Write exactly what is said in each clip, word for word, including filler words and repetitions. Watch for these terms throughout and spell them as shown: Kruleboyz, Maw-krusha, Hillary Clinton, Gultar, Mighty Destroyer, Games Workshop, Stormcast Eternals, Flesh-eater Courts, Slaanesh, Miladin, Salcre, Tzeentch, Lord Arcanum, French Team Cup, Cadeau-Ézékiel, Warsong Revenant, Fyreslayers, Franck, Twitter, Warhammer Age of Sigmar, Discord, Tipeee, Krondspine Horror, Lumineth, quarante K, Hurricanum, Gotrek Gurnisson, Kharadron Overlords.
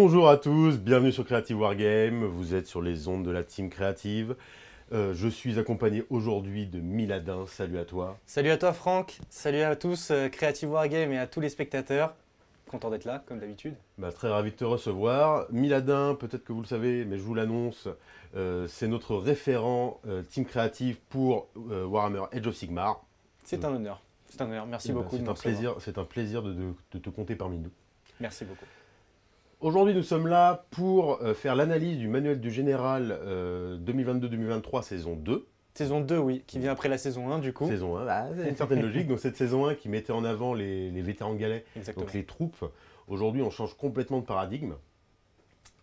Bonjour à tous, bienvenue sur Creative Wargame, vous êtes sur les ondes de la team créative. Euh, je suis accompagné aujourd'hui de Miladin, salut à toi. Salut à toi Franck, salut à tous euh, Creative Wargame et à tous les spectateurs. Content d'être là, comme d'habitude. Bah, très ravi de te recevoir. Miladin, peut-être que vous le savez, mais je vous l'annonce, euh, c'est notre référent euh, team créative pour euh, Warhammer Age of Sigmar. C'est euh, un honneur, c'est un honneur, merci beaucoup. Bah, c'est un, un plaisir de, de, de te compter parmi nous. Merci beaucoup. Aujourd'hui, nous sommes là pour faire l'analyse du manuel du général euh, deux mille vingt-deux deux mille vingt-trois, saison deux. Saison deux, oui, qui vient après la saison un, du coup. Saison un, bah, c'est une certaine logique. Donc, cette saison un qui mettait en avant les, les vétérans galais, exactement. Donc les troupes. Aujourd'hui, on change complètement de paradigme.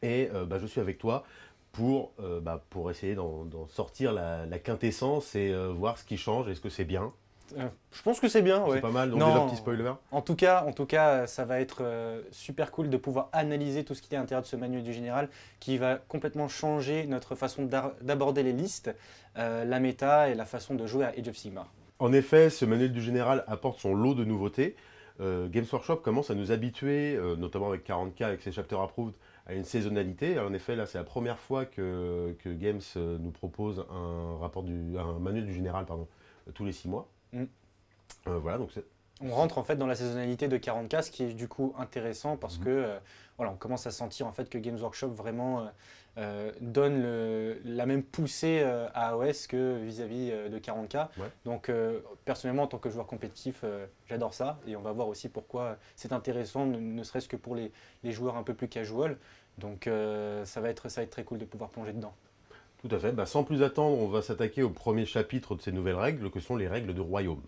Et euh, bah, je suis avec toi pour, euh, bah, pour essayer d'en sortir la, la quintessence et euh, voir ce qui change, est-ce que c'est bien. Euh, je pense que c'est bien, ouais. C'est pas mal, donc non, déjà petit spoiler. En tout cas, en tout cas ça va être euh, super cool de pouvoir analyser tout ce qui est à l'intérieur de ce manuel du général qui va complètement changer notre façon d'aborder les listes, euh, la méta et la façon de jouer à Age of Sigmar. En effet, ce manuel du général apporte son lot de nouveautés. Euh, Games Workshop commence à nous habituer, euh, notamment avec quarante K, avec ses chapters approved, à une saisonnalité. En effet, là, c'est la première fois que, que Games nous propose un, rapport du, un manuel du général pardon, tous les six mois. Mmh. Euh, voilà, donc on rentre en fait dans la saisonnalité de quarante K, ce qui est du coup intéressant parce mmh. que euh, voilà, on commence à sentir en fait que Games Workshop vraiment euh, euh, donne le, la même poussée euh, à A O S que vis-à-vis euh, de quarante K. Ouais. Donc euh, personnellement en tant que joueur compétitif, euh, j'adore ça et on va voir aussi pourquoi c'est intéressant, ne, ne serait-ce que pour les, les joueurs un peu plus casual. Donc euh, ça, va être, ça va être très cool de pouvoir plonger dedans. Tout à fait. Bah, sans plus attendre, on va s'attaquer au premier chapitre de ces nouvelles règles, que sont les règles de royaume.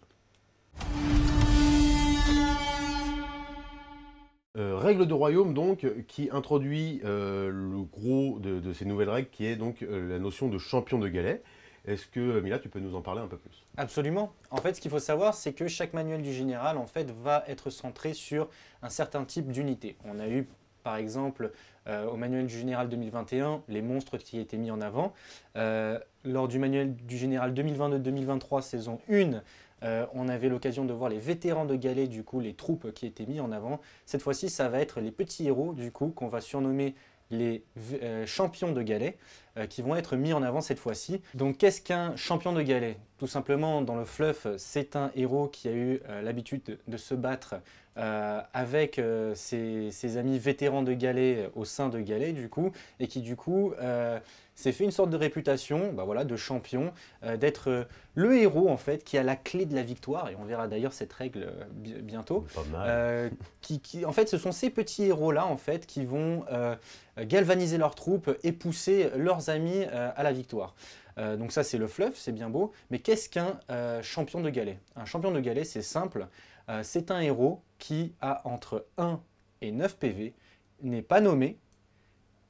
Euh, règles de royaume, donc, qui introduit euh, le gros de, de ces nouvelles règles, qui est donc euh, la notion de champion de galet. Est-ce que, Mila, tu peux nous en parler un peu plus? Absolument. En fait, ce qu'il faut savoir, c'est que chaque manuel du général, en fait, va être centré sur un certain type d'unité. On a eu, par exemple, euh, au manuel du général deux mille vingt et un, les monstres qui étaient mis en avant. Euh, lors du manuel du général deux mille vingt-deux deux mille vingt-trois, saison un, euh, on avait l'occasion de voir les vétérans de galet, du coup, les troupes qui étaient mis en avant. Cette fois-ci, ça va être les petits héros, du coup, qu'on va surnommer les euh, champions de galet, euh, qui vont être mis en avant cette fois-ci. Donc, qu'est-ce qu'un champion de galet? Tout simplement, dans le fluff, c'est un héros qui a eu euh, l'habitude de, de se battre Euh, avec euh, ses, ses amis vétérans de galet euh, au sein de galet du coup, et qui du coup euh, s'est fait une sorte de réputation, bah, voilà, de champion, euh, d'être euh, le héros en fait qui a la clé de la victoire, et on verra d'ailleurs cette règle euh, bientôt. Euh, qui, qui, en fait, ce sont ces petits héros là en fait qui vont euh, galvaniser leurs troupes et pousser leurs amis euh, à la victoire. Euh, donc ça c'est le fluff, c'est bien beau, mais qu'est-ce qu'un euh, champion de galet? Un champion de galet, c'est simple. Euh, c'est un héros qui a entre un et neuf P V, n'est pas nommé,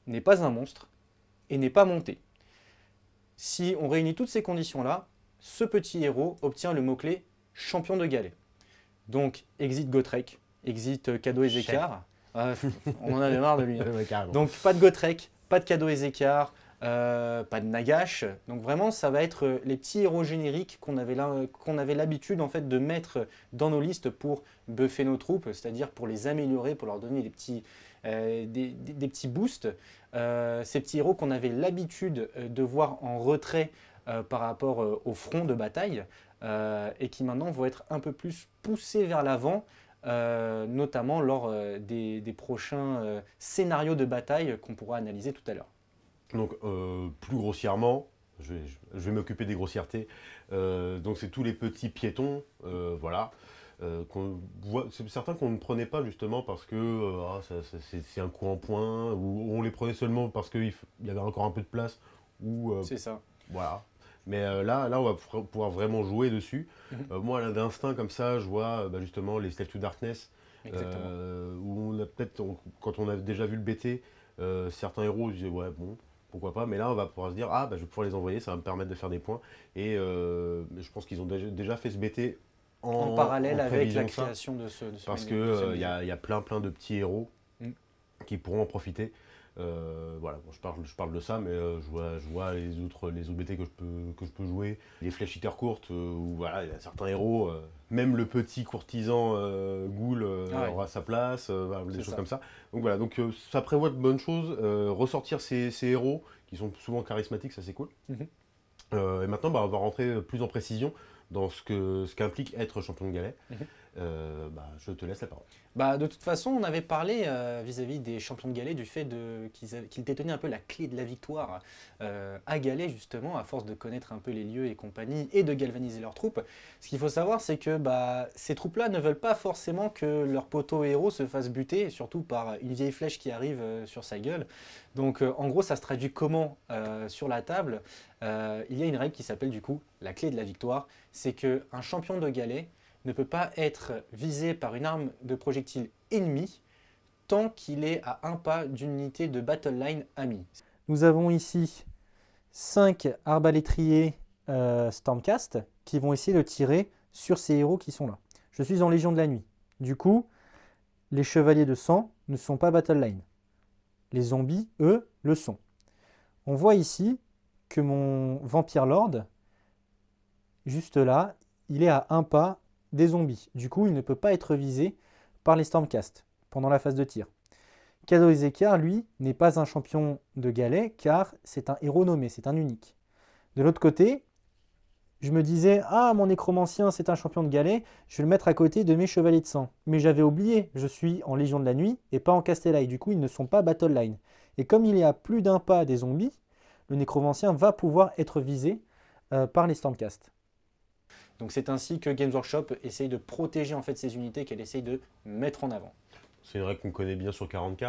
n'est pas un monstre et n'est pas monté. Si on réunit toutes ces conditions-là, ce petit héros obtient le mot-clé « champion de galet ». Donc, exit Gotrek, exit Cadeau-Ézékiel. Euh, on en a marre de lui. Hein. Donc, pas de Gotrek, pas de Cadeau-Ézékiel. Euh, pas de Nagash, donc vraiment ça va être les petits héros génériques qu'on avait l'habitude en fait de mettre dans nos listes pour buffer nos troupes, c'est-à-dire pour les améliorer, pour leur donner des petits, euh, des, des, des petits boosts. Euh, ces petits héros qu'on avait l'habitude de voir en retrait euh, par rapport euh, au front de bataille euh, et qui maintenant vont être un peu plus poussés vers l'avant, euh, notamment lors euh, des, des prochains euh, scénarios de bataille qu'on pourra analyser tout à l'heure. Donc, euh, plus grossièrement, je vais, je vais m'occuper des grossièretés, euh, donc c'est tous les petits piétons, euh, voilà, euh, qu'on voit, c'est certains qu'on ne prenait pas justement parce que euh, ah, c'est un coup en point, ou on les prenait seulement parce qu'il y avait encore un peu de place, ou... Euh, c'est ça. Voilà. Mais euh, là, là, on va pouvoir vraiment jouer dessus. Mm-hmm. euh, moi, là, d'instinct, comme ça, je vois bah, justement les Slaves to Darkness, euh, où on a peut-être, quand on a déjà vu le B T, euh, certains héros, je disais, ouais, bon... Pourquoi pas, mais là on va pouvoir se dire, ah bah je vais pouvoir les envoyer, ça va me permettre de faire des points. Et euh, je pense qu'ils ont déjà fait ce B T en, en parallèle en avec la création de ce, de ce parce qu'il euh, y, y a plein plein de petits héros mm. qui pourront en profiter. Euh, voilà, bon, je, parle, je parle de ça, mais euh, je, vois, je vois les autres, les autres B T que je peux, que je peux jouer. Les Flesh-eater Courts, euh, où voilà, il y a certains héros, euh, même le petit courtisan euh, ghoul euh, ah ouais. aura sa place, euh, voilà, des choses ça. comme ça. Donc voilà, donc euh, ça prévoit de bonnes choses. Euh, ressortir ces, ces héros, qui sont souvent charismatiques, ça c'est cool. Mm-hmm. euh, et maintenant, bah, on va rentrer plus en précision dans ce que ce qu'implique être champion de galet. Mmh. Euh, bah, je te laisse la parole. Bah, de toute façon, on avait parlé vis-à-vis euh, -vis des champions de galet du fait qu'ils qu'ils détenaient un peu la clé de la victoire euh, à galet, justement, à force de connaître un peu les lieux et compagnie, et de galvaniser leurs troupes. Ce qu'il faut savoir, c'est que bah, ces troupes-là ne veulent pas forcément que leurs poteaux héros se fassent buter, surtout par une vieille flèche qui arrive euh, sur sa gueule. Donc, euh, en gros, ça se traduit comment euh, sur la table euh, il y a une règle qui s'appelle, du coup, la clé de la victoire. C'est qu'un champion de galet ne peut pas être visé par une arme de projectile ennemie tant qu'il est à un pas d'une unité de battle line amie. Nous avons ici cinq arbalétriers euh, Stormcast qui vont essayer de tirer sur ces héros qui sont là. Je suis en Légion de la Nuit. Du coup, les chevaliers de sang ne sont pas battle line. Les zombies, eux, le sont. On voit ici que mon Vampire Lord, juste là, il est à un pas des zombies. Du coup, il ne peut pas être visé par les Stormcast pendant la phase de tir. Cadeau-Ézékiel, lui, n'est pas un champion de galet car c'est un héros nommé, c'est un unique. De l'autre côté, je me disais, ah, mon Nécromancien, c'est un champion de galet, je vais le mettre à côté de mes chevaliers de sang. Mais j'avais oublié, je suis en Légion de la Nuit et pas en Castellaï. Du coup, ils ne sont pas battle line. Et comme il est à plus d'un pas des zombies, le Nécromancien va pouvoir être visé euh, par les Stormcast. Donc c'est ainsi que Games Workshop essaye de protéger en fait ces unités qu'elle essaye de mettre en avant. C'est une règle qu'on connaît bien sur quarante K.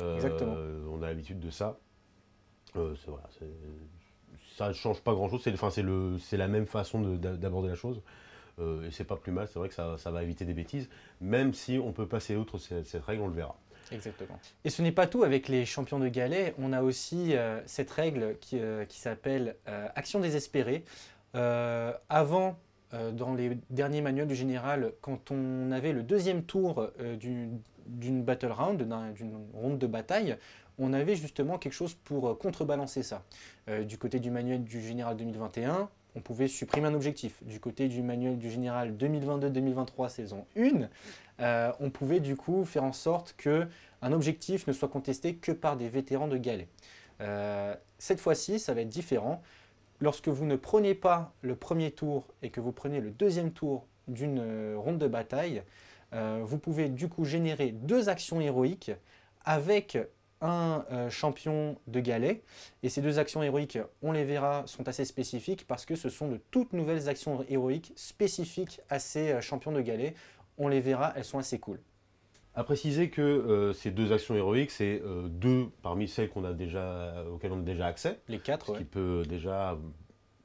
Euh, Exactement. On a l'habitude de ça. Euh, c'est, voilà, c'est, ça ne change pas grand chose. C'est, enfin, c'est, le, c'est la même façon d'aborder la chose. Euh, et c'est pas plus mal. C'est vrai que ça, ça va éviter des bêtises. Même si on peut passer outre cette, cette règle, on le verra. Exactement. Et ce n'est pas tout avec les champions de galet. On a aussi euh, cette règle qui, euh, qui s'appelle euh, action désespérée. Euh, avant, euh, dans les derniers manuels du général, quand on avait le deuxième tour euh, d'une du, battle round, d'une ronde de bataille, on avait justement quelque chose pour euh, contrebalancer ça. Euh, du côté du manuel du général deux mille vingt et un, on pouvait supprimer un objectif. Du côté du manuel du général deux mille vingt-deux deux mille vingt-trois saison un, euh, on pouvait du coup faire en sorte qu'un objectif ne soit contesté que par des vétérans de galet. Euh, cette fois-ci, ça va être différent. Lorsque vous ne prenez pas le premier tour et que vous prenez le deuxième tour d'une euh, ronde de bataille, euh, vous pouvez du coup générer deux actions héroïques avec un euh, champion de galet. Et ces deux actions héroïques, on les verra, sont assez spécifiques parce que ce sont de toutes nouvelles actions héroïques spécifiques à ces euh, champions de galet. On les verra, elles sont assez cool. À préciser que euh, ces deux actions héroïques, c'est euh, deux parmi celles qu'on a déjà, auxquelles on a déjà accès. Les quatre, ouais. Ce qui peut déjà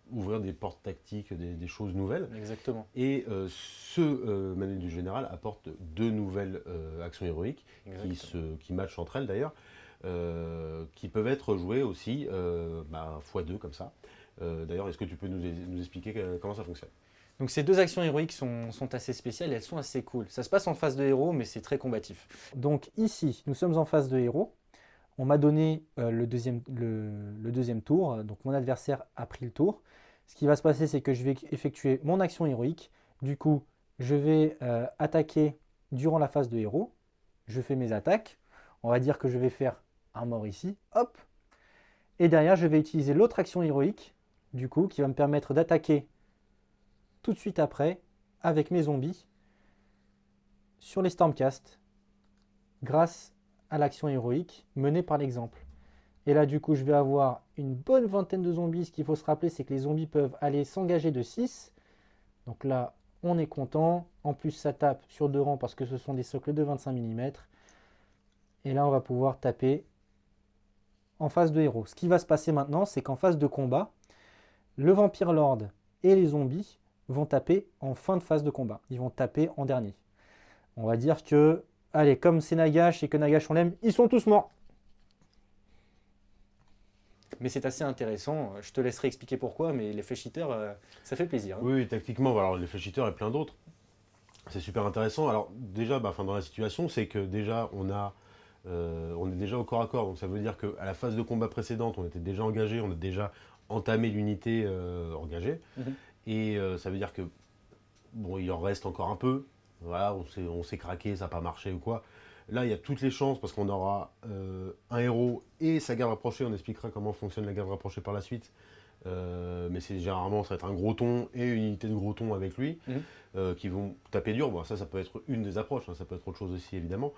ouvrir des portes tactiques, des, des choses nouvelles. Exactement. Et euh, ce euh, manuel du général apporte deux nouvelles euh, actions héroïques, qui, se, qui matchent entre elles d'ailleurs, euh, qui peuvent être jouées aussi euh, bah, fois deux comme ça. Euh, d'ailleurs, est-ce que tu peux nous, nous expliquer comment ça fonctionne ? Donc ces deux actions héroïques sont, sont assez spéciales, elles sont assez cool. Ça se passe en phase de héros, mais c'est très combatif. Donc ici, nous sommes en phase de héros. On m'a donné euh, le, deuxième, le, le deuxième tour, donc mon adversaire a pris le tour. Ce qui va se passer, c'est que je vais effectuer mon action héroïque. Du coup, je vais euh, attaquer durant la phase de héros. Je fais mes attaques. On va dire que je vais faire un mort ici, hop. Et derrière, je vais utiliser l'autre action héroïque, du coup, qui va me permettre d'attaquer tout de suite après, avec mes zombies, sur les Stormcast, grâce à l'action héroïque menée par l'exemple. Et là, du coup, je vais avoir une bonne vingtaine de zombies. Ce qu'il faut se rappeler, c'est que les zombies peuvent aller s'engager de six. Donc là, on est content. En plus, ça tape sur deux rangs parce que ce sont des socles de vingt-cinq millimètres. Et là, on va pouvoir taper en phase de héros. Ce qui va se passer maintenant, c'est qu'en phase de combat, le Vampire Lord et les zombies vont taper en fin de phase de combat. Ils vont taper en dernier. On va dire que, allez, comme c'est Nagash et que Nagash on l'aime, ils sont tous morts. Mais c'est assez intéressant. Je te laisserai expliquer pourquoi, mais les flesh-eaters, euh, ça fait plaisir. Hein. Oui, tactiquement, alors les flesh-eaters et plein d'autres, c'est super intéressant. Alors déjà, bah, 'fin, dans la situation, c'est que déjà, on a euh, on est déjà au corps à corps. Donc ça veut dire qu'à la phase de combat précédente, on était déjà engagé, on a déjà entamé l'unité euh, engagée. Mm-hmm. Et euh, ça veut dire que, bon, il en reste encore un peu. Voilà, on s'est craqué, ça n'a pas marché ou quoi. Là, il y a toutes les chances parce qu'on aura euh, un héros et sa garde rapprochée. On expliquera comment fonctionne la garde rapprochée par la suite. Euh, mais c'est généralement, ça va être un gros ton et une unité de gros ton avec lui, mmh. euh, qui vont taper dur. Bon, ça, ça peut être une des approches, hein, ça peut être autre chose aussi, évidemment.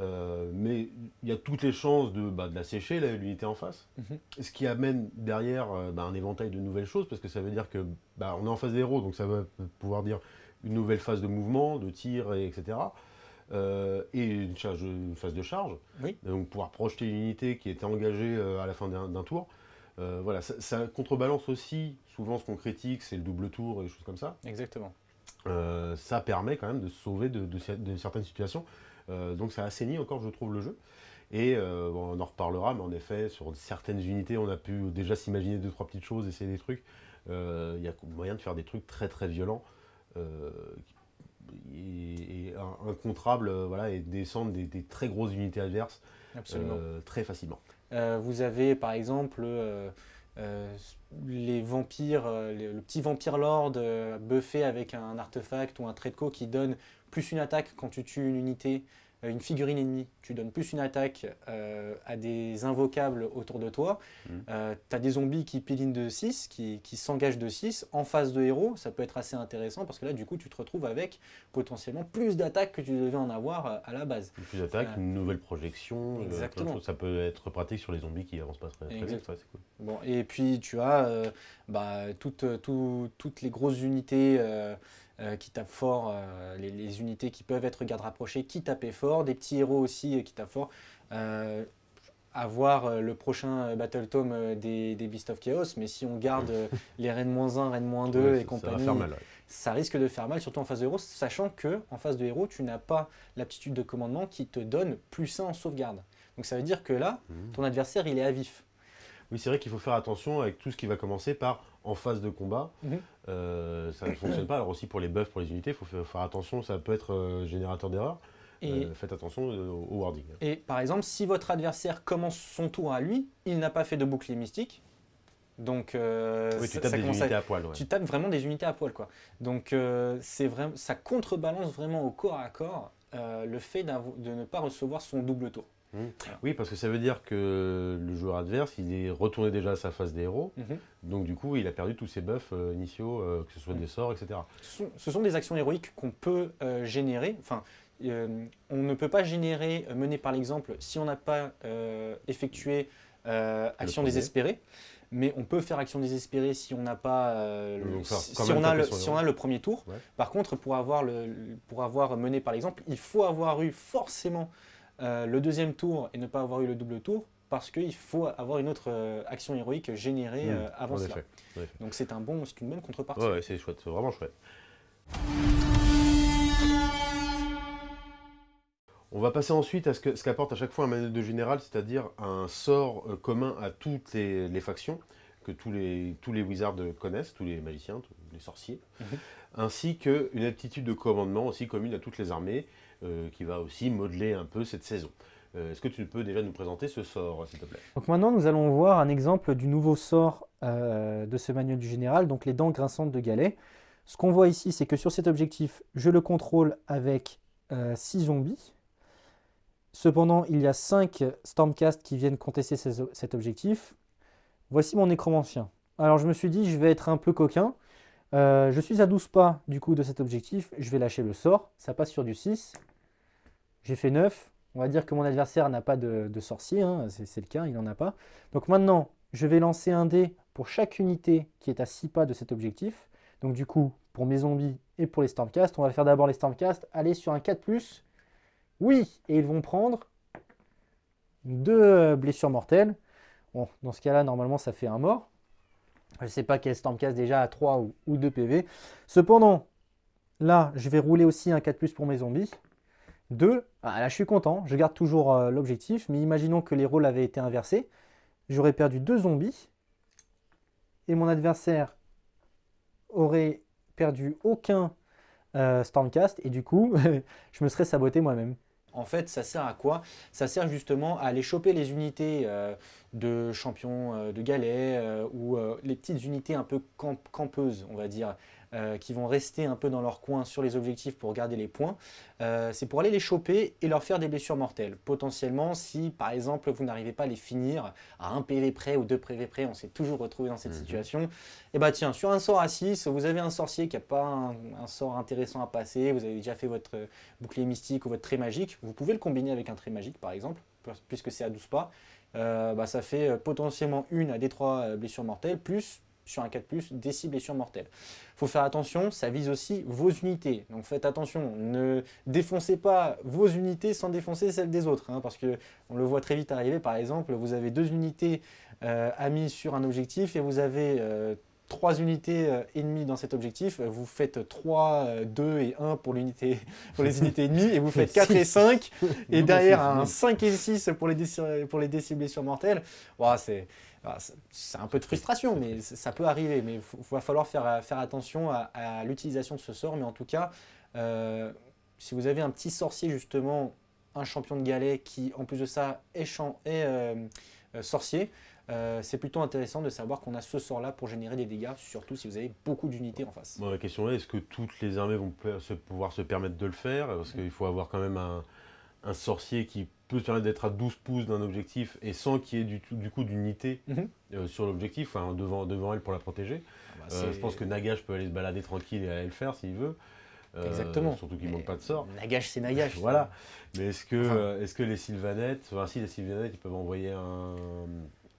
Euh, mais il y a toutes les chances de, bah, de la sécher, l'unité en face. Mmh. Ce qui amène derrière euh, bah, un éventail de nouvelles choses, parce que ça veut dire que bah, on est en face des héros, donc ça va pouvoir dire une nouvelle phase de mouvement, de tir, et, etc. Euh, et une, charge, une phase de charge. Oui. Donc pouvoir projeter une unité qui était engagée euh, à la fin d'un tour. Euh, voilà, ça, ça contrebalance aussi, souvent ce qu'on critique, c'est le double tour et des choses comme ça. Exactement. Euh, ça permet quand même de se sauver de, de, de certaines situations. Euh, donc ça assainit encore, je trouve, le jeu. Et euh, bon, on en reparlera, mais en effet, sur certaines unités, on a pu déjà s'imaginer deux, trois petites choses, essayer des trucs. Il euh, y a moyen de faire des trucs très, très violents. Euh, et, et incontrables, voilà, et descendre des, des très grosses unités adverses. Absolument. Euh, très facilement. Euh, vous avez par exemple euh, euh, les vampires, euh, les, le petit vampire lord euh, buffé avec un artefact ou un trait de co qui donne plus une attaque quand tu tues une unité, euh, une figurine ennemie. Tu donnes plus une attaque euh, à des invocables autour de toi. Mmh. Euh, tu as des zombies qui pilinent de six, qui, qui s'engagent de six en face de héros. Ça peut être assez intéressant parce que là, du coup, tu te retrouves avec potentiellement plus d'attaques que tu devais en avoir à la base. Plus d'attaques, euh, une nouvelle projection. Exactement. Euh, ça peut être pratique sur les zombies qui avancent pas très, très vite. Ouais, c'est cool. Bon, et puis, tu as euh, bah, toutes, tout, toutes les grosses unités euh, euh, qui tapent fort, euh, les, les unités qui peuvent être garde rapprochée, qui tapaient fort, des petits héros aussi qui tape fort, euh, à voir euh, le prochain euh, Battle Tome euh, des, des Beasts of Chaos, mais si on garde euh, les Reines moins un, Reines moins deux ouais, et compagnie, ça, mal, ouais. ça risque de faire mal, surtout en phase de héros, sachant que en phase de héros, tu n'as pas l'aptitude de commandement qui te donne plus un en sauvegarde. Donc ça veut dire que là, mmh. ton adversaire, il est à vif. Oui, c'est vrai qu'il faut faire attention avec tout ce qui va commencer par en phase de combat. Mmh. Euh, ça ne fonctionne pas. Alors aussi pour les buffs, pour les unités, il faut faire, faire attention, ça peut être euh, générateur d'erreur. Et, euh, faites attention au, au warding. Et par exemple, si votre adversaire commence son tour à lui, il n'a pas fait de bouclier mystique. Donc, euh, oui, tu ça, tapes ça des unités à, à poil. Ouais. Tu tapes vraiment des unités à poil, quoi. Donc, euh, c'est vrai, ça contrebalance vraiment au corps à corps euh, le fait de ne pas recevoir son double tour. Mmh. Voilà. Oui, parce que ça veut dire que le joueur adverse, il est retourné déjà à sa phase des héros. Mmh. Donc, du coup, il a perdu tous ses buffs euh, initiaux, euh, que ce soit mmh. des sorts, et cetera. Ce sont, ce sont des actions héroïques qu'on peut euh, générer. Enfin. Euh, on ne peut pas générer, euh, mener par l'exemple, si on n'a pas euh, effectué euh, action désespérée, mais on peut faire action désespérée si on n'a pas, euh, le, si, si, on a le, si on a le premier tour. Ouais. Par contre, pour avoir, le, pour avoir mené par l'exemple, il faut avoir eu forcément euh, le deuxième tour et ne pas avoir eu le double tour, parce qu'il faut avoir une autre euh, action héroïque générée euh, avant cela. Donc c'est un bon, c'est une bonne contrepartie. Ouais, ouais, c'est chouette, c'est vraiment chouette. On va passer ensuite à ce que ce qu'apporte à chaque fois un manuel de général, c'est-à-dire un sort euh, commun à toutes les, les factions, que tous les, tous les wizards connaissent, tous les magiciens, tous les sorciers, mmh. ainsi qu'une aptitude de commandement aussi commune à toutes les armées, euh, qui va aussi modeler un peu cette saison. Euh, Est-ce que tu peux déjà nous présenter ce sort, s'il te plaît? Donc maintenant, nous allons voir un exemple du nouveau sort euh, de ce manuel du général, donc les dents grinçantes de Galet. Ce qu'on voit ici, c'est que sur cet objectif, je le contrôle avec six euh, zombies. Cependant, il y a cinq Stormcast qui viennent contester cet objectif. Voici mon Nécromancien. Alors, je me suis dit, je vais être un peu coquin. Euh, je suis à douze pas du coup de cet objectif. Je vais lâcher le sort. Ça passe sur du six. J'ai fait neuf. On va dire que mon adversaire n'a pas de, de sorcier. Hein. C'est le cas, il n'en a pas. Donc maintenant, je vais lancer un dé pour chaque unité qui est à six pas de cet objectif. Donc du coup, pour mes zombies et pour les Stormcast, on va faire d'abord les Stormcast. Aller sur un quatre plus. Oui, et ils vont prendre deux blessures mortelles. Bon, dans ce cas-là, normalement, ça fait un mort. Je ne sais pas quel Stormcast déjà à trois ou, ou deux P V. Cependant, là, je vais rouler aussi un quatre plus pour mes zombies. deux. Ah, là, je suis content. Je garde toujours euh, l'objectif. Mais imaginons que les rôles avaient été inversés. J'aurais perdu deux zombies. Et mon adversaire aurait perdu aucun euh, Stormcast. Et du coup, je me serais saboté moi-même. En fait, ça sert à quoi? Ça sert justement à aller choper les unités euh, de champions euh, de galets euh, ou euh, les petites unités un peu camp campeuses, on va dire, euh, qui vont rester un peu dans leur coin sur les objectifs pour garder les points. Euh, c'est pour aller les choper et leur faire des blessures mortelles. Potentiellement, si par exemple vous n'arrivez pas à les finir à un P V près ou deux P V près, on s'est toujours retrouvé dans cette mmh. situation. Et bah tiens, sur un sort à six, vous avez un sorcier qui n'a pas un, un sort intéressant à passer, vous avez déjà fait votre bouclier mystique ou votre trait magique. Vous pouvez le combiner avec un trait magique, par exemple, puisque c'est à douze pas. Euh, bah, ça fait potentiellement une à des trois blessures mortelles, plus, sur un quatre plus, des six blessures mortelles. Il faut faire attention, ça vise aussi vos unités. Donc faites attention, ne défoncez pas vos unités sans défoncer celles des autres. Hein, parce qu'on le voit très vite arriver, par exemple, vous avez deux unités euh, amies sur un objectif et vous avez... Euh, trois unités ennemies dans cet objectif, vous faites trois, deux et un pour, unité, pour les unités ennemies, et vous faites quatre et cinq, et derrière un cinq et six pour les déciblés sur mortels. Wow, c'est un peu de frustration, mais ça peut arriver. Mais il va falloir faire, faire attention à, à l'utilisation de ce sort. Mais en tout cas, euh, si vous avez un petit sorcier, justement, un champion de galet qui, en plus de ça, est, champ, est euh, euh, sorcier, Euh, c'est plutôt intéressant de savoir qu'on a ce sort-là pour générer des dégâts, surtout si vous avez beaucoup d'unités en face. Bon, la question est, est-ce que toutes les armées vont se, pouvoir se permettre de le faire? Parce qu'il faut avoir quand même un, un sorcier qui peut se permettre d'être à douze pouces d'un objectif et sans qu'il y ait du, du coup d'unité mm-hmm. euh, sur l'objectif, enfin, devant, devant elle pour la protéger. Ah bah, euh, je pense que Nagash peut aller se balader tranquille et aller le faire s'il veut. Exactement. Euh, surtout qu'il ne manque pas de sort. Nagash, c'est Nagash. Voilà. Mais est-ce que, enfin, euh, est-ce que les Sylvanettes, enfin si les Sylvanettes, ils peuvent envoyer un...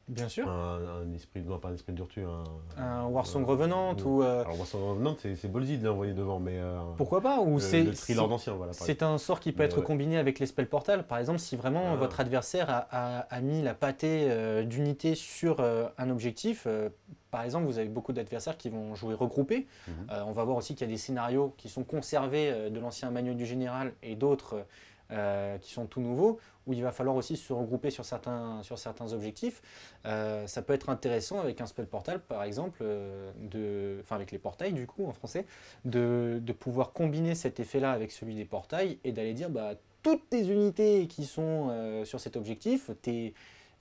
Bien sûr. Un, un esprit, non pas un esprit d'Urtu, un... Un Warsong Revenant ou... ou euh, alors Warsong Revenant, c'est Bolzid de l'envoyer devant, mais... Euh, pourquoi pas? Ou c'est voilà, un sort qui peut mais être ouais. combiné avec les spells portal, par exemple, si vraiment ah. votre adversaire a, a, a mis la pâtée euh, d'unité sur euh, un objectif, euh, par exemple, vous avez beaucoup d'adversaires qui vont jouer regroupés. Mm-hmm. euh, on va voir aussi qu'il y a des scénarios qui sont conservés euh, de l'ancien manuel du général et d'autres... Euh, Euh, qui sont tout nouveaux, où il va falloir aussi se regrouper sur certains, sur certains objectifs. Euh, ça peut être intéressant avec un spell portal, par exemple, euh, de, enfin avec les portails du coup en français, de, de pouvoir combiner cet effet-là avec celui des portails et d'aller dire bah, toutes tes unités qui sont euh, sur cet objectif, tes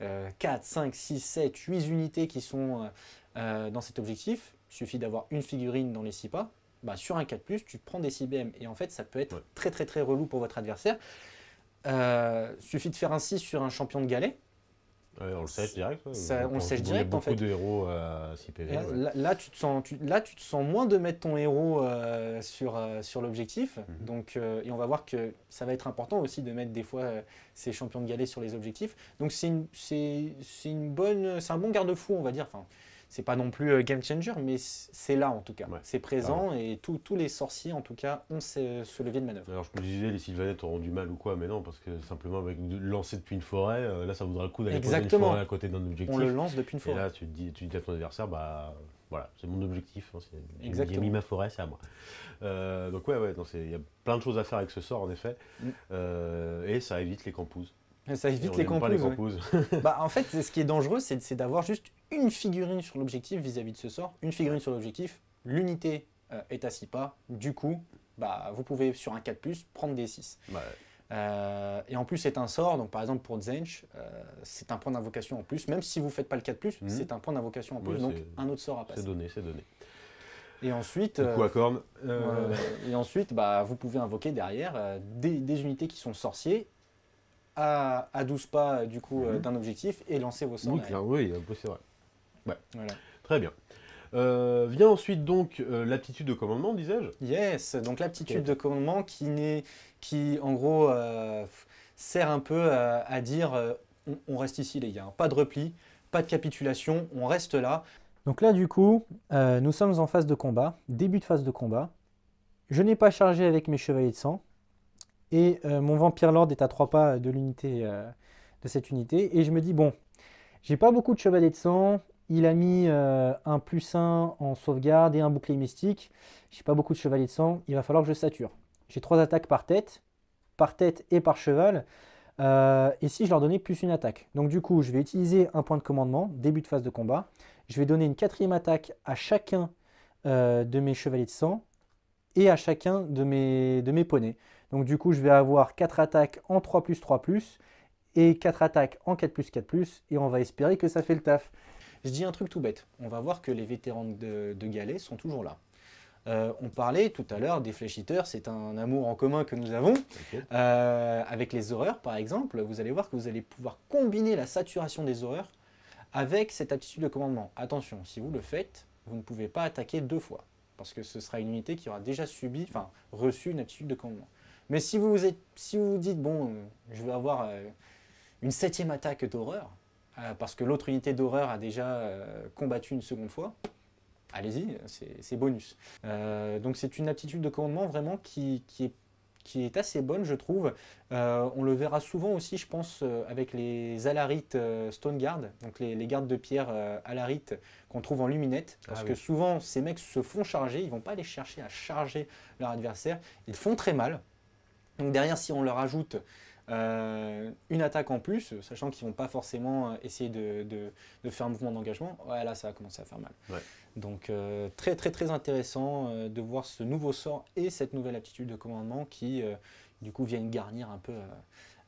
euh, quatre, cinq, six, sept, huit unités qui sont euh, dans cet objectif, il suffit d'avoir une figurine dans les six pas. Bah, sur un quatre plus, tu prends des six B M et en fait, ça peut être ouais. très très très relou pour votre adversaire. Euh, suffit de faire un six sur un champion de galet. Ouais, on le sèche direct. Ouais. Ça, on le sèche direct en fait. Beaucoup de héros à six P V. Là, ouais. là, là, tu te sens, tu, là, tu te sens moins de mettre ton héros euh, sur, euh, sur l'objectif. Mm-hmm. Donc, euh, et on va voir que ça va être important aussi de mettre des fois euh, ces champions de galet sur les objectifs. Donc, c'est une, c'est, c'est une bonne, c'est un bon garde-fou, on va dire. Enfin, c'est pas non plus game changer, mais c'est là en tout cas. Ouais, c'est présent et tout, tous les sorciers en tout cas ont ce, ce levier de manœuvre. Alors je me disais, les Sylvanettes auront du mal ou quoi, mais non, parce que simplement avec de lancer depuis une forêt, euh, là ça vaudra le coup d'aller poser une forêt à côté d'un objectif. On le lance depuis une forêt. Et là tu dis, tu dis à ton adversaire, bah voilà, c'est mon objectif. Hein, j'ai mis ma forêt, c'est à moi. Euh, donc ouais, ouais, il y a plein de choses à faire avec ce sort en effet. Mm. Euh, et ça évite les campouzes. Ça évite les campouzes. Les campouzes. Ouais. Bah, en fait, ce qui est dangereux, c'est d'avoir juste une figurine sur l'objectif vis-à-vis de ce sort. Une figurine sur l'objectif, l'unité euh, est à six pas. Du coup, bah, vous pouvez, sur un quatre plus, prendre des six. Ouais. Euh, et en plus, c'est un sort. Donc, par exemple, pour Tzeentch, euh, c'est un point d'invocation en plus. Même si vous ne faites pas le quatre plus, mmh. c'est un point d'invocation en plus. Ouais, donc, un autre sort à passer. C'est donné, c'est donné. Et ensuite, euh, coup à corne. Euh, et ensuite bah, vous pouvez invoquer derrière euh, des, des unités qui sont sorciers, à, à douze pas du coup mmh. euh, d'un objectif et lancer vos sorts. Oui, oui, c'est vrai. Ouais. Voilà. Très bien. Euh, vient ensuite donc euh, l'aptitude de commandement, disais-je. Yes, donc l'aptitude okay. de commandement qui, naît, qui en gros euh, sert un peu à, à dire euh, on, on reste ici les gars, pas de repli, pas de capitulation, on reste là. Donc là du coup, euh, nous sommes en phase de combat, début de phase de combat. Je n'ai pas chargé avec mes chevaliers de sang. Et euh, mon Vampire Lord est à trois pas de l'unité euh, de cette unité. Et je me dis, bon, j'ai pas beaucoup de chevaliers de sang. Il a mis euh, un plus un en sauvegarde et un bouclier mystique. J'ai pas beaucoup de chevaliers de sang. Il va falloir que je sature. J'ai trois attaques par tête, par tête et par cheval. Euh, et si je leur donnais plus une attaque. Donc du coup, je vais utiliser un point de commandement, début de phase de combat. Je vais donner une quatrième attaque à chacun euh, de mes chevaliers de sang et à chacun de mes, de mes poneys. Donc du coup, je vais avoir quatre attaques en trois plus trois plus et quatre attaques en quatre plus quatre plus et on va espérer que ça fait le taf. Je dis un truc tout bête, on va voir que les vétérans de, de Galet sont toujours là. Euh, on parlait tout à l'heure des Flesh-eaters, c'est un amour en commun que nous avons. Okay. Euh, avec les horreurs par exemple, vous allez voir que vous allez pouvoir combiner la saturation des horreurs avec cette aptitude de commandement. Attention, si vous le faites, vous ne pouvez pas attaquer deux fois, parce que ce sera une unité qui aura déjà subi, enfin reçu une aptitude de commandement. Mais si vous vous, êtes, si vous, vous dites, bon, euh, je veux avoir euh, une septième attaque d'horreur, euh, parce que l'autre unité d'horreur a déjà euh, combattu une seconde fois, allez-y, c'est bonus. Euh, donc c'est une aptitude de commandement vraiment qui, qui, est, qui est assez bonne, je trouve. Euh, on le verra souvent aussi, je pense, euh, avec les Alarites euh, Stone Guard, donc les, les gardes de pierre euh, Alarites qu'on trouve en Lumineth. Parce ah oui. que souvent, ces mecs se font charger, ils ne vont pas aller chercher à charger leur adversaire. Ils font très mal. Donc derrière, si on leur ajoute euh, une attaque en plus, sachant qu'ils ne vont pas forcément essayer de, de, de faire un mouvement d'engagement, ouais, là, ça va commencer à faire mal. Ouais. Donc euh, très très très intéressant euh, de voir ce nouveau sort et cette nouvelle aptitude de commandement qui, euh, du coup, viennent garnir un peu euh,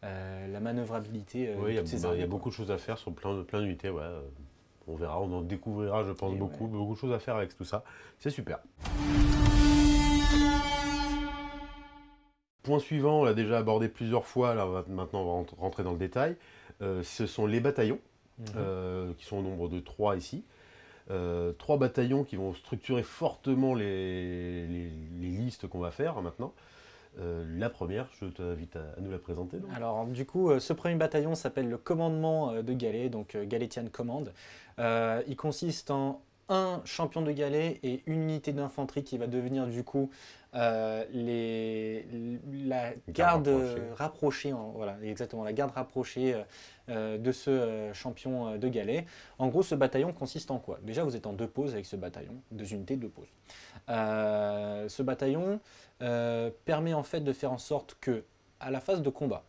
euh, la manœuvrabilité. Euh, oui, il y, bah, y a beaucoup de choses à faire sur plein, plein d'unités. Ouais. On verra, on en découvrira, je pense, et beaucoup, ouais. beaucoup de choses à faire avec tout ça. C'est super. Point suivant, on l'a déjà abordé plusieurs fois, là, maintenant on va rentrer dans le détail. Euh, ce sont les bataillons, mmh. euh, qui sont au nombre de trois ici. Euh, trois bataillons qui vont structurer fortement les, les, les listes qu'on va faire maintenant. Euh, la première, je t'invite à, à nous la présenter. Donc. Alors du coup, euh, ce premier bataillon s'appelle le commandement euh, de Galet, donc euh, Galetian Command. Euh, il consiste en un champion de Galet et une unité d'infanterie qui va devenir du coup euh, les, la garde rapprochée, rapprochée en, voilà, exactement, la garde rapprochée euh, de ce euh, champion de Galet. En gros, ce bataillon consiste en quoi? Déjà, vous êtes en deux poses avec ce bataillon, deux unités, deux poses. Euh, ce bataillon euh, permet en fait de faire en sorte que, à la phase de combat,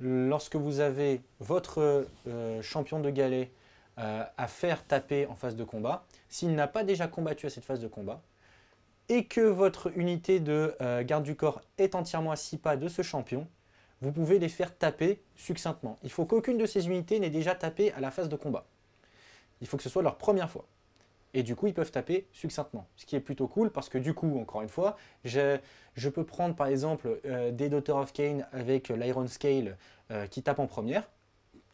lorsque vous avez votre euh, champion de Galet euh, à faire taper en phase de combat, s'il n'a pas déjà combattu à cette phase de combat, et que votre unité de euh, garde du corps est entièrement à six pas de ce champion, vous pouvez les faire taper succinctement. Il faut qu'aucune de ces unités n'ait déjà tapé à la phase de combat. Il faut que ce soit leur première fois. Et du coup, ils peuvent taper succinctement. Ce qui est plutôt cool, parce que du coup, encore une fois, je, je peux prendre par exemple euh, des Daughters of Khaine avec l'Iron Scale euh, qui tape en première,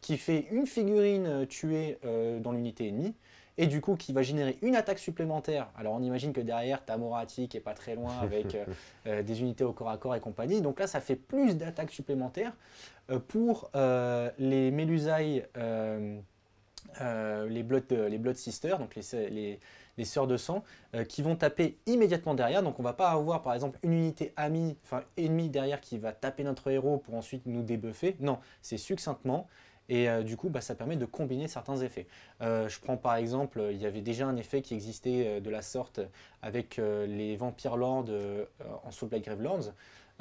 qui fait une figurine tuée euh, dans l'unité ennemie, et du coup qui va générer une attaque supplémentaire. Alors on imagine que derrière, t'as Morati qui est pas très loin avec euh, euh, des unités au corps à corps et compagnie. Donc là, ça fait plus d'attaques supplémentaires euh, pour euh, les Mélusailles, euh, euh, les, blood, les Blood Sisters, donc les, les, les sœurs de sang, euh, qui vont taper immédiatement derrière. Donc on va pas avoir par exemple une unité amie, enfin ennemie derrière qui va taper notre héros pour ensuite nous débuffer. Non, c'est succinctement. Et euh, du coup, bah, ça permet de combiner certains effets. Euh, je prends par exemple, il y avait déjà un effet qui existait euh, de la sorte avec euh, les Vampire Lords euh, en Soulblight Gravelords.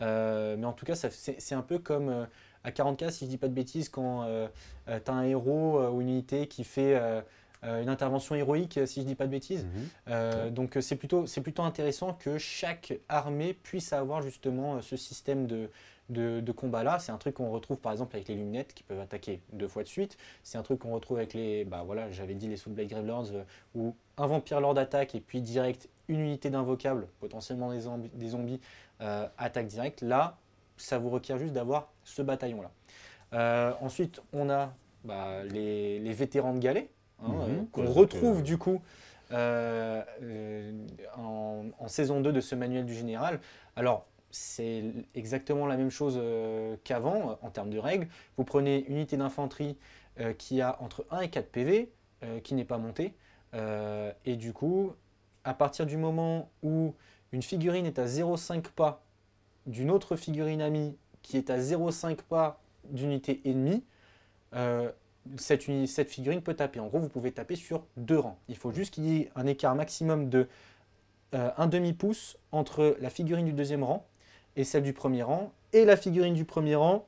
Euh, mais en tout cas, c'est un peu comme euh, à quarante K, si je dis pas de bêtises, quand euh, euh, tu as un héros euh, ou une unité qui fait euh, euh, une intervention héroïque, si je dis pas de bêtises. Mmh. Euh, donc c'est plutôt, plutôt intéressant que chaque armée puisse avoir justement euh, ce système de... De, de combat là, c'est un truc qu'on retrouve par exemple avec les Luminettes qui peuvent attaquer deux fois de suite. C'est un truc qu'on retrouve avec les, bah voilà, j'avais dit les Soulblight Gravelords euh, où un Vampire Lord attaque et puis direct une unité d'invocable, potentiellement des, des zombies, euh, attaque direct. Là, ça vous requiert juste d'avoir ce bataillon là. Euh, ensuite, on a bah, les, les vétérans de Galet hein, mm-hmm. euh, qu'on retrouve du coup euh, euh, en, en saison deux de ce manuel du général. Alors, c'est exactement la même chose euh, qu'avant euh, en termes de règles. Vous prenez une unité d'infanterie euh, qui a entre un et quatre P V, euh, qui n'est pas montée. Euh, et du coup, à partir du moment où une figurine est à zéro virgule cinq pas d'une autre figurine amie qui est à zéro virgule cinq pas d'unité ennemie, euh, cette, uni cette figurine peut taper. En gros, vous pouvez taper sur deux rangs. Il faut juste qu'il y ait un écart maximum de euh, un demi-pouce entre la figurine du deuxième rang et celle du premier rang, et la figurine du premier rang,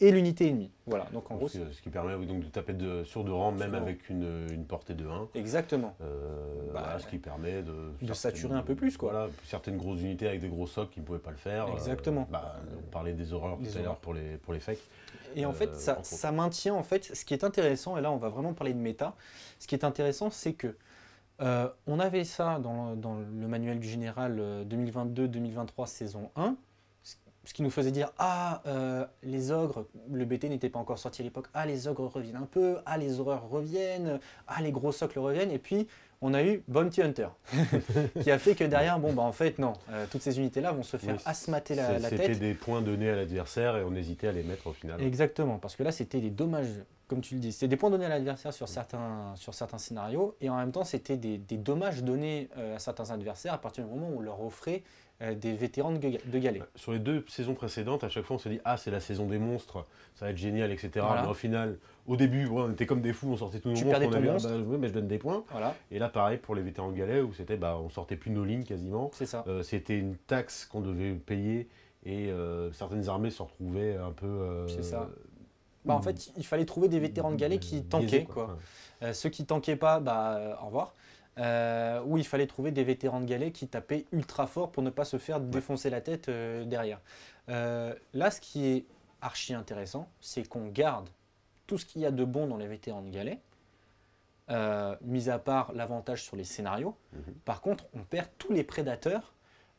et l'unité ennemie. Voilà, donc en donc, gros... Ce qui permet donc, de taper de, sur deux rangs, même avec une, une portée de un. Exactement. Euh, bah, voilà, ce qui permet de... De saturer un peu plus, quoi. Voilà, certaines grosses unités avec des gros socs qui ne pouvaient pas le faire. Exactement. Euh, bah, on parlait des horreurs tout à l'heure pour les, pour les fakes. Et euh, en fait, ça, ça maintient, en fait, ce qui est intéressant, et là on va vraiment parler de méta, ce qui est intéressant, c'est que euh, on avait ça dans, dans le manuel du général deux mille vingt-deux deux mille vingt-trois saison un, ce qui nous faisait dire « Ah, euh, les ogres, le B T n'était pas encore sorti à l'époque, ah, les ogres reviennent un peu, ah, les horreurs reviennent, ah, les gros socles reviennent. » Et puis, on a eu Bounty Hunter, qui a fait que derrière, bon, bah en fait, non, euh, toutes ces unités-là vont se faire oui, asmater la, la tête. C'était des points donnés à l'adversaire et on hésitait à les mettre au final. Exactement, parce que là, c'était des dommages, comme tu le dis, c'était des points donnés à l'adversaire sur, oui. certains, sur certains scénarios, et en même temps, c'était des, des dommages donnés euh, à certains adversaires à partir du moment où on leur offrait Euh, des vétérans de, de galets. Sur les deux saisons précédentes, à chaque fois on s'est dit « Ah, c'est la saison des monstres, ça va être génial, et cetera Voilà. » Mais au final, au début, ouais, on était comme des fous, on sortait tous nos monstres, on avait, bah, oui, mais je donne des points. Voilà. Et là, pareil, pour les vétérans de galets, où c'était, bah, on sortait plus nos lignes quasiment. C'est ça. Euh, c'était une taxe qu'on devait payer, et euh, certaines armées se retrouvaient un peu... Euh, c'est ça. Bah, en fait, il fallait trouver des vétérans de galets qui tankaient, quoi. quoi. Euh, ceux qui tankaient pas, bah, euh, au revoir. Euh, où il fallait trouver des vétérans de galets qui tapaient ultra fort pour ne pas se faire défoncer la tête euh, derrière. Euh, là, ce qui est archi intéressant, c'est qu'on garde tout ce qu'il y a de bon dans les vétérans de galets, euh, mis à part l'avantage sur les scénarios. Mm-hmm. Par contre, on perd tous les prédateurs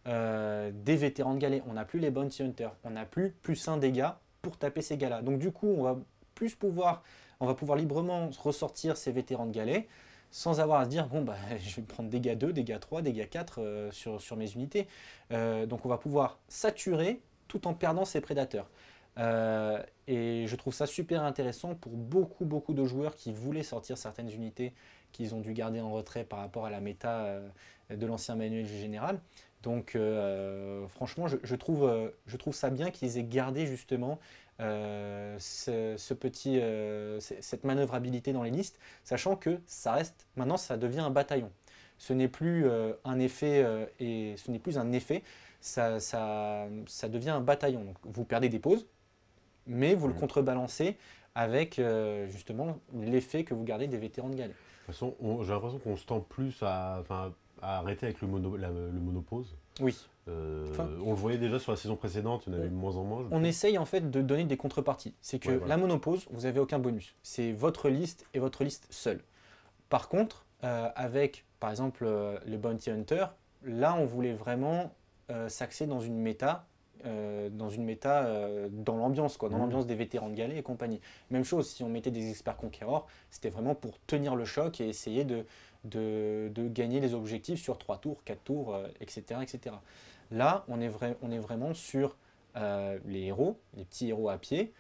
euh, des vétérans de galets. On n'a plus les Bounty Hunters, on n'a plus plus un dégât pour taper ces gars-là. Donc du coup, on va, plus pouvoir, on va pouvoir librement ressortir ces vétérans de galets, sans avoir à se dire, bon, bah, je vais prendre dégâts deux, dégâts trois, dégâts quatre euh, sur, sur mes unités. Euh, donc on va pouvoir saturer tout en perdant ses prédateurs. Euh, et je trouve ça super intéressant pour beaucoup, beaucoup de joueurs qui voulaient sortir certaines unités qu'ils ont dû garder en retrait par rapport à la méta euh, de l'ancien manuel du général. Donc euh, franchement, je, je, trouve, euh, je trouve ça bien qu'ils aient gardé justement Euh, ce, ce petit, euh, cette manœuvrabilité dans les listes, sachant que ça reste, maintenant ça devient un bataillon. Ce n'est plus euh, un effet, euh, et ce n'est plus un effet, ça, ça, ça devient un bataillon. Donc, vous perdez des pauses, mais vous mmh. le contrebalancez avec euh, justement l'effet que vous gardez des vétérans de galets. De toute façon, j'ai l'impression qu'on se tend plus à, à arrêter avec le, mono, la, le monopause. Oui. Euh, enfin, on le voyait déjà sur la saison précédente, on avait de moins en moins. On essaye en fait de donner des contreparties. C'est que ouais, voilà. la monopause, vous n'avez aucun bonus. C'est votre liste et votre liste seule. Par contre, euh, avec par exemple euh, le Bounty Hunter, là on voulait vraiment euh, s'axer dans une méta, euh, dans une méta euh, dans l'ambiance, quoi, dans mmh. l'ambiance des vétérans de galets et compagnie. Même chose, si on mettait des experts conquérants, c'était vraiment pour tenir le choc et essayer de, de, de gagner les objectifs sur trois tours, quatre tours, euh, et cetera, et cetera. Là, on est, vrai, on est vraiment sur euh, les héros, les petits héros à pied.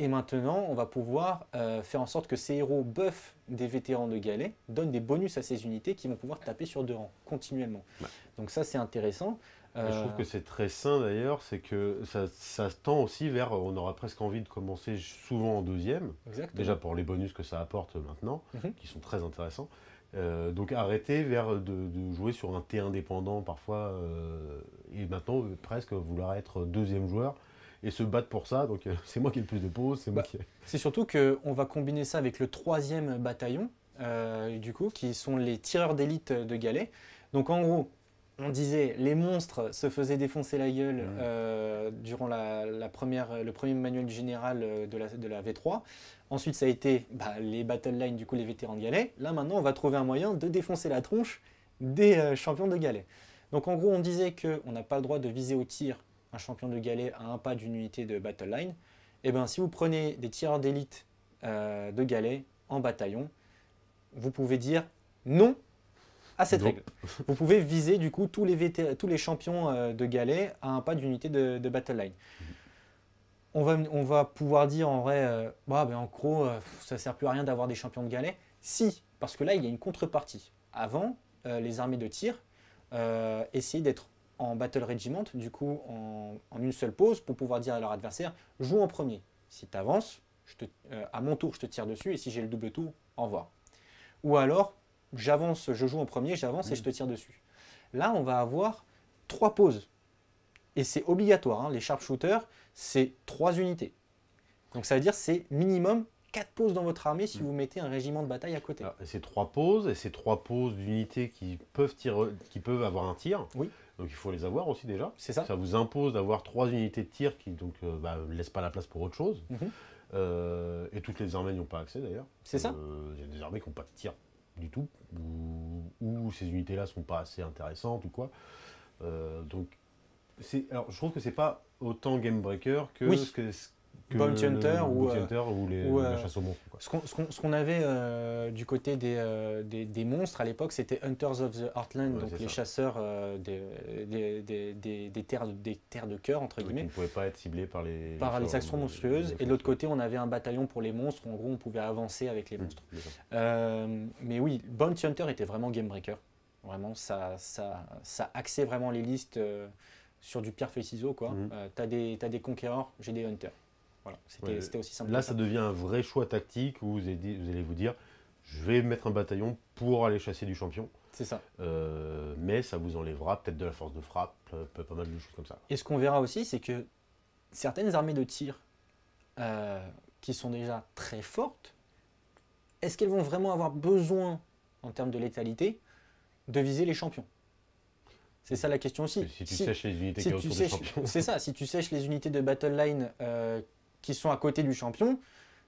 Et maintenant, on va pouvoir euh, faire en sorte que ces héros buffent des vétérans de galets, donnent des bonus à ces unités qui vont pouvoir taper sur deux rangs continuellement. Ouais. Donc ça, c'est intéressant. Euh... Je trouve que c'est très sain d'ailleurs, c'est que ça, ça tend aussi vers, on aura presque envie de commencer souvent en deuxième. Exactement. Déjà pour les bonus que ça apporte maintenant, mm-hmm. qui sont très intéressants. Euh, donc arrêter vers de, de jouer sur un T un dépendant parfois euh, et maintenant euh, presque vouloir être deuxième joueur et se battre pour ça, donc euh, c'est moi qui ai le plus de pauses, c'est bah, moi qui... C'est surtout qu'on va combiner ça avec le troisième bataillon euh, du coup qui sont les tireurs d'élite de galets. Donc en gros on disait les monstres se faisaient défoncer la gueule mmh. euh, durant la, la première, le premier manuel du général de la, de la V trois. Ensuite, ça a été bah, les battle lines, du coup les vétérans de galets. Là, maintenant, on va trouver un moyen de défoncer la tronche des euh, champions de galets. Donc, en gros, on disait qu'on n'a pas le droit de viser au tir un champion de galets à un pas d'une unité de battle line. Et bien, si vous prenez des tireurs d'élite euh, de galets en bataillon, vous pouvez dire non à cette règle. Vous pouvez viser, du coup, tous les, tous les champions euh, de galets à un pas d'unité de, de battle line. On va, on va pouvoir dire en vrai, euh, bah, ben, en gros, euh, ça ne sert plus à rien d'avoir des champions de galets. Si, parce que là, il y a une contrepartie. Avant, euh, les armées de tir euh, essayaient d'être en battle regiment, du coup, en, en une seule pause, pour pouvoir dire à leur adversaire, joue en premier. Si tu avances, je te, euh, à mon tour, je te tire dessus, et si j'ai le double tour, au revoir. Ou alors, j'avance, je joue en premier, j'avance mmh. et je te tire dessus. Là, on va avoir trois pauses. Et c'est obligatoire, hein. Les sharpshooters, c'est trois unités. Donc ça veut dire c'est minimum quatre pauses dans votre armée si vous mettez un régiment de bataille à côté. Ah, c'est trois pauses, et c'est trois pauses d'unités qui peuvent tirer, qui peuvent avoir un tir. Oui. Donc il faut les avoir aussi déjà. C'est ça. Ça vous impose d'avoir trois unités de tir qui donc euh, bah, laissent pas la place pour autre chose. Mm-hmm. euh, et toutes les armées n'y ont pas accès d'ailleurs. C'est ça. Il y a des armées qui n'ont pas de tir du tout, ou, ou ces unités-là sont pas assez intéressantes ou quoi. Euh, donc alors je trouve que c'est pas autant game breaker que oui. ce que ce Bounty Hunter ou, Hunter, euh, ou les, ou, euh, la chasse aux monstres. Quoi. Ce qu'on qu qu avait euh, du côté des, euh, des, des monstres à l'époque, c'était Hunters of the Heartland, ouais, donc les ça. chasseurs euh, des, des, des, des, des, terres, des terres de cœur, entre guillemets. Qui ne pouvaient pas être ciblés par les, par les, les actions monstrueuses. Les, les et de l'autre côté, on avait un bataillon pour les monstres, en gros, on pouvait avancer avec les monstres. Mmh, euh, mais oui, Bounty Hunter était vraiment game breaker. Vraiment, ça, ça, ça axait vraiment les listes euh, sur du pierre-feuille-ciseau. Mmh. Euh, tu as des, t'as des conquérants, j'ai des hunters. Voilà, c'était ouais, aussi simple. Là, ça devient un vrai choix tactique où vous allez, vous allez vous dire, je vais mettre un bataillon pour aller chasser du champion. C'est ça. Euh, mais ça vous enlèvera peut-être de la force de frappe, pas mal de choses comme ça. Et ce qu'on verra aussi, c'est que certaines armées de tir euh, qui sont déjà très fortes, est-ce qu'elles vont vraiment avoir besoin, en termes de létalité, de viser les champions? C'est ça la question aussi. Et si tu si, sèches les unités si qui sont autour des champions. C'est ça, si tu sèches les unités de battle line euh, qui sont à côté du champion,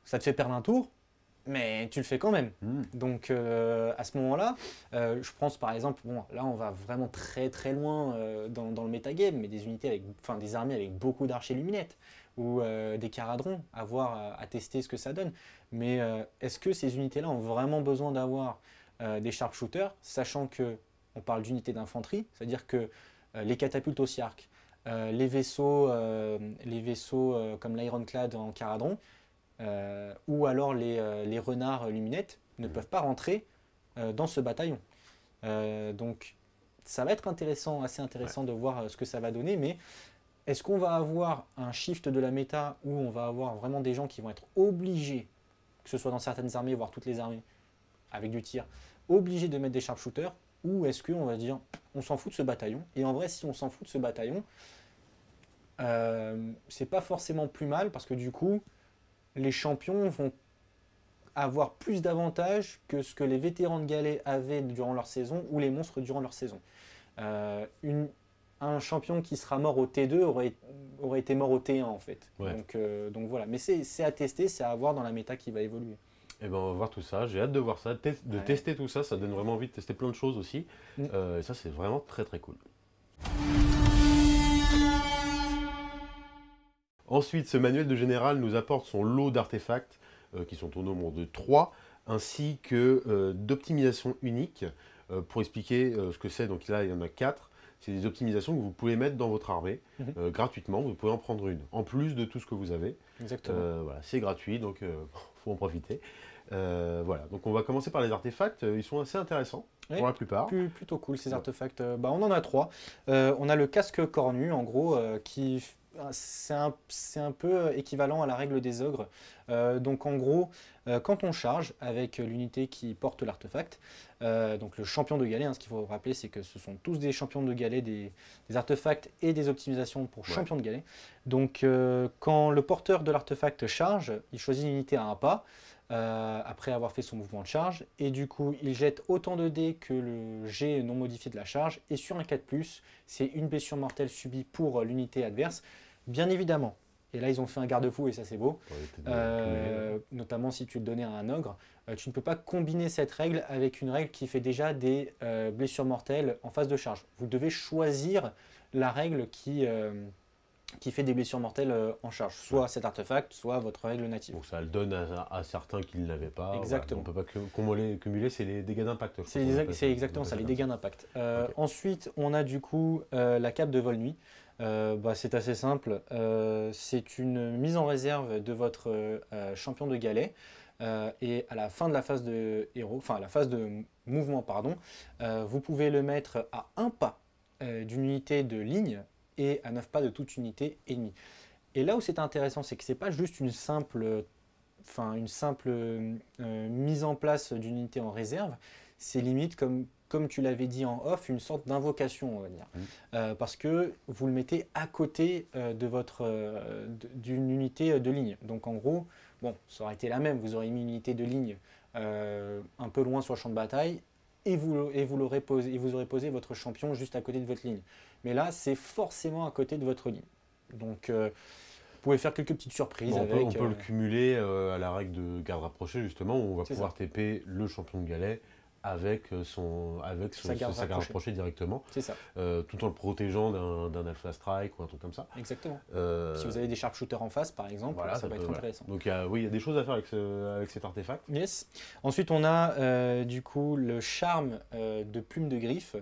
ça te fait perdre un tour, mais tu le fais quand même. Mmh. Donc euh, à ce moment-là, euh, je pense par exemple, bon, là on va vraiment très très loin euh, dans, dans le metagame, mais des unités avec, enfin des armées avec beaucoup d'archers luminettes ou euh, des Kharadron, à voir, à, à tester ce que ça donne. Mais euh, est-ce que ces unités-là ont vraiment besoin d'avoir euh, des sharpshooters, sachant que on parle d'unités d'infanterie, c'est-à-dire que euh, les catapultes aussi arc, Euh, les vaisseaux, euh, les vaisseaux euh, comme l'Ironclad en Kharadron, euh, ou alors les, euh, les renards luminettes, ne mmh. peuvent pas rentrer euh, dans ce bataillon. Euh, donc ça va être intéressant, assez intéressant ouais. de voir euh, ce que ça va donner, mais est-ce qu'on va avoir un shift de la méta où on va avoir vraiment des gens qui vont être obligés, que ce soit dans certaines armées, voire toutes les armées, avec du tir, obligés de mettre des sharpshooters? Ou est-ce qu'on va dire, on s'en fout de ce bataillon? Et en vrai, si on s'en fout de ce bataillon, euh, c'est pas forcément plus mal, parce que du coup, les champions vont avoir plus d'avantages que ce que les vétérans de galets avaient durant leur saison, ou les monstres durant leur saison. Euh, une, un champion qui sera mort au T deux aurait, aurait été mort au T un, en fait. Ouais. Donc, euh, donc voilà. Mais c'est à tester, c'est à voir dans la méta qui va évoluer. Eh ben, on va voir tout ça, j'ai hâte de voir ça, de ouais. tester tout ça, ça donne vraiment envie de tester plein de choses aussi. Mm. Euh, et ça, c'est vraiment très très cool. Ensuite, ce manuel de général nous apporte son lot d'artefacts, euh, qui sont au nombre de trois, ainsi que euh, d'optimisations uniques, euh, pour expliquer euh, ce que c'est. Donc là, il y en a quatre. C'est des optimisations que vous pouvez mettre dans votre armée mmh. euh, gratuitement. Vous pouvez en prendre une, en plus de tout ce que vous avez. Exactement. Euh, voilà, c'est gratuit, donc il euh, faut en profiter. Euh, voilà, donc on va commencer par les artefacts. Ils sont assez intéressants oui. pour la plupart. Plus, plutôt cool ces ouais. artefacts. Bah, on en a trois. Euh, on a le casque cornu, en gros, euh, qui c'est un, un peu équivalent à la règle des ogres. Euh, donc en gros, euh, quand on charge avec l'unité qui porte l'artefact, euh, donc le champion de galet, hein, ce qu'il faut rappeler c'est que ce sont tous des champions de galet, des, des artefacts et des optimisations pour ouais. champion de galet. Donc euh, quand le porteur de l'artefact charge, il choisit une unité à un pas, euh, après avoir fait son mouvement de charge, et du coup il jette autant de dés que le jet non modifié de la charge, et sur un quatre plus, c'est une blessure mortelle subie pour l'unité adverse. Bien évidemment, et là ils ont fait un garde-fou et ça c'est beau, ouais, euh, notamment si tu le donnais à un ogre, euh, tu ne peux pas combiner cette règle avec une règle qui fait déjà des euh, blessures mortelles en phase de charge. Vous devez choisir la règle qui, euh, qui fait des blessures mortelles euh, en charge, soit ouais. cet artefact, soit votre règle native. Donc ça le donne à, à certains qui ne l'avaient pas. Exactement. Voilà. On ne peut pas cumuler, cumuler c'est les dégâts d'impact. C'est exactement ça, les dégâts d'impact. Euh, okay. Ensuite, on a du coup euh, la cape de vol nuit. Euh, bah, c'est assez simple, euh, c'est une mise en réserve de votre euh, champion de galet euh, et à la fin de la phase de héros, enfin à la phase de mouvement pardon, euh, vous pouvez le mettre à un pas euh, d'une unité de ligne et à neuf pas de toute unité ennemie. Et là où c'est intéressant, c'est que c'est pas juste une simple, enfin une simple euh, mise en place d'une unité en réserve, c'est limite comme comme tu l'avais dit en off, une sorte d'invocation, on va dire. Mmh. Euh, parce que vous le mettez à côté euh, de votre euh, d'une unité de ligne. Donc en gros, bon, ça aurait été la même, vous auriez mis une unité de ligne euh, un peu loin sur le champ de bataille, et vous, et vous l'aurez posé, et vous aurez posé votre champion juste à côté de votre ligne. Mais là, c'est forcément à côté de votre ligne. Donc... Euh, Vous pouvez faire quelques petites surprises. Bon, on, avec, peut, on euh... peut le cumuler euh, à la règle de garde rapprochée, justement, où on va pouvoir ça. T P le champion de galet avec son, avec son, sa, garde son, sa garde rapprochée directement. C'est ça. Euh, tout en le protégeant d'un alpha strike ou un truc comme ça. Exactement. Euh... Si vous avez des sharpshooters en face, par exemple, voilà, ça, ça va peut, être voilà. intéressant. Donc, euh, oui, il y a des choses à faire avec, ce, avec cet artefact. Yes. Ensuite, on a euh, du coup le charme euh, de plume de griffe.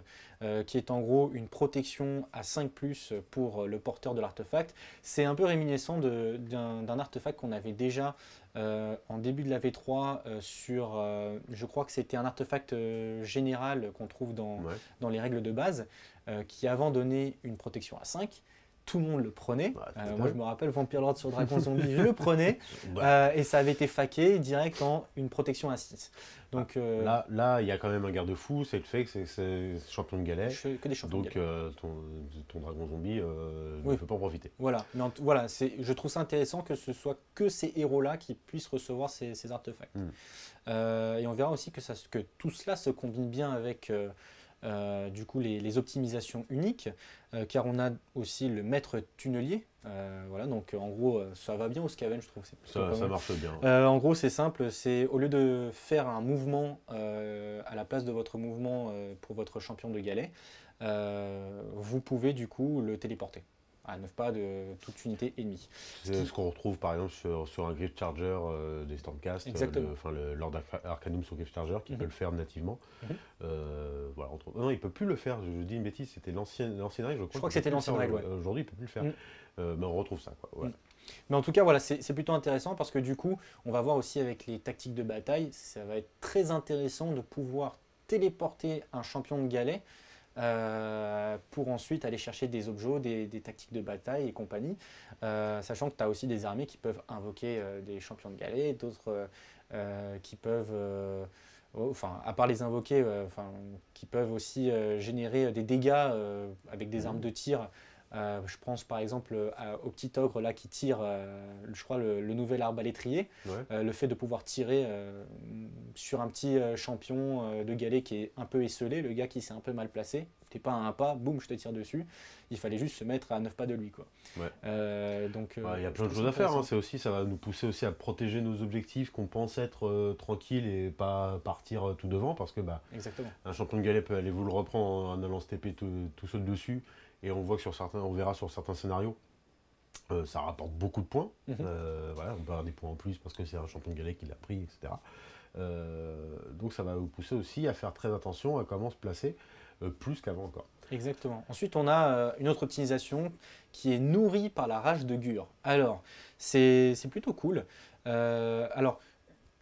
Euh, qui est en gros une protection à cinq plus pour euh, le porteur de l'artefact. C'est un peu réminiscent d'un artefact qu'on avait déjà euh, en début de la V trois euh, sur, euh, je crois que c'était un artefact euh, général qu'on trouve dans, ouais. dans les règles de base, euh, qui avant donnait une protection à cinq. Tout le monde le prenait. Bah, euh, moi, je me rappelle Vampire Lords sur Dragon Zombie, je le prenais. Bah. Euh, et ça avait été faqué direct en une protection à six. Donc, euh, là, là, il y a quand même un garde-fou. C'est le fait que c'est champion de galère. Que des champions. Donc, de euh, ton, ton Dragon Zombie euh, oui. ne peut pas en profiter. Voilà. Mais en voilà je trouve ça intéressant que ce soit que ces héros-là qui puissent recevoir ces, ces artefacts. Mm. Euh, et on verra aussi que, ça, que tout cela se combine bien avec... Euh, Euh, du coup les, les optimisations uniques, euh, car on a aussi le maître tunnelier, euh, voilà, donc en gros ça va bien au scaven, je trouve, ça, ça marche bien. Euh, en gros c'est simple, c'est au lieu de faire un mouvement euh, à la place de votre mouvement euh, pour votre champion de galet, euh, vous pouvez du coup le téléporter à neuf pas de toute unité ennemie. C'est ce, ce qu'on retrouve par exemple sur, sur un Griff Charger euh, des Stormcast, enfin euh, le, le Lord Arcanum sur Griff Charger qui mm-hmm. peut le faire nativement. Mm-hmm. euh, voilà, on... Non, il ne peut plus le faire, je, je dis une bêtise, c'était l'ancienne règle. Je crois, je crois que c'était l'ancienne règle. Ouais. Aujourd'hui, il ne peut plus le faire. Mm. Euh, mais on retrouve ça. Quoi, voilà. Mm. Mais en tout cas, voilà, c'est plutôt intéressant parce que du coup, on va voir aussi avec les tactiques de bataille, ça va être très intéressant de pouvoir téléporter un champion de galet. Euh, pour ensuite aller chercher des objets, des, des tactiques de bataille et compagnie, euh, sachant que tu as aussi des armées qui peuvent invoquer euh, des champions de galets, d'autres euh, qui peuvent, euh, oh, enfin à part les invoquer, euh, enfin, qui peuvent aussi euh, générer des dégâts euh, avec des armes de tir. Euh, je pense par exemple euh, au petit ogre là qui tire, euh, je crois, le, le nouvel arbalétrier. Ouais. Euh, le fait de pouvoir tirer euh, sur un petit euh, champion euh, de galet qui est un peu esselé, le gars qui s'est un peu mal placé, t'es pas à un pas, boum, je te tire dessus. Il fallait juste se mettre à neuf pas de lui. Quoi. Ouais. Euh, donc, ouais, il y a plein de choses à faire. Hein. C'est aussi, ça va nous pousser aussi à protéger nos objectifs qu'on pense être euh, tranquille et pas partir euh, tout devant parce que bah, un champion de galet peut aller vous le reprendre en, en allant se taper tout seul dessus. Et on voit que sur certains, on verra sur certains scénarios, euh, ça rapporte beaucoup de points. Mmh. Euh, voilà, on peut avoir des points en plus parce que c'est un champion de galet qui l'a pris, et cetera. Euh, donc ça va vous pousser aussi à faire très attention à comment se placer euh, plus qu'avant encore. Exactement. Ensuite, on a euh, une autre optimisation qui est nourrie par la rage de Gur. Alors, c'est plutôt cool. Euh, alors,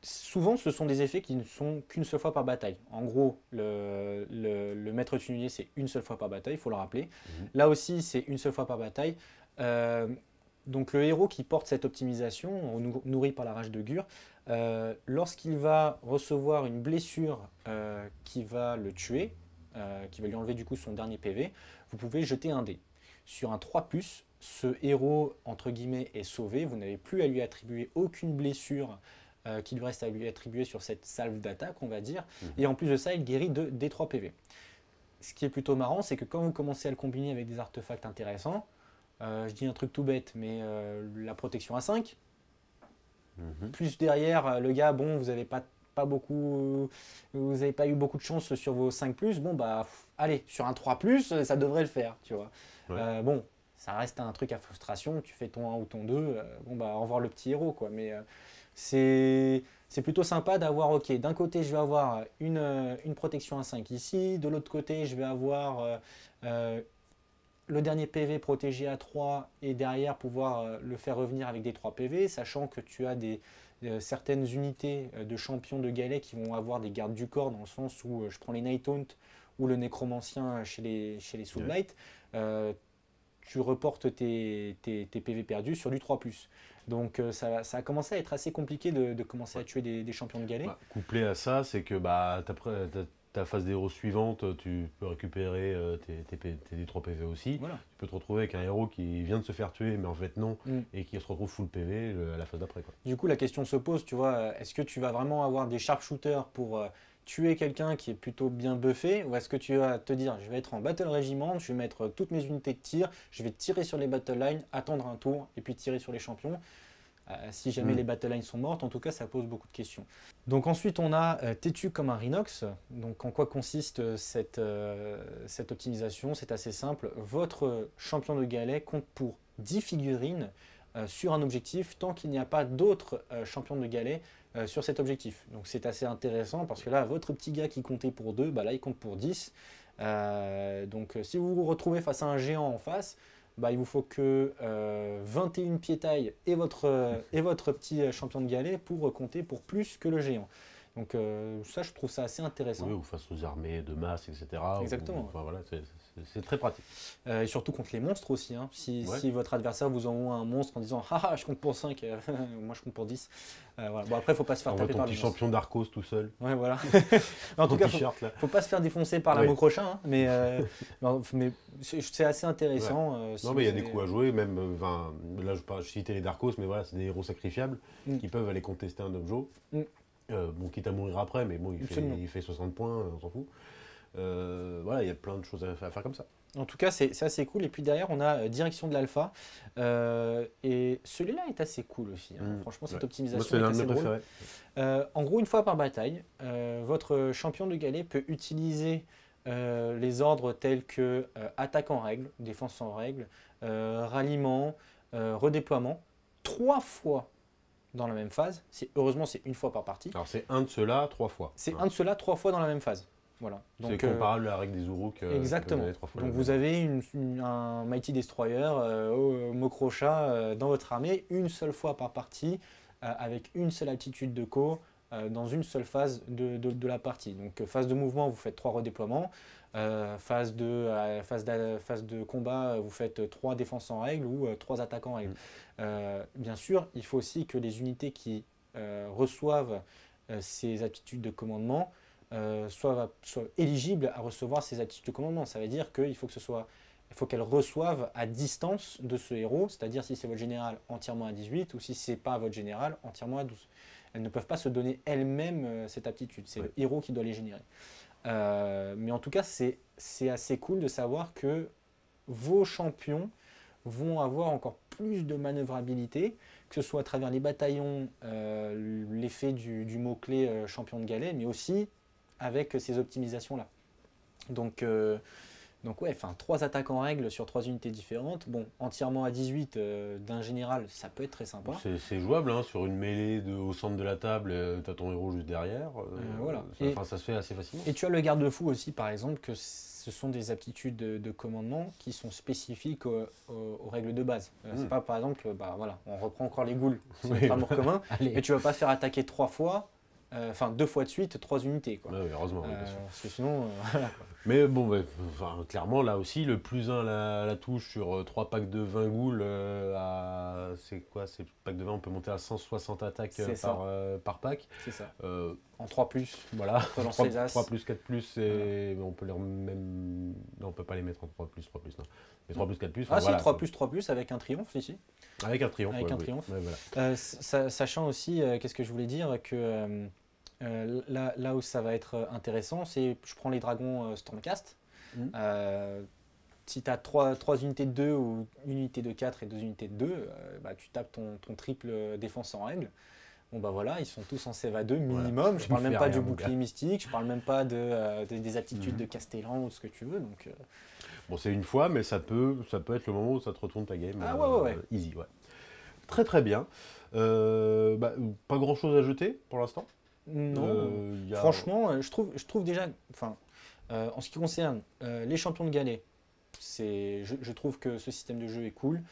souvent, ce sont des effets qui ne sont qu'une seule fois par bataille. En gros, le, le, le maître tunnelier, c'est une seule fois par bataille, il faut le rappeler. Mmh. Là aussi, c'est une seule fois par bataille. Euh, donc, le héros qui porte cette optimisation, nourri par la rage de Gur, euh, lorsqu'il va recevoir une blessure euh, qui va le tuer, euh, qui va lui enlever du coup son dernier P V, vous pouvez jeter un dé. Sur un trois plus, ce héros, entre guillemets, est sauvé. Vous n'avez plus à lui attribuer aucune blessure Euh, qu'il lui reste à lui attribuer sur cette salve d'attaque, on va dire. Mmh. Et en plus de ça, il guérit de, des trois P V. Ce qui est plutôt marrant, c'est que quand vous commencez à le combiner avec des artefacts intéressants, euh, je dis un truc tout bête, mais euh, la protection à cinq, mmh. plus derrière, le gars, bon, vous n'avez pas, pas beaucoup, vous n'avez pas eu beaucoup de chance sur vos cinq plus, bon, bah, pff, allez, sur un trois plus, ça devrait le faire, tu vois. Ouais. Euh, bon, ça reste un truc à frustration, tu fais ton un ou ton deux, euh, bon, bah, au revoir le petit héros, quoi, mais... Euh, c'est plutôt sympa d'avoir, ok, d'un côté je vais avoir une, une protection à cinq ici, de l'autre côté je vais avoir euh, le dernier P V protégé à trois et derrière pouvoir euh, le faire revenir avec des trois P V, sachant que tu as des, euh, certaines unités de champions de galet qui vont avoir des gardes du corps dans le sens où euh, je prends les Nighthaunt ou le Nécromancien chez les, chez les Soulblight, euh, tu reportes tes, tes, tes P V perdus sur du trois plus. Donc ça, ça a commencé à être assez compliqué de, de commencer à tuer des, des champions de galet. Bah, couplé à ça, c'est que bah, tu as, ta phase d'héros suivante, tu peux récupérer euh, tes, tes, tes D trois P V aussi. Voilà. Tu peux te retrouver avec un héros qui vient de se faire tuer, mais en fait non, mm. et qui se retrouve full P V à la phase d'après. Du coup, la question se pose, tu vois, est-ce que tu vas vraiment avoir des sharpshooters pour euh, tuer quelqu'un qui est plutôt bien buffé, ou est-ce que tu vas te dire, je vais être en battle régiment, je vais mettre toutes mes unités de tir, je vais tirer sur les battle lines, attendre un tour, et puis tirer sur les champions. Euh, si jamais mmh. les battlelines sont mortes, en tout cas, ça pose beaucoup de questions. Donc ensuite, on a euh, Têtu comme un Rhinox. Donc en quoi consiste cette, euh, cette optimisation? C'est assez simple. Votre champion de galet compte pour dix figurines euh, sur un objectif tant qu'il n'y a pas d'autres euh, champions de galet euh, sur cet objectif. Donc c'est assez intéressant parce que là, votre petit gars qui comptait pour deux, bah là, il compte pour dix. Euh, donc si vous vous retrouvez face à un géant en face, bah, il vous faut que euh, vingt et une piétailles et votre, euh, et votre petit champion de galet pour compter pour plus que le géant. Donc euh, ça, je trouve ça assez intéressant. Oui, ou face aux armées de masse, et cetera. Exactement. Ou, enfin, voilà, c'est très pratique. Euh, et surtout contre les monstres aussi. Hein. Si, ouais. si votre adversaire vous envoie un monstre en disant « Ah, je compte pour cinq, moi je compte pour dix euh, ». Voilà. Bon, après, il ne faut pas se faire on taper par les monstres. Champion d'Arcos tout seul. Ouais, voilà. En tout cas, il ne faut pas se faire défoncer par ouais. la Maw-krusha, hein, mais, euh, mais c'est assez intéressant. Ouais. Euh, si non, mais il y a avez... des coups à jouer. Même, euh, là, je citais les d'Arcos, mais voilà, c'est des héros sacrifiables mm. qui peuvent aller contester un objet. Mm. Euh, bon, quitte à mourir après, mais bon, il, fait, il fait soixante points, on s'en fout. Euh, voilà, il y a plein de choses à, à faire comme ça. En tout cas, c'est assez cool. Et puis derrière, on a Direction de l'Alpha. Euh, et celui-là est assez cool aussi. Hein. Mmh. Franchement, cette ouais. optimisation Moi, est, est assez drôle. Euh, en gros, une fois par bataille, euh, votre champion de galet peut utiliser euh, les ordres tels que euh, attaque en règle, défense en règle, euh, ralliement, euh, redéploiement, trois fois dans la même phase. Heureusement, c'est une fois par partie. Alors, c'est un de ceux-là trois fois. C'est hein. un de ceux-là trois fois dans la même phase. Voilà. C'est comparable euh, à la règle des Uruks. Euh, exactement. Vous fois Donc, vous même. avez une, une, un Mighty Destroyer euh, Maw-krusha euh, dans votre armée, une seule fois par partie, euh, avec une seule altitude de co, euh, dans une seule phase de, de, de la partie. Donc, phase de mouvement, vous faites trois redéploiements. Euh, phase, de, euh, phase, de, phase de combat, vous faites trois défenses en règle ou trois attaques en règle. Mmh. Euh, bien sûr, il faut aussi que les unités qui euh, reçoivent euh, ces aptitudes de commandement euh, soient, soient éligibles à recevoir ces aptitudes de commandement. Ça veut dire qu'il faut que ce soit, il faut qu'elles reçoivent à distance de ce héros, c'est-à-dire si c'est votre général entièrement à dix-huit ou si ce n'est pas votre général entièrement à douze. Elles ne peuvent pas se donner elles-mêmes euh, cette aptitude, c'est oui. le héros qui doit les générer. Euh, mais en tout cas, c'est assez cool de savoir que vos champions vont avoir encore plus de manœuvrabilité, que ce soit à travers les bataillons, euh, l'effet du, du mot-clé euh, champion de galet, mais aussi avec ces optimisations-là. Donc, euh, donc ouais, enfin, trois attaques en règle sur trois unités différentes, bon, entièrement à dix-huit euh, d'un général, ça peut être très sympa. C'est jouable, hein, sur une mêlée de, au centre de la table, euh, tu as ton héros juste derrière, euh, euh, voilà. ça, ça se fait assez facilement. Et tu as le garde-fou aussi, par exemple, que ce sont des aptitudes de, de commandement qui sont spécifiques aux, aux, aux règles de base. Euh, mmh. C'est pas, par exemple, bah, voilà, on reprend encore les ghouls, c'est notre amour commun, mais tu vas pas faire attaquer trois fois, Enfin, euh, deux fois de suite, trois unités. Quoi. Ah oui, heureusement, euh, oui, bien sûr. Parce que sinon, euh, voilà, quoi. Mais bon, bah, enfin, clairement, là aussi, le plus un à la, la touche sur euh, trois packs de vingt ghouls, euh, c'est quoi ces packs de vingt? On peut monter à cent soixante attaques euh, par, euh, par pack. C'est ça. Euh, en trois plus. Voilà. trois, trois plus, quatre plus, et voilà. On peut les même. Non, on peut pas les mettre en trois plus, trois plus, non. Mais trois plus, quatre plus. Ah, voilà, si, trois plus, trois plus, avec un triomphe, ici. Avec un triomphe. Avec ouais, un oui. triomphe. Ouais, voilà. euh, ça, sachant aussi, euh, qu'est-ce que je voulais dire que euh, Euh, là, là où ça va être intéressant, c'est je prends les dragons euh, Stormcast. Mmh. Euh, si tu as trois, trois unités de deux ou une unité de quatre et deux unités de deux, euh, bah, tu tapes ton, ton triple défense en règle. Bon bah voilà, ils sont tous en C V A deux minimum. Voilà. Je parle même pas du bouclier mystique, je parle même pas de, euh, des, des aptitudes mmh. de Castellan ou ce que tu veux. Donc, euh... Bon, c'est une fois, mais ça peut, ça peut être le moment où ça te retourne ta game. Ah ouais, euh, ouais, ouais. Easy, ouais. Très très bien. Euh, bah, pas grand chose à jeter pour l'instant. Non, euh, franchement, a... je, trouve, je trouve déjà, enfin, euh, en ce qui concerne euh, les champions de galet, je, je trouve que ce système de jeu est cool.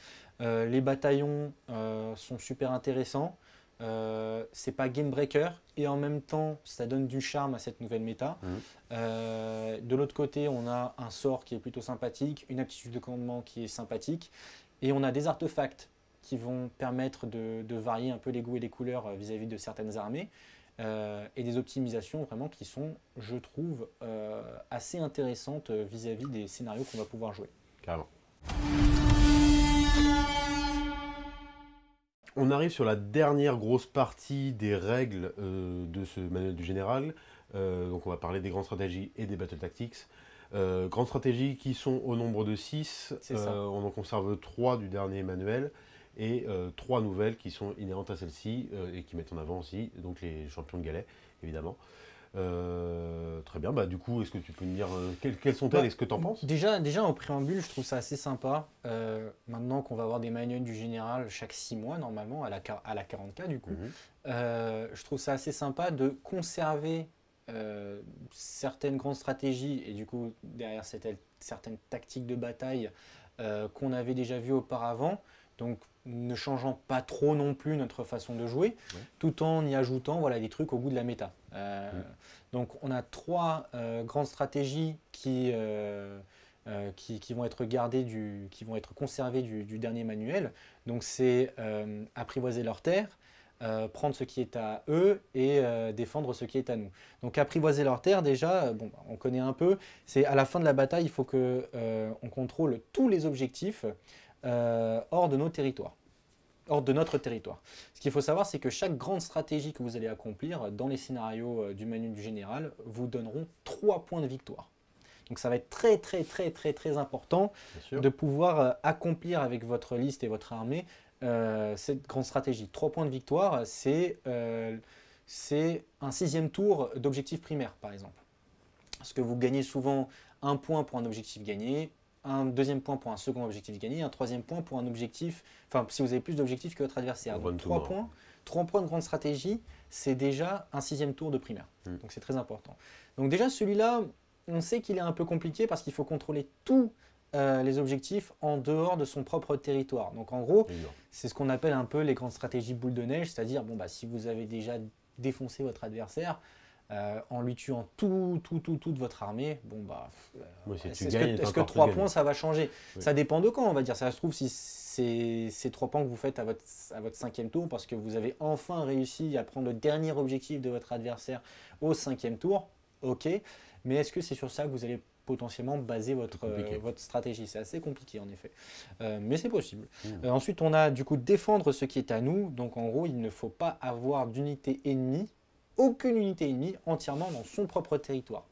Euh, les bataillons euh, sont super intéressants. Euh, c'est pas game breaker et en même temps, ça donne du charme à cette nouvelle méta. Mmh. Euh, de l'autre côté, on a un sort qui est plutôt sympathique, une aptitude de commandement qui est sympathique et on a des artefacts qui vont permettre de, de varier un peu les goûts et les couleurs vis-à-vis de certaines armées. euh, et des optimisations vraiment qui sont, je trouve, euh, assez intéressantes vis-à-vis -vis des scénarios qu'on va pouvoir jouer. Carrément. On arrive sur la dernière grosse partie des règles euh, de ce manuel du général. Euh, donc on va parler des grandes stratégies et des battle tactics. Euh, grandes stratégies qui sont au nombre de six. Euh, on en conserve trois du dernier manuel et euh, trois nouvelles qui sont inhérentes à celle-ci euh, et qui mettent en avant aussi donc les champions de galet, évidemment. Euh, très bien, bah, du coup, est-ce que tu peux me dire euh, quelles, quelles sont-elles, est-ce que tu en penses? Déjà, déjà, en préambule, je trouve ça assez sympa. Euh, maintenant qu'on va avoir des manuels du général chaque six mois, normalement, à la, à la quarante K, du coup, mm-hmm. euh, je trouve ça assez sympa de conserver euh, certaines grandes stratégies et du coup, derrière cette, certaines tactiques de bataille euh, qu'on avait déjà vues auparavant. Donc, ne changeant pas trop non plus notre façon de jouer, ouais. tout en y ajoutant voilà, des trucs au goût de la méta. Euh, ouais. Donc on a trois euh, grandes stratégies qui, euh, euh, qui, qui, vont être gardées du, qui vont être conservées du, du dernier manuel. Donc c'est euh, apprivoiser leurs terres, euh, prendre ce qui est à eux et euh, défendre ce qui est à nous. Donc apprivoiser leurs terres, déjà, bon, on connaît un peu, c'est à la fin de la bataille, il faut qu'on euh, contrôle tous les objectifs Euh, hors de nos territoires, hors de notre territoire. Ce qu'il faut savoir, c'est que chaque grande stratégie que vous allez accomplir dans les scénarios euh, du manuel du général vous donneront trois points de victoire. Donc ça va être très très très très très important de pouvoir euh, accomplir avec votre liste et votre armée euh, cette grande stratégie. Trois points de victoire, c'est euh, c'est un sixième tour d'objectif primaire, par exemple. Parce que vous gagnez souvent un point pour un objectif gagné, un deuxième point pour un second objectif gagné, un troisième point pour un objectif, enfin si vous avez plus d'objectifs que votre adversaire. Donc trois points, trois points de grande stratégie, c'est déjà un sixième tour de primaire. Mm. Donc c'est très important. Donc déjà celui-là, on sait qu'il est un peu compliqué parce qu'il faut contrôler tous euh, les objectifs en dehors de son propre territoire. Donc en gros, c'est ce qu'on appelle un peu les grandes stratégies boule de neige, c'est-à-dire bon bah si vous avez déjà défoncé votre adversaire, Euh, en lui tuant tout, tout, tout, tout de votre armée, bon bah, euh, oui, si est-ce que, est que trois points ça va changer? Oui. Ça dépend de quand, on va dire. Ça se trouve, si ces trois points que vous faites à votre, à votre cinquième tour, parce que vous avez enfin réussi à prendre le dernier objectif de votre adversaire au cinquième tour, ok, mais est-ce que c'est sur ça que vous allez potentiellement baser votre, euh, votre stratégie? C'est assez compliqué en effet, euh, mais c'est possible. Mmh. Euh, ensuite, on a du coup défendre ce qui est à nous, donc en gros, il ne faut pas avoir d'unité ennemie. Aucune unité ennemie entièrement dans son propre territoire.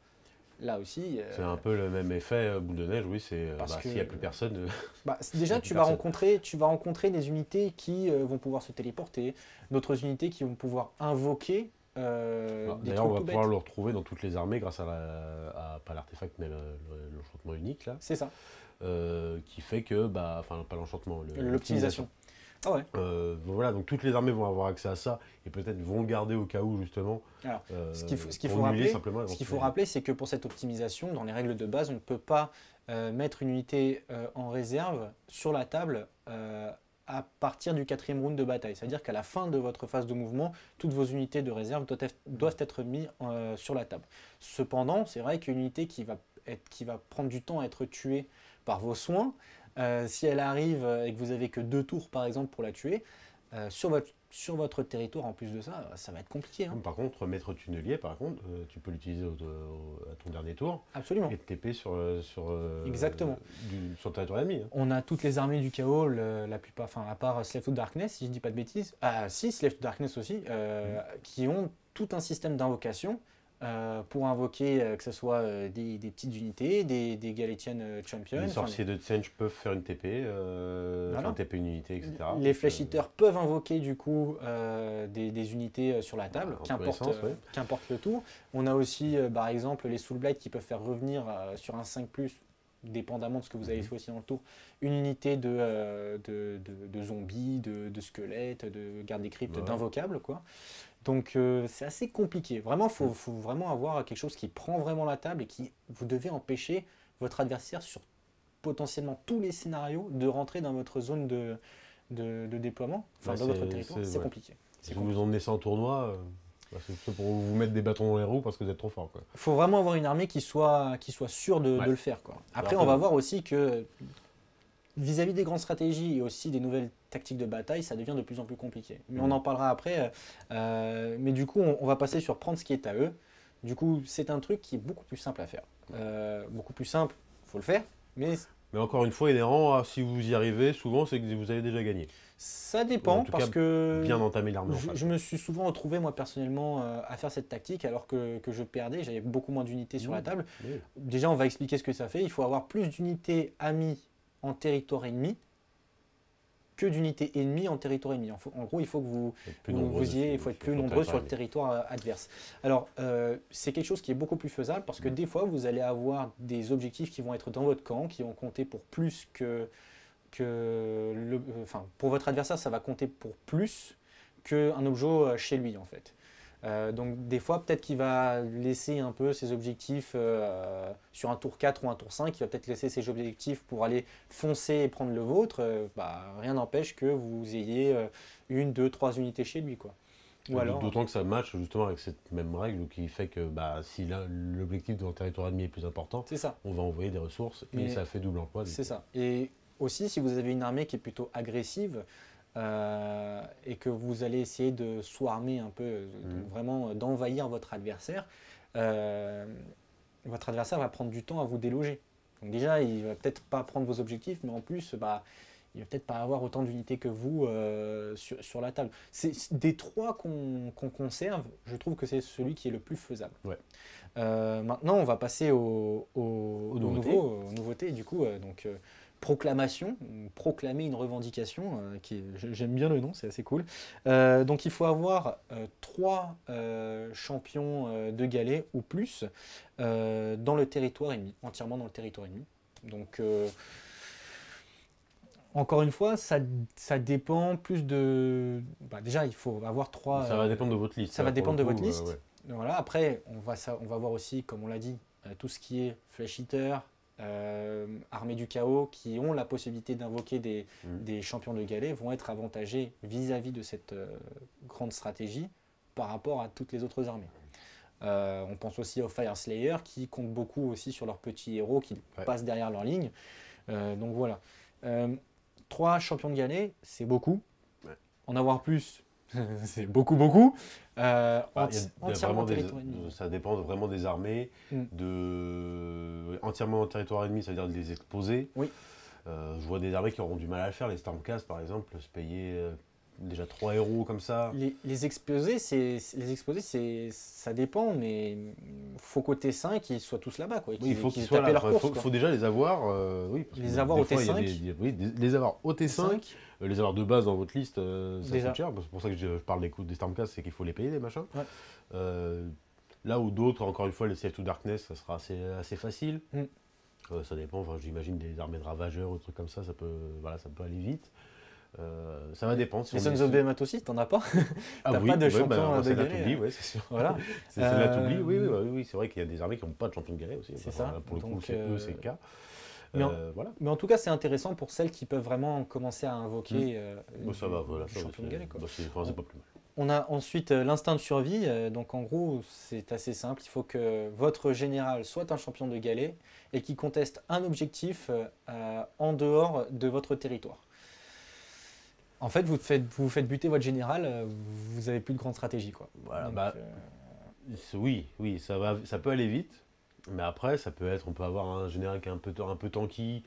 Là aussi... Euh, c'est un peu le même effet euh, boule de neige, oui, c'est... Euh, bah, s'il n'y a plus personne... Euh, bah, déjà, tu, plus vas personne. Rencontrer, tu vas rencontrer des unités qui euh, vont pouvoir se téléporter, d'autres unités qui vont pouvoir invoquer euh, ah, des trucs tout bêtes. D'ailleurs, on va pouvoir le retrouver dans toutes les armées grâce à, la, à pas l'artefact, mais l'enchantement le, le, unique, là. C'est ça. Euh, qui fait que... Bah, enfin, pas l'enchantement, l'optimisation. Le, Ah ouais. euh, voilà, donc toutes les armées vont avoir accès à ça et peut-être vont le garder au cas où, justement. Alors, euh, ce qu'il faut, ce qu'il faut rappeler, ce qu'il faut rappeler, c'est que pour cette optimisation, dans les règles de base, on ne peut pas euh, mettre une unité euh, en réserve sur la table euh, à partir du quatrième round de bataille. C'est-à-dire qu'à la fin de votre phase de mouvement, toutes vos unités de réserve doivent être, doivent être mises euh, sur la table. Cependant, c'est vrai qu'une unité qui va, être, qui va prendre du temps à être tuée par vos soins, Euh, si elle arrive et que vous n'avez que deux tours, par exemple, pour la tuer, euh, sur, votre, sur votre territoire, en plus de ça, ça va être compliqué. Hein. Par contre, maître tunnelier, par contre, euh, tu peux l'utiliser à ton dernier tour. Absolument. Et te T P sur, sur, euh, Exactement. Du, sur le territoire ennemi. Hein. On a toutes les armées du chaos, le, la plupart, enfin, à part Slaves to Darkness, si je ne dis pas de bêtises. Ah si, Slaves to Darkness aussi, euh, mmh. qui ont tout un système d'invocation. Euh, pour invoquer euh, que ce soit euh, des, des petites unités, des, des Galatian euh, Champions. Les sorciers de Tzeentch peuvent faire une T P, euh, voilà. faire une T P une unité, et cetera. Les Flesh-eaters euh... peuvent invoquer du coup euh, des, des unités euh, sur la table, voilà, qu'importe euh, ouais. qu'importe le tour. On a aussi euh, par exemple les Soulblight qui peuvent faire revenir euh, sur un cinq plus, dépendamment de ce que vous avez fait aussi dans le tour, une unité de, euh, de, de, de zombies, de, de squelettes, de gardes des cryptes, ouais. d'invocables, quoi. Donc euh, c'est assez compliqué. Vraiment, il faut, faut vraiment avoir quelque chose qui prend vraiment la table et qui vous devez empêcher votre adversaire sur potentiellement tous les scénarios de rentrer dans votre zone de, de, de déploiement, enfin ouais, dans votre territoire. C'est ouais. compliqué. Si vous vous emmenez ça en tournoi, euh, bah, c'est pour vous mettre des bâtons dans les roues parce que vous êtes trop fort. Il faut vraiment avoir une armée qui soit, qui soit sûre de, ouais. de le faire. Quoi. Après, on va voir aussi que vis-à-vis des grandes stratégies et aussi des nouvelles tactiques de bataille, ça devient de plus en plus compliqué. Mais mmh. on en parlera après. Euh, mais du coup, on, on va passer sur prendre ce qui est à eux. Du coup, c'est un truc qui est beaucoup plus simple à faire. Euh, beaucoup plus simple, il faut le faire. Mais... mais encore une fois, inhérent à si vous y arrivez, souvent, c'est que vous avez déjà gagné. Ça dépend, parce que bien entamer l'armée en face. Je me suis souvent retrouvé, moi, personnellement, euh, à faire cette tactique, alors que, que je perdais, j'avais beaucoup moins d'unités sur mmh. la table. Mmh. Déjà, on va expliquer ce que ça fait. Il faut avoir plus d'unités amies en territoire ennemi que d'unités ennemies en territoire ennemi. En, en gros, il faut que vous, vous, vous y ayez, il faut être plus nombreux sur le territoire adverse. Alors, euh, c'est quelque chose qui est beaucoup plus faisable parce que mmh. des fois, vous allez avoir des objectifs qui vont être dans votre camp, qui vont compter pour plus que... que le, enfin, pour votre adversaire, ça va compter pour plus qu'un objet chez lui, en fait. Euh, donc, des fois, peut-être qu'il va laisser un peu ses objectifs euh, sur un tour quatre ou un tour cinq. Il va peut-être laisser ses objectifs pour aller foncer et prendre le vôtre. Euh, bah, rien n'empêche que vous ayez euh, une, deux, trois unités chez lui, quoi. D'autant que ça matche justement avec cette même règle qui fait que bah, si l'objectif dans le territoire ennemi est plus important, c'est ça. On va envoyer des ressources et, et ça fait double emploi. C'est ça. Et aussi, si vous avez une armée qui est plutôt agressive, Euh, et que vous allez essayer de swarmer un peu, mmh. donc vraiment d'envahir votre adversaire, euh, votre adversaire va prendre du temps à vous déloger. Donc déjà, il ne va peut-être pas prendre vos objectifs, mais en plus, bah, il ne va peut-être pas avoir autant d'unités que vous euh, sur, sur la table. Des trois qu'on qu'on conserve, je trouve que c'est celui qui est le plus faisable. Ouais. Euh, maintenant, on va passer au, au, aux, nouveautés. Nouveau, aux nouveautés. Du coup, euh, donc... Euh, proclamation, proclamer une revendication, euh, qui j'aime bien le nom, c'est assez cool. Euh, donc il faut avoir euh, trois euh, champions euh, de galets ou plus euh, dans le territoire ennemi, entièrement dans le territoire ennemi. Donc euh, encore une fois, ça, ça dépend plus de... Bah, déjà, il faut avoir trois... Ça euh, va dépendre de votre liste. Ça va dépendre de coup, votre liste. Euh, ouais. Voilà. Après, on va, ça, on va voir aussi, comme on l'a dit, euh, tout ce qui est Flesh-eater, Euh, armées du chaos qui ont la possibilité d'invoquer des, mmh. des champions de galets vont être avantagés vis-à-vis de cette euh, grande stratégie par rapport à toutes les autres armées. Euh, on pense aussi aux Fyreslayers qui comptent beaucoup aussi sur leurs petits héros qui ouais. passent derrière leur ligne. Euh, donc voilà. Euh, trois champions de galets, c'est beaucoup. Ouais. En avoir plus, c'est beaucoup, beaucoup. Euh, bah, en, entièrement des, ça dépend vraiment des armées, mm. de, entièrement en territoire ennemi, c'est-à-dire de les exposer. Oui. Euh, je vois des armées qui auront du mal à le faire, les Stormcast par exemple, se payer euh, déjà trois héros comme ça. Les, les exposer, ça dépend, mais faut côté cinq qu'ils soient tous là-bas. Oui, il faut qu'ils soient là. Il faut, faut déjà les avoir. Euh, oui, parce les, que, avoir fois, des, des, oui, des, les avoir au T cinq. Euh, les avoir de base dans votre liste, euh, ça coûte cher. C'est pour ça que je, je parle des, des Stormcast, c'est qu'il faut les payer, les machins. Ouais. Euh, là où d'autres, encore une fois, les Slaves to Darkness, ça sera assez, assez facile. Mm. Euh, ça dépend, enfin, j'imagine des armées de ravageurs ou trucs comme ça, ça peut, voilà, ça peut aller vite. Euh, ça va dépendre. Si les Sons of Behemat aussi, t'en as pas. T'as ah oui, pas de ouais, champion bah, de galets. Ouais, c'est sûr. Voilà. C'est euh... là t'oublies, oui, oui, oui, oui. C'est vrai qu'il y a des armées qui n'ont pas de champion de galets aussi. C'est enfin, ça. Pour le donc, coup, c'est euh... eux, c'est le cas. Mais en, euh, voilà. mais en tout cas, c'est intéressant pour celles qui peuvent vraiment commencer à invoquer mmh. euh, bah, ça va, voilà, ça champion de galets. Bah, enfin, on, pas plus mal. On a ensuite euh, l'instinct de survie. Euh, donc en gros, c'est assez simple. Il faut que votre général soit un champion de galets et qu'il conteste un objectif euh, en dehors de votre territoire. En fait, vous faites, vous faites buter votre général, vous n'avez plus de grande stratégie, quoi. Voilà, donc, bah, euh... Oui, oui, ça, va, ça peut aller vite. Mais après, ça peut être, on peut avoir un général qui est un peu, un peu tanky,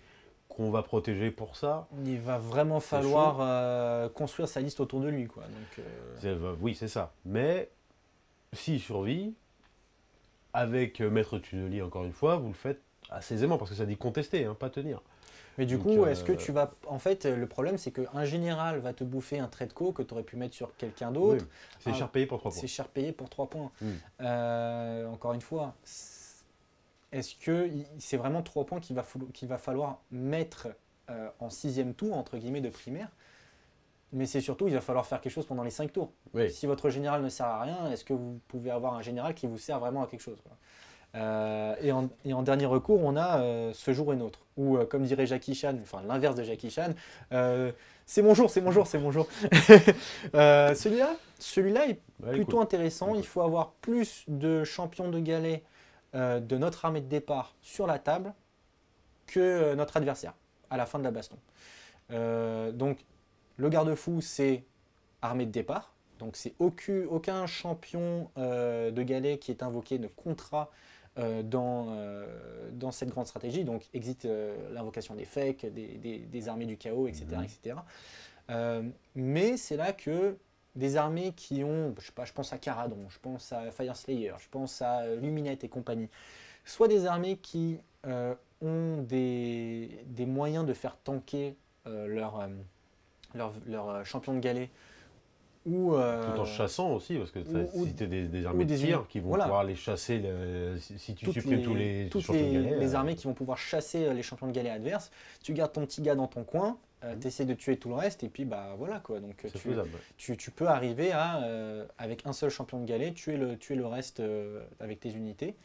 qu'on va protéger pour ça. Il va vraiment falloir euh, construire sa liste autour de lui, quoi. Donc, euh... oui, c'est ça. Mais s'il survit, avec euh, Maître Tunnelier, encore une fois, vous le faites assez aisément, parce que ça dit contester, hein, pas tenir. Mais du Donc, coup, est-ce euh... que tu vas... En fait, le problème, c'est qu'un général va te bouffer un trait de co que tu aurais pu mettre sur quelqu'un d'autre. Oui, c'est cher payé pour trois points. C'est cher payé pour trois points. Mmh. Euh, encore une fois... Est-ce que c'est vraiment trois points qu'il va, qu'il va falloir mettre euh, en sixième tour, entre guillemets, de primaire? Mais c'est surtout, il va falloir faire quelque chose pendant les cinq tours. Oui. Si votre général ne sert à rien, est-ce que vous pouvez avoir un général qui vous sert vraiment à quelque chose, quoi? Euh, et, en, et en dernier recours, on a euh, ce jour et notre. Ou euh, comme dirait Jackie Chan, enfin l'inverse de Jackie Chan, euh, c'est mon jour, c'est mon jour, c'est mon jour. euh, celui-là, celui-là est ouais, plutôt cool. intéressant. Il faut avoir plus de champions de galets Euh, de notre armée de départ sur la table que euh, notre adversaire. à la fin de la baston. Euh, donc, le garde-fou, c'est armée de départ. Donc, c'est aucun, aucun champion euh, de galet qui est invoqué de contrat euh, dans, euh, dans cette grande stratégie. Donc, exit euh, l'invocation des fakes, des, des, des armées du chaos, et cetera et cetera. Euh, mais c'est là que des armées qui ont, je sais pas, je pense à Kharadron, je pense à Fyreslayers, je pense à Lumineth et compagnie, soit des armées qui euh, ont des, des moyens de faire tanker euh, leur, euh, leur, leur champion de galet, ou euh, tout en chassant aussi, parce que ou, si tu as des, des armées de tir qui vont voilà. pouvoir les chasser, euh, si tu toutes supprimes les, tous les toutes champions les, de galet. Les armées euh, qui vont pouvoir chasser les champions de galet adverses, tu gardes ton petit gars dans ton coin, Euh, tu essaies de tuer tout le reste et puis bah voilà quoi. Donc tu, faisable, ouais. tu, tu peux arriver à, euh, avec un seul champion de galet, tuer le, tuer le reste euh, avec tes unités.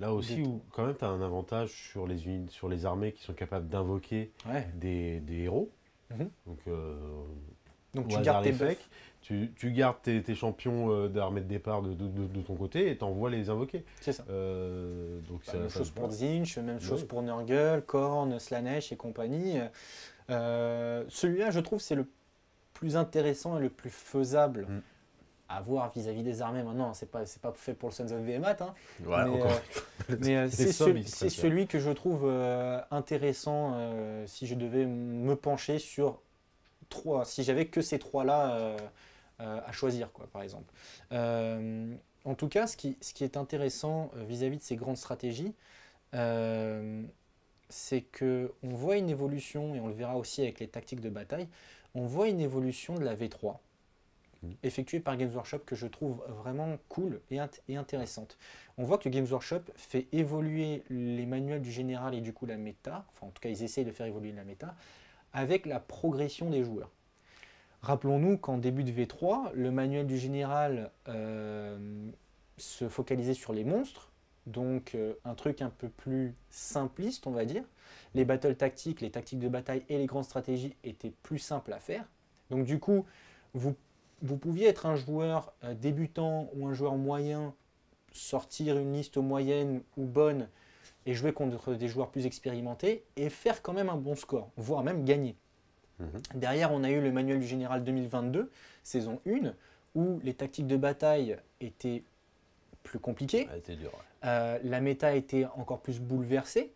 Là aussi des... où quand même tu as un avantage sur les, sur les armées qui sont capables d'invoquer ouais. des, des héros. Mm-hmm. Donc, euh, Donc tu gardes tes buffs. Tu, tu gardes tes, tes champions d'armée de départ de, de, de, de ton côté et t'envoies les invoquer. C'est ça. Euh, donc bah, ça, même ça chose pour Tzeentch, même oui. chose pour Nurgle, Korn, Slaanesh et compagnie. Euh, Celui-là, je trouve, c'est le plus intéressant et le plus faisable mm. à voir vis-à-vis des armées. Maintenant, c'est pas, c'est pas fait pour le Sons of Behemat. Hein, voilà, mais euh, mais euh, c'est ce, celui que je trouve euh, intéressant euh, si je devais me pencher sur trois. Si j'avais que ces trois-là... Euh, Euh, à choisir, quoi, par exemple. Euh, en tout cas, ce qui, ce qui est intéressant vis-à-vis euh, -vis de ces grandes stratégies, euh, c'est qu'on voit une évolution, et on le verra aussi avec les tactiques de bataille, on voit une évolution de la V trois, mmh. effectuée par Games Workshop, que je trouve vraiment cool et, int et intéressante. On voit que Games Workshop fait évoluer les manuels du général et du coup la méta, enfin en tout cas ils essayent de faire évoluer la méta, avec la progression des joueurs. Rappelons-nous qu'en début de V trois, le manuel du général euh, se focalisait sur les monstres, donc euh, un truc un peu plus simpliste, on va dire. Les battles tactiques, les tactiques de bataille et les grandes stratégies étaient plus simples à faire. Donc du coup, vous, vous pouviez être un joueur euh, débutant ou un joueur moyen, sortir une liste moyenne ou bonne et jouer contre des joueurs plus expérimentés et faire quand même un bon score, voire même gagner. Derrière, on a eu le manuel du général deux mille vingt-deux, saison un, où les tactiques de bataille étaient plus compliquées, ah, c'était dur, ouais. euh, la méta était encore plus bouleversée,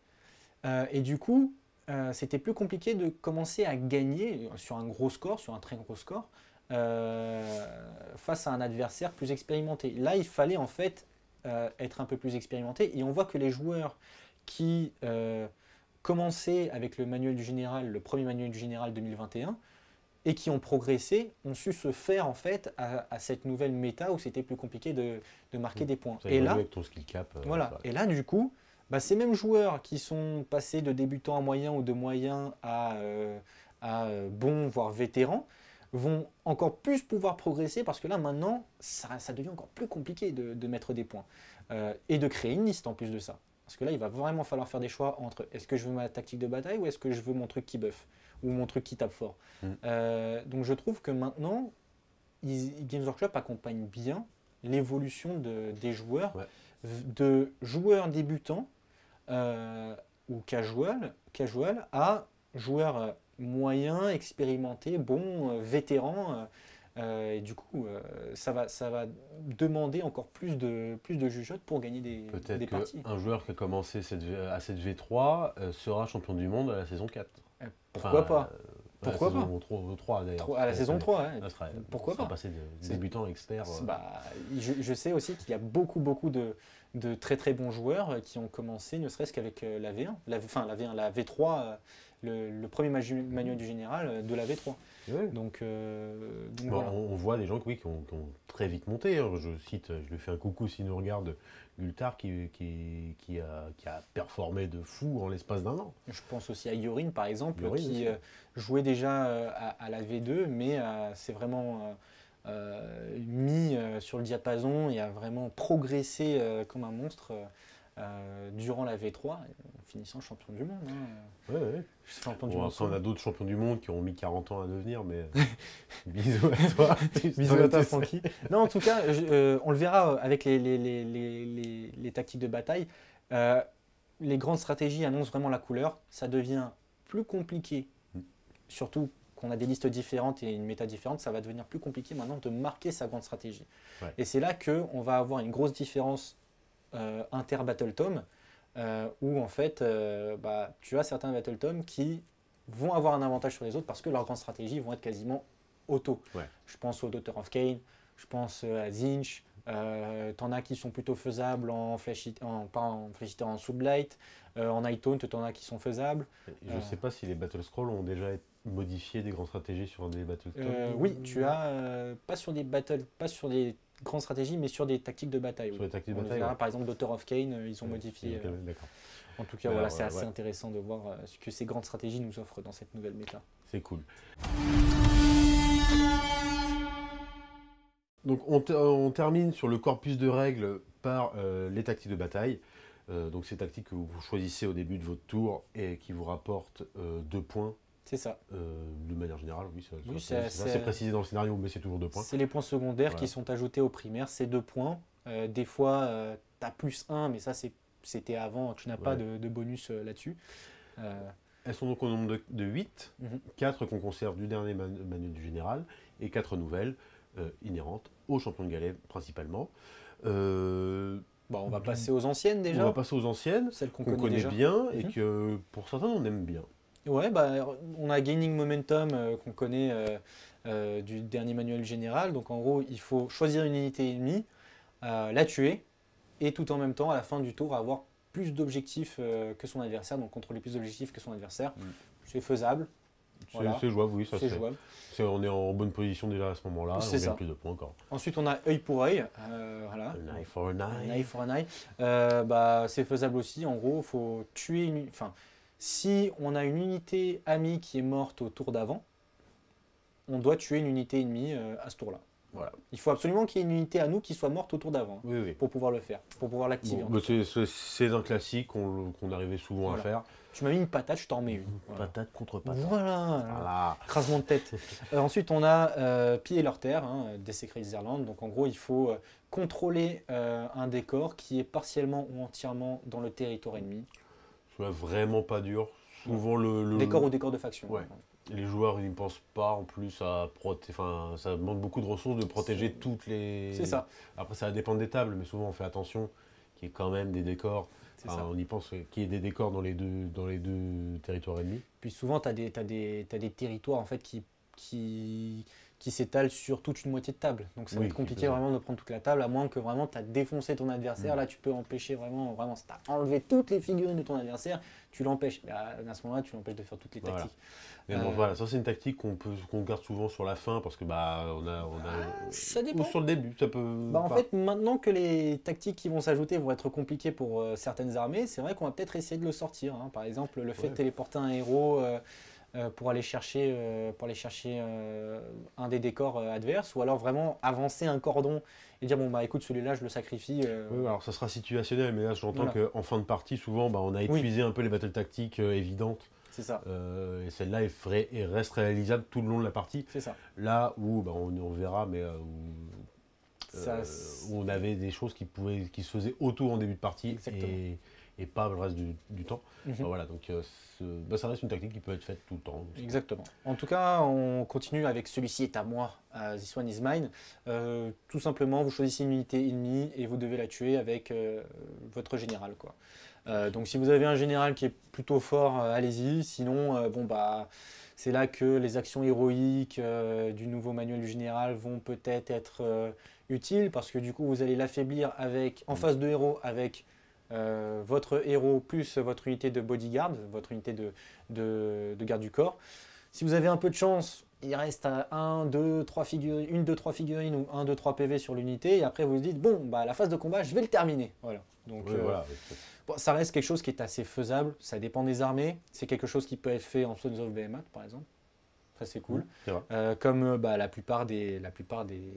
euh, et du coup, euh, c'était plus compliqué de commencer à gagner sur un gros score, sur un très gros score, euh, face à un adversaire plus expérimenté. Là, il fallait en fait euh, être un peu plus expérimenté, et on voit que les joueurs qui... Euh, commencé avec le manuel du général, le premier manuel du général deux mille vingt et un, et qui ont progressé, ont su se faire en fait à, à cette nouvelle méta où c'était plus compliqué de, de marquer mmh. des points. Ça et là, avec ton skill cap, euh, voilà. Et là, du coup, bah, ces mêmes joueurs qui sont passés de débutant à moyen ou de moyen à, euh, à bon, voire vétéran, vont encore plus pouvoir progresser parce que là, maintenant, ça, ça devient encore plus compliqué de, de mettre des points euh, et de créer une liste en plus de ça. Parce que là, il va vraiment falloir faire des choix entre est-ce que je veux ma tactique de bataille ou est-ce que je veux mon truc qui buff ou mon truc qui tape fort. Mmh. Euh, donc je trouve que maintenant, ils, Games Workshop accompagne bien l'évolution de, des joueurs, ouais. de joueurs débutants euh, ou casual, casual à joueurs moyens, expérimentés, bons, vétérans. Euh, et du coup, euh, ça, va, ça va demander encore plus de, plus de jugeote pour gagner des, des parties. Peut-être qu'un joueur qui a commencé cette, à cette V trois euh, sera champion du monde à la saison quatre. Euh, pourquoi enfin, pas euh, Pourquoi pas trois, trois, d'ailleurs. À la saison trois, ouais. Ça serait, pourquoi ça pas passer de débutant à expert. Euh... Bah, je, je sais aussi qu'il y a beaucoup, beaucoup de, de très très bons joueurs qui ont commencé, ne serait-ce qu'avec la V un, la, enfin la V un, la V trois, le, le premier manuel du général de la V trois. Ouais. Donc, euh, donc bon, voilà. on, on voit des gens oui, qui, ont, qui ont très vite monté. Hein. Je cite, je lui fais un coucou s'il nous regarde, Gultar qui, qui, qui, a, qui a performé de fou en l'espace d'un an. Je pense aussi à Yorin par exemple, Yorin, qui euh, jouait déjà euh, à, à la V deux, mais euh, c'est vraiment... Euh, Euh, mis euh, sur le diapason et a vraiment progressé euh, comme un monstre euh, durant la V trois, en finissant champion du monde. Hein. Ouais, ouais. Champion bon, du monde on a d'autres champions du monde qui ont mis quarante ans à devenir, mais bisous à toi. Bisous à toi, Francky. Non, en tout cas, je, euh, on le verra avec les, les, les, les, les, les tactiques de bataille. Euh, les grandes stratégies annoncent vraiment la couleur. Ça devient plus compliqué. Mmh. Surtout qu'on a des listes différentes et une méta différente, ça va devenir plus compliqué maintenant de marquer sa grande stratégie. Ouais. Et c'est là qu'on va avoir une grosse différence euh, inter-battle tome, euh, où en fait, euh, bah, tu as certains battle tomes qui vont avoir un avantage sur les autres parce que leurs grandes stratégies vont être quasiment auto. Ouais. Je pense aux Daughters of Khaine, je pense à Tzeentch, euh, t'en as qui sont plutôt faisables en Flesh-eater, en, pas en Flesh-eater, en Soulblight, euh, en Nighthaunt, t'en as qui sont faisables. Et je euh, sais pas si les Battle Scrolls ont déjà été modifiés des grandes stratégies sur des Battle Scrolls. Euh, oui, tu as, euh, pas sur des battles, pas sur des grandes stratégies, mais sur des tactiques de bataille. Sur oui. les tactiques de bataille, verra, ouais. Par exemple, Daughters of Khaine, ils ont ouais, modifié. Euh, D'accord. En tout cas, Alors, voilà, c'est euh, assez ouais. intéressant de voir euh, ce que ces grandes stratégies nous offrent dans cette nouvelle méta. C'est cool. Donc on, on termine sur le corpus de règles par euh, les tactiques de bataille. Euh, donc ces tactiques que vous choisissez au début de votre tour et qui vous rapportent euh, deux points. C'est ça. Euh, de manière générale, oui, ça, oui ça, c'est assez précisé dans le scénario, mais c'est toujours deux points. C'est les points secondaires voilà. qui sont ajoutés aux primaires, c'est deux points. Euh, des fois, euh, tu as plus un, mais ça c'était avant, tu n'as ouais. pas de, de bonus euh, là-dessus. Euh, Elles sont donc au nombre de, de huit, mm-hmm. quatre qu'on conserve du dernier man, manuel du général et quatre nouvelles euh, inhérentes aux champions de galets principalement. Euh, bon, on va du, passer aux anciennes déjà. On va passer aux anciennes, celles qu'on qu connaît, connaît déjà. bien et mm-hmm. que pour certains on aime bien. Ouais, bah, on a Gaining Momentum euh, qu'on connaît euh, euh, du dernier manuel général. Donc en gros, il faut choisir une unité ennemie, euh, la tuer et tout en même temps, à la fin du tour, avoir plus d'objectifs euh, que son adversaire, donc contrôler plus d'objectifs que son adversaire, mm. c'est faisable. C'est voilà. jouable, oui, ça c'est jouable. Est, on est en bonne position déjà à ce moment-là, on gagne plus de points encore. Ensuite, on a œil pour œil. Euh, voilà. An eye for an eye. An eye for an eye. Euh, bah, c'est faisable aussi, en gros, il faut tuer une... Enfin, si on a une unité amie qui est morte au tour d'avant, on doit tuer une unité ennemie euh, à ce tour-là. Voilà. Il faut absolument qu'il y ait une unité à nous qui soit morte au tour d'avant oui, oui. pour pouvoir le faire, pour pouvoir l'activer. Bon, c'est un classique qu'on qu arrivait souvent voilà. à faire. Tu m'as mis une patate, je t'en mets une. Voilà. Patate contre patate. Voilà, voilà. Crasement de tête. euh, ensuite, on a euh, piller leur terre, hein, dessécrer les Irlandes. Donc en gros, il faut euh, contrôler euh, un décor qui est partiellement ou entièrement dans le territoire ennemi. C'est vraiment pas dur. Souvent le, le... décor ou décor de faction. Ouais. Hein. Les joueurs ils ne pensent pas en plus à protéger, enfin ça demande beaucoup de ressources de protéger toutes les... C'est ça. Après ça va dépendre des tables, mais souvent on fait attention qu'il y ait quand même des décors, enfin, on y pense qu'il y ait des décors dans les deux, dans les deux territoires ennemis. Puis souvent tu as des, t'as des, t'as des territoires en fait qui, qui, qui s'étalent sur toute une moitié de table, donc ça oui, va être compliqué vraiment de prendre toute la table, à moins que vraiment tu as défoncé ton adversaire, mmh. là tu peux empêcher vraiment, vraiment si tu as enlevé toutes les figurines de ton adversaire, tu l'empêches, à ce moment-là tu l'empêches de faire toutes les voilà. tactiques. Mais bon, euh... voilà, ça c'est une tactique qu'on qu'on garde souvent sur la fin parce que bah on a, on a... Ah, ça dépend. Ou sur le début, ça peut. Bah, en pas... fait, maintenant que les tactiques qui vont s'ajouter vont être compliquées pour euh, certaines armées, c'est vrai qu'on va peut-être essayer de le sortir. Hein. Par exemple, le fait ouais. de téléporter un héros euh, euh, pour aller chercher euh, pour aller chercher euh, un des décors euh, adverses, ou alors vraiment avancer un cordon et dire bon bah écoute celui-là je le sacrifie. Euh... Oui, alors ça sera situationnel, mais là j'entends voilà. qu'en fin de partie souvent bah, on a épuisé oui. un peu les battles tactiques euh, évidentes. C'est ça. Euh, et celle-là reste réalisable tout le long de la partie. C'est ça. Là où bah, on, on verra, mais euh, où, ça, euh, où on avait des choses qui, pouvaient, qui se faisaient auto en début de partie et, et pas le reste du, du temps. Mm-hmm. Enfin, voilà, donc euh, bah, ça reste une tactique qui peut être faite tout le temps. Exactement. En tout cas, on continue avec celui-ci est à moi, uh, This One Is Mine. Euh, tout simplement, vous choisissez une unité ennemie et vous devez la tuer avec euh, votre général, quoi. Euh, donc si vous avez un général qui est plutôt fort, euh, allez-y, sinon euh, bon, bah, c'est là que les actions héroïques euh, du nouveau manuel du général vont peut-être être, être euh, utiles, parce que du coup vous allez l'affaiblir avec en face de héros avec euh, votre héros plus votre unité de bodyguard, votre unité de, de, de garde du corps. Si vous avez un peu de chance, il reste à un, deux, trois figurines, une, deux, trois figurines ou un, deux, trois P V sur l'unité, et après vous vous dites bon, bah, la phase de combat, je vais le terminer. Voilà. Donc, oui, euh, voilà. Bon, ça reste quelque chose qui est assez faisable, ça dépend des armées, c'est quelque chose qui peut être fait en Sons of Behemat par exemple, ça c'est cool, mmh, euh, comme bah, la plupart, des, la plupart des,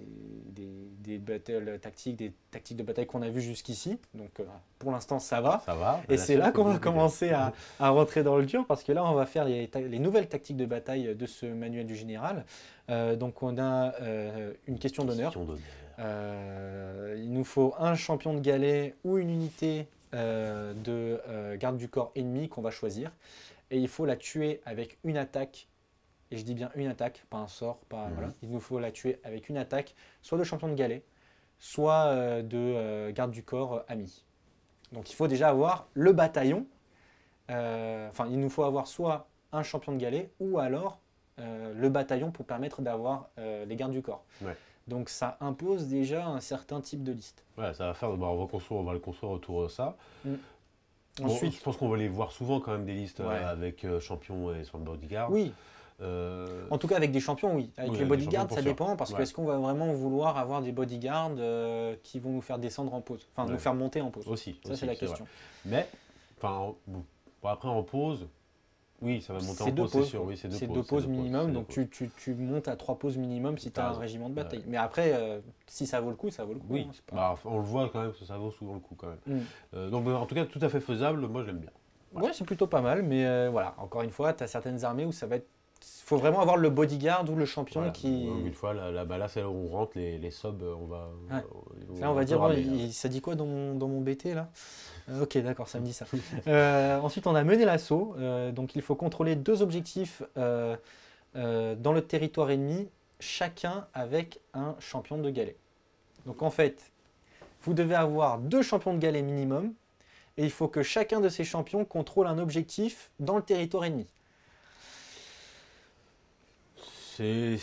des, des battles tactiques, des tactiques de bataille qu'on a vues jusqu'ici, donc euh, pour l'instant ça va, ça va et c'est là qu'on va commencer à, à rentrer dans le dur, parce que là on va faire les, les nouvelles tactiques de bataille de ce manuel du général, euh, donc on a euh, une question d'honneur, euh, il nous faut un champion de galet ou une unité Euh, de euh, garde du corps ennemi qu'on va choisir et il faut la tuer avec une attaque. Et je dis bien une attaque, pas un sort, pas, mmh. voilà. Il nous faut la tuer avec une attaque, soit de champion de galet, soit euh, de euh, garde du corps euh, ami. Donc il faut déjà avoir le bataillon, enfin euh, il nous faut avoir soit un champion de galet, ou alors euh, le bataillon pour permettre d'avoir euh, les gardes du corps. Ouais. Donc ça impose déjà un certain type de liste. Ouais, ça va faire, bah, on, va construire, on va le construire autour de ça. Mmh. Bon, ensuite, je pense qu'on va les voir souvent quand même des listes ouais. euh, avec euh, champion et son bodyguard. Oui. Euh... En tout cas avec des champions, oui. Avec oui, les bodyguards, ça sûr. dépend parce ouais. que est-ce qu'on va vraiment vouloir avoir des bodyguards euh, qui vont nous faire descendre en pause, enfin ouais. nous faire monter en pause. Aussi. Ça c'est la question. Vrai. Mais enfin, bon, après en pause, oui, ça va monter en pause, c'est sûr. Oui, c'est deux, deux pauses minimum, pause, donc pause. Tu, tu, tu montes à trois pauses minimum si tu as un régiment de bataille. Ouais. Mais après, euh, si ça vaut le coup, ça vaut le coup. Oui, hein, pas... bah, on le voit quand même, ça vaut souvent le coup quand même. Mm. Euh, donc en tout cas, tout à fait faisable, moi je l'aime bien. Voilà. Ouais, c'est plutôt pas mal, mais euh, voilà, encore une fois, tu as certaines armées où ça va être... faut vraiment avoir le bodyguard ou le champion voilà. qui... Donc, une fois, là, là, bah, là c'est là où on rentre, les, les subs, on va... Ouais. On, là, on va dire, ramer, bon, il, ça dit quoi dans mon, dans mon B T, là? euh, Ok, d'accord, ça me dit ça. euh, ensuite, on a mené l'assaut. Euh, donc, il faut contrôler deux objectifs euh, euh, dans le territoire ennemi, chacun avec un champion de galet. Donc, en fait, vous devez avoir deux champions de galet minimum, et il faut que chacun de ces champions contrôle un objectif dans le territoire ennemi. C'est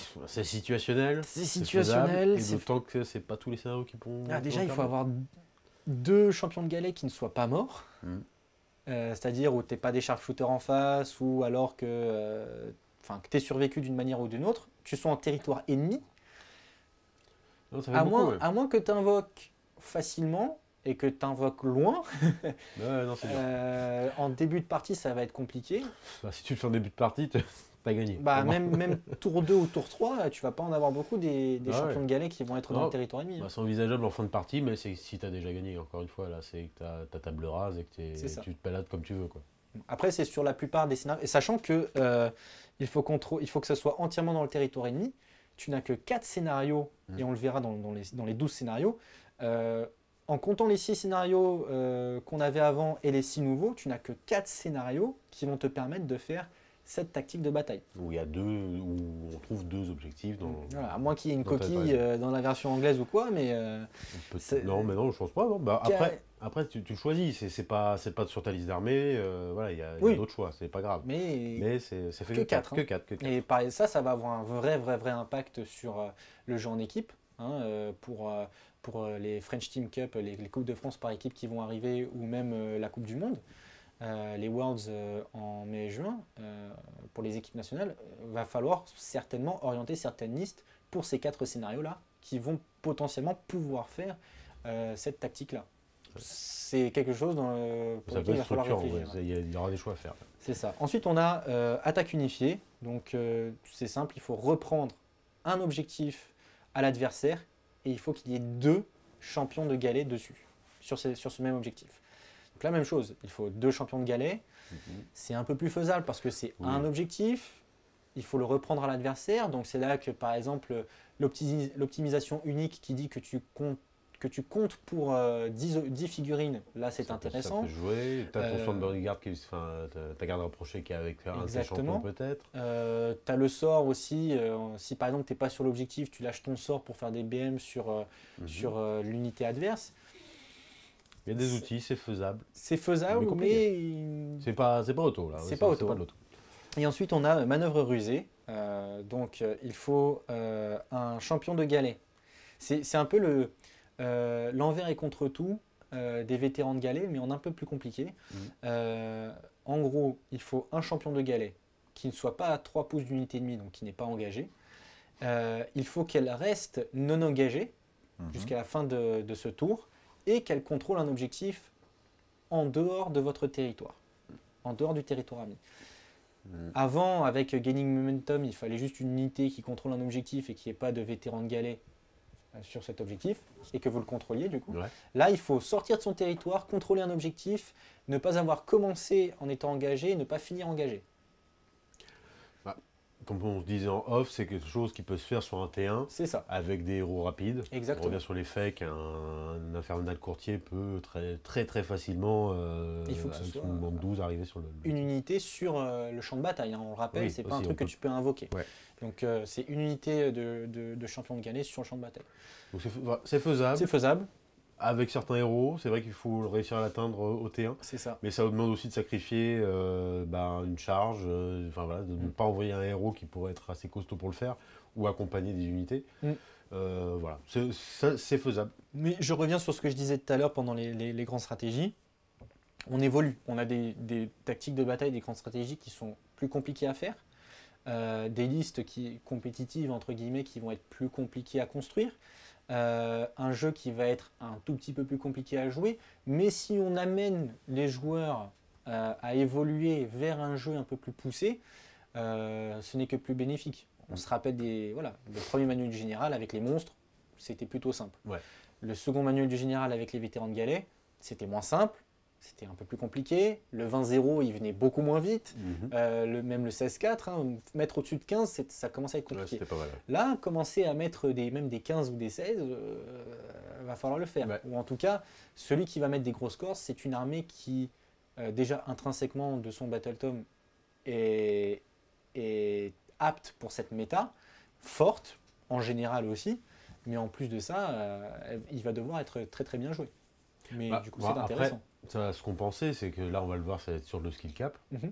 situationnel. C'est situationnel. D'autant que c'est pas tous les scénarios qui pourront... Ah, déjà, il faut avoir deux champions de galet qui ne soient pas morts. Mm. Euh, C'est-à-dire où t'es pas des sharpshooters en face, ou alors que, euh, que t'es survécu d'une manière ou d'une autre. Tu sois en territoire ennemi. Non, ça fait à, beaucoup, moins, ouais. à moins que t'invoques facilement et que t'invoques loin. non, non, c'est dur. Euh, en début de partie, ça va être compliqué. Bah, si tu le fais en début de partie... gagné. Bah, même, même tour deux ou tour trois, tu vas pas en avoir beaucoup des, des ah champions ouais. de galets qui vont être non, dans le territoire ennemi. Bah, c'est envisageable en fin de partie, mais c'est si tu as déjà gagné, encore une fois, là, c'est que tu as ta table rase et que, es, et que tu te balades comme tu veux. Quoi. Après, c'est sur la plupart des scénarios. Et sachant que euh, il, faut il faut que ça soit entièrement dans le territoire ennemi, tu n'as que quatre scénarios, mmh. et on le verra dans, dans, les, dans les douze scénarios. Euh, en comptant les six scénarios euh, qu'on avait avant et les six nouveaux, tu n'as que quatre scénarios qui vont te permettre de faire cette tactique de bataille. Où il y a deux, où on trouve deux objectifs dans... Voilà, à moins qu'il y ait une coquille euh, dans la version anglaise ou quoi, mais... Euh, peut... Non, mais non, je pense pas. Non. Bah, après, après tu, tu choisis, c'est pas, pas sur ta liste d'armée, euh, voilà, il y a, oui. a d'autres choix, c'est pas grave. Mais, mais c'est fait que quatre. Hein. Que quatre, que quatre. Et pareil, ça, ça va avoir un vrai, vrai, vrai impact sur euh, le jeu en équipe, hein, euh, pour, euh, pour euh, les French Team Cup, les, les Coupes de France par équipe qui vont arriver, ou même euh, la Coupe du Monde. Euh, les Worlds euh, en mai et juin, euh, pour les équipes nationales, euh, va falloir certainement orienter certaines listes pour ces quatre scénarios-là, qui vont potentiellement pouvoir faire euh, cette tactique-là. C'est quelque chose dans le... Ça peut être structurant, il y aura des choix à faire. C'est ça. Ensuite, on a euh, attaque unifiée. Donc, euh, c'est simple, il faut reprendre un objectif à l'adversaire et il faut qu'il y ait deux champions de galet dessus, sur, ces, sur ce même objectif. Donc la même chose, il faut deux champions de galet, mm-hmm. c'est un peu plus faisable parce que c'est oui. un objectif, il faut le reprendre à l'adversaire, donc c'est là que par exemple l'optimisation unique qui dit que tu comptes, que tu comptes pour euh, dix, dix figurines, là c'est intéressant. Ça peut jouer, tu as ton champion de garde, ta garde rapprochée qui est avec un de tes champions peut-être. Euh, tu as le sort aussi, euh, si par exemple tu n'es pas sur l'objectif, tu lâches ton sort pour faire des B M sur, euh, mm-hmm. sur euh, l'unité adverse. Il y a des outils, c'est faisable. C'est faisable, mais... C'est pas, pas auto, là. C'est oui, pas auto. Pas de l'auto. Et ensuite, on a manœuvre rusée. Euh, donc, euh, il faut euh, un champion de galet. C'est un peu le euh, l'envers et contre tout euh, des vétérans de galet, mais en un peu plus compliqué. Mmh. Euh, en gros, il faut un champion de galet qui ne soit pas à trois pouces d'unité et demie, donc qui n'est pas engagé. Euh, il faut qu'elle reste non engagée mmh. jusqu'à la fin de, de ce tour, et qu'elle contrôle un objectif en dehors de votre territoire, en dehors du territoire ami. Mmh. Avant, avec Gaining Momentum, il fallait juste une unité qui contrôle un objectif et qu'il n'y ait pas de vétéran de galet sur cet objectif, et que vous le contrôliez du coup. Ouais. Là, il faut sortir de son territoire, contrôler un objectif, ne pas avoir commencé en étant engagé, et ne pas finir engagé. Bah, comme on se disait en off, c'est quelque chose qui peut se faire sur un T un. C'est ça. Avec des héros rapides. Exactement. On revient sur les faits qu'un un infernal courtier peut très très, très facilement, euh, il faut que ce soit une bande douze, arriver sur le... Une unité sur euh, le champ de bataille, hein, on le rappelle, oui, c'est pas un truc peut... que tu peux invoquer. Ouais. Donc euh, c'est une unité de, de, de champion de Galets sur le champ de bataille. Donc c'est faisable. C'est faisable. Avec certains héros, c'est vrai qu'il faut réussir à l'atteindre au T un. C'est ça. Mais ça demande aussi de sacrifier euh, bah, une charge, euh, enfin voilà, de ne mm. pas envoyer un héros qui pourrait être assez costaud pour le faire, ou accompagner des unités. Mm. Euh, voilà, c'est faisable. Mais je reviens sur ce que je disais tout à l'heure pendant les, les, les grandes stratégies. On évolue, on a des, des tactiques de bataille, des grandes stratégies qui sont plus compliquées à faire, euh, des listes qui, compétitives, entre guillemets, qui vont être plus compliquées à construire. Euh, un jeu qui va être un tout petit peu plus compliqué à jouer, mais si on amène les joueurs euh, à évoluer vers un jeu un peu plus poussé, euh, ce n'est que plus bénéfique. On se rappelle des, voilà, le premier manuel du général avec les monstres, c'était plutôt simple. Ouais. Le second manuel du général avec les vétérans de Galets, c'était moins simple, c'était un peu plus compliqué. Le vingt zéro, il venait beaucoup moins vite. Mm-hmm. euh, le, même le seize quatre, hein, mettre au-dessus de quinze, ça commençait à être compliqué. Ouais, là, commencer à mettre des, même des quinze ou des seize, euh, va falloir le faire. Ouais. Ou en tout cas, celui qui va mettre des gros scores, c'est une armée qui, euh, déjà intrinsèquement de son battle tome, est, est apte pour cette méta, forte, en général aussi. Mais en plus de ça, euh, il va devoir être très très bien joué. Mais bah, du coup, bah, c'est intéressant. Après, ça va se compenser, c'est que là on va le voir, ça va être sur le skill cap. Mm-hmm.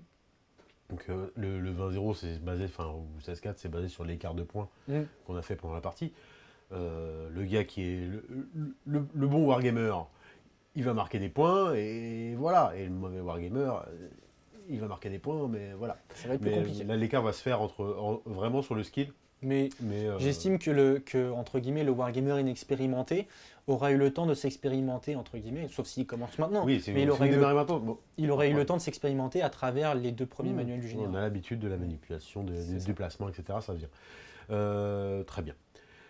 Donc euh, le, le vingt zéro c'est basé, enfin ou seize quatre c'est basé sur l'écart de points mm. qu'on a fait pendant la partie. Euh, le gars qui est le, le, le bon wargamer, il va marquer des points et voilà. Et le mauvais wargamer, il va marquer des points, mais voilà. Ça va être mais, plus compliqué. Là l'écart va se faire entre en, vraiment sur le skill. Mais, mais euh... j'estime que, le, que entre guillemets, le wargamer inexpérimenté aura eu le temps de s'expérimenter, entre guillemets, sauf s'il commence maintenant. Oui, mais il aurait, eu le, maintenant. il aurait ouais. eu le temps de s'expérimenter à travers les deux premiers mmh. manuels du général. On a l'habitude de la manipulation, des, des déplacements, et cetera. Ça vient. Euh, très bien.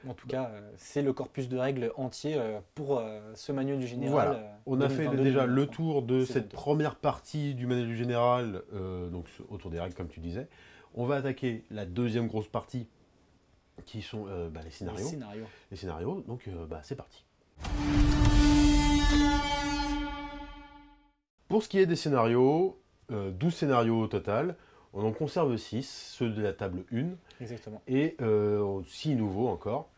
En tout cas, c'est le corpus de règles entier pour ce manuel du général. Voilà, on a fait déjà le tour de cette première partie du manuel du général, euh, donc autour des règles, comme tu disais. On va attaquer la deuxième grosse partie, qui sont euh, bah, les scénarios. Les scénarios. Les scénarios, donc euh, bah, c'est parti. Pour ce qui est des scénarios, euh, douze scénarios au total, on en conserve six, ceux de la table un. Exactement. Et euh, six nouveaux encore.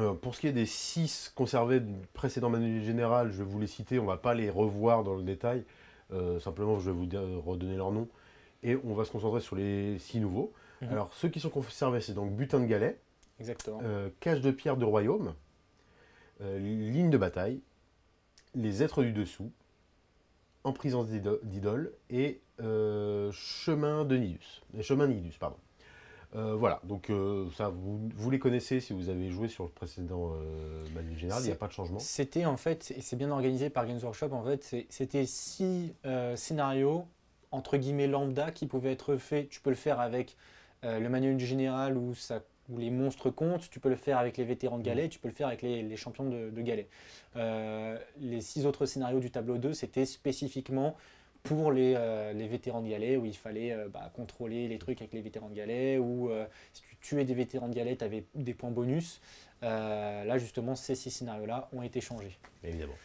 Euh, pour ce qui est des six conservés du précédent manuel général, je vais vous les citer, on ne va pas les revoir dans le détail. Euh, simplement, je vais vous redonner leur nom. Et on va se concentrer sur les six nouveaux. Mmh. Alors, ceux qui sont conservés, c'est donc Butin de Galets, exactement. Euh, Cache de Pierre de Royaume, euh, Ligne de Bataille, Les Êtres du Dessous, En Prisance d'Idoles et euh, Chemin de Nidus. Chemin de Nidus, pardon. Euh, voilà, donc euh, ça, vous, vous les connaissez si vous avez joué sur le précédent euh, manuel général, il n'y a pas de changement. C'était en fait, et c'est bien organisé par Games Workshop, en fait, c'était six euh, scénarios, entre guillemets lambda, qui pouvaient être faits. Tu peux le faire avec Euh, le manuel du général où, ça, où les monstres comptent, tu peux le faire avec les vétérans de Galets, tu peux le faire avec les, les champions de, de Galets. Euh, les six autres scénarios du tableau deux, c'était spécifiquement pour les, euh, les vétérans de Galets, où il fallait euh, bah, contrôler les trucs avec les vétérans de Galets, où euh, si tu tuais des vétérans de Galets, tu avais des points bonus. Euh, là, justement, ces six scénarios-là ont été changés. Évidemment.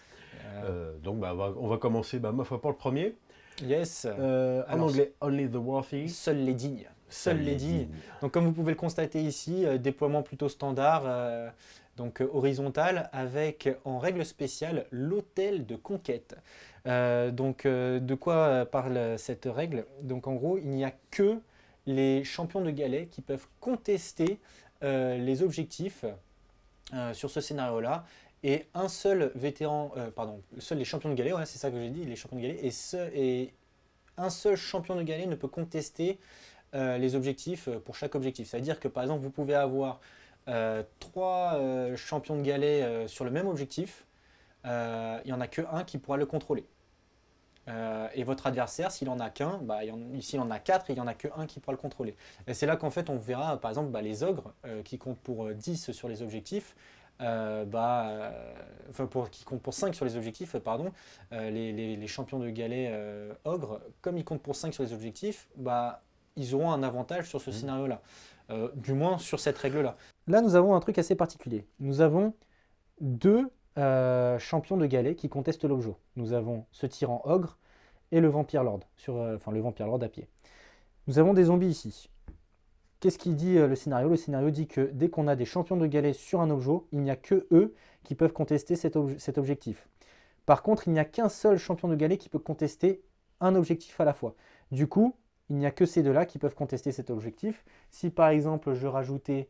Euh, euh, donc, bah, on, va, on va commencer, bah, ma foi, par le premier. Yes. Euh, en Alors, anglais, Only the Worthy. Seuls les dignes. Seuls les dignes. Donc comme vous pouvez le constater ici, euh, déploiement plutôt standard, euh, donc euh, horizontal, avec en règle spéciale l'autel de conquête. Euh, donc euh, de quoi euh, parle cette règle? Donc en gros, il n'y a que les champions de Galets qui peuvent contester euh, les objectifs euh, sur ce scénario-là. Et un seul vétéran, euh, pardon, seuls les champions de Galets, ouais, c'est ça que j'ai dit, les champions de Galets, et, ce, et un seul champion de Galets ne peut contester Euh, les objectifs euh, pour chaque objectif. C'est-à-dire que par exemple, vous pouvez avoir euh, trois euh, champions de Galets euh, sur le même objectif, euh, il n'y en a que un qui pourra le contrôler. Euh, et votre adversaire, s'il en a qu'un, bah, s'il en a quatre, il n'y en a que un qui pourra le contrôler. Et c'est là qu'en fait, on verra par exemple bah, les ogres euh, qui comptent pour euh, dix sur les objectifs, euh, bah, euh, enfin, pour, qui comptent pour cinq sur les objectifs, euh, pardon, euh, les, les, les champions de Galets euh, ogres, comme ils comptent pour cinq sur les objectifs, bah, ils auront un avantage sur ce scénario-là, euh, du moins sur cette règle-là. Là, nous avons un truc assez particulier. Nous avons deux euh, champions de galet qui contestent l'objet. Nous avons ce tyran ogre et le vampire lord, sur, euh, enfin le vampire lord à pied. Nous avons des zombies ici. Qu'est-ce qui dit euh, le scénario? Le scénario dit que dès qu'on a des champions de galet sur un objet, il n'y a que eux qui peuvent contester cet, ob cet objectif. Par contre, il n'y a qu'un seul champion de galet qui peut contester un objectif à la fois. Du coup, il n'y a que ces deux-là qui peuvent contester cet objectif. Si par exemple, je rajoutais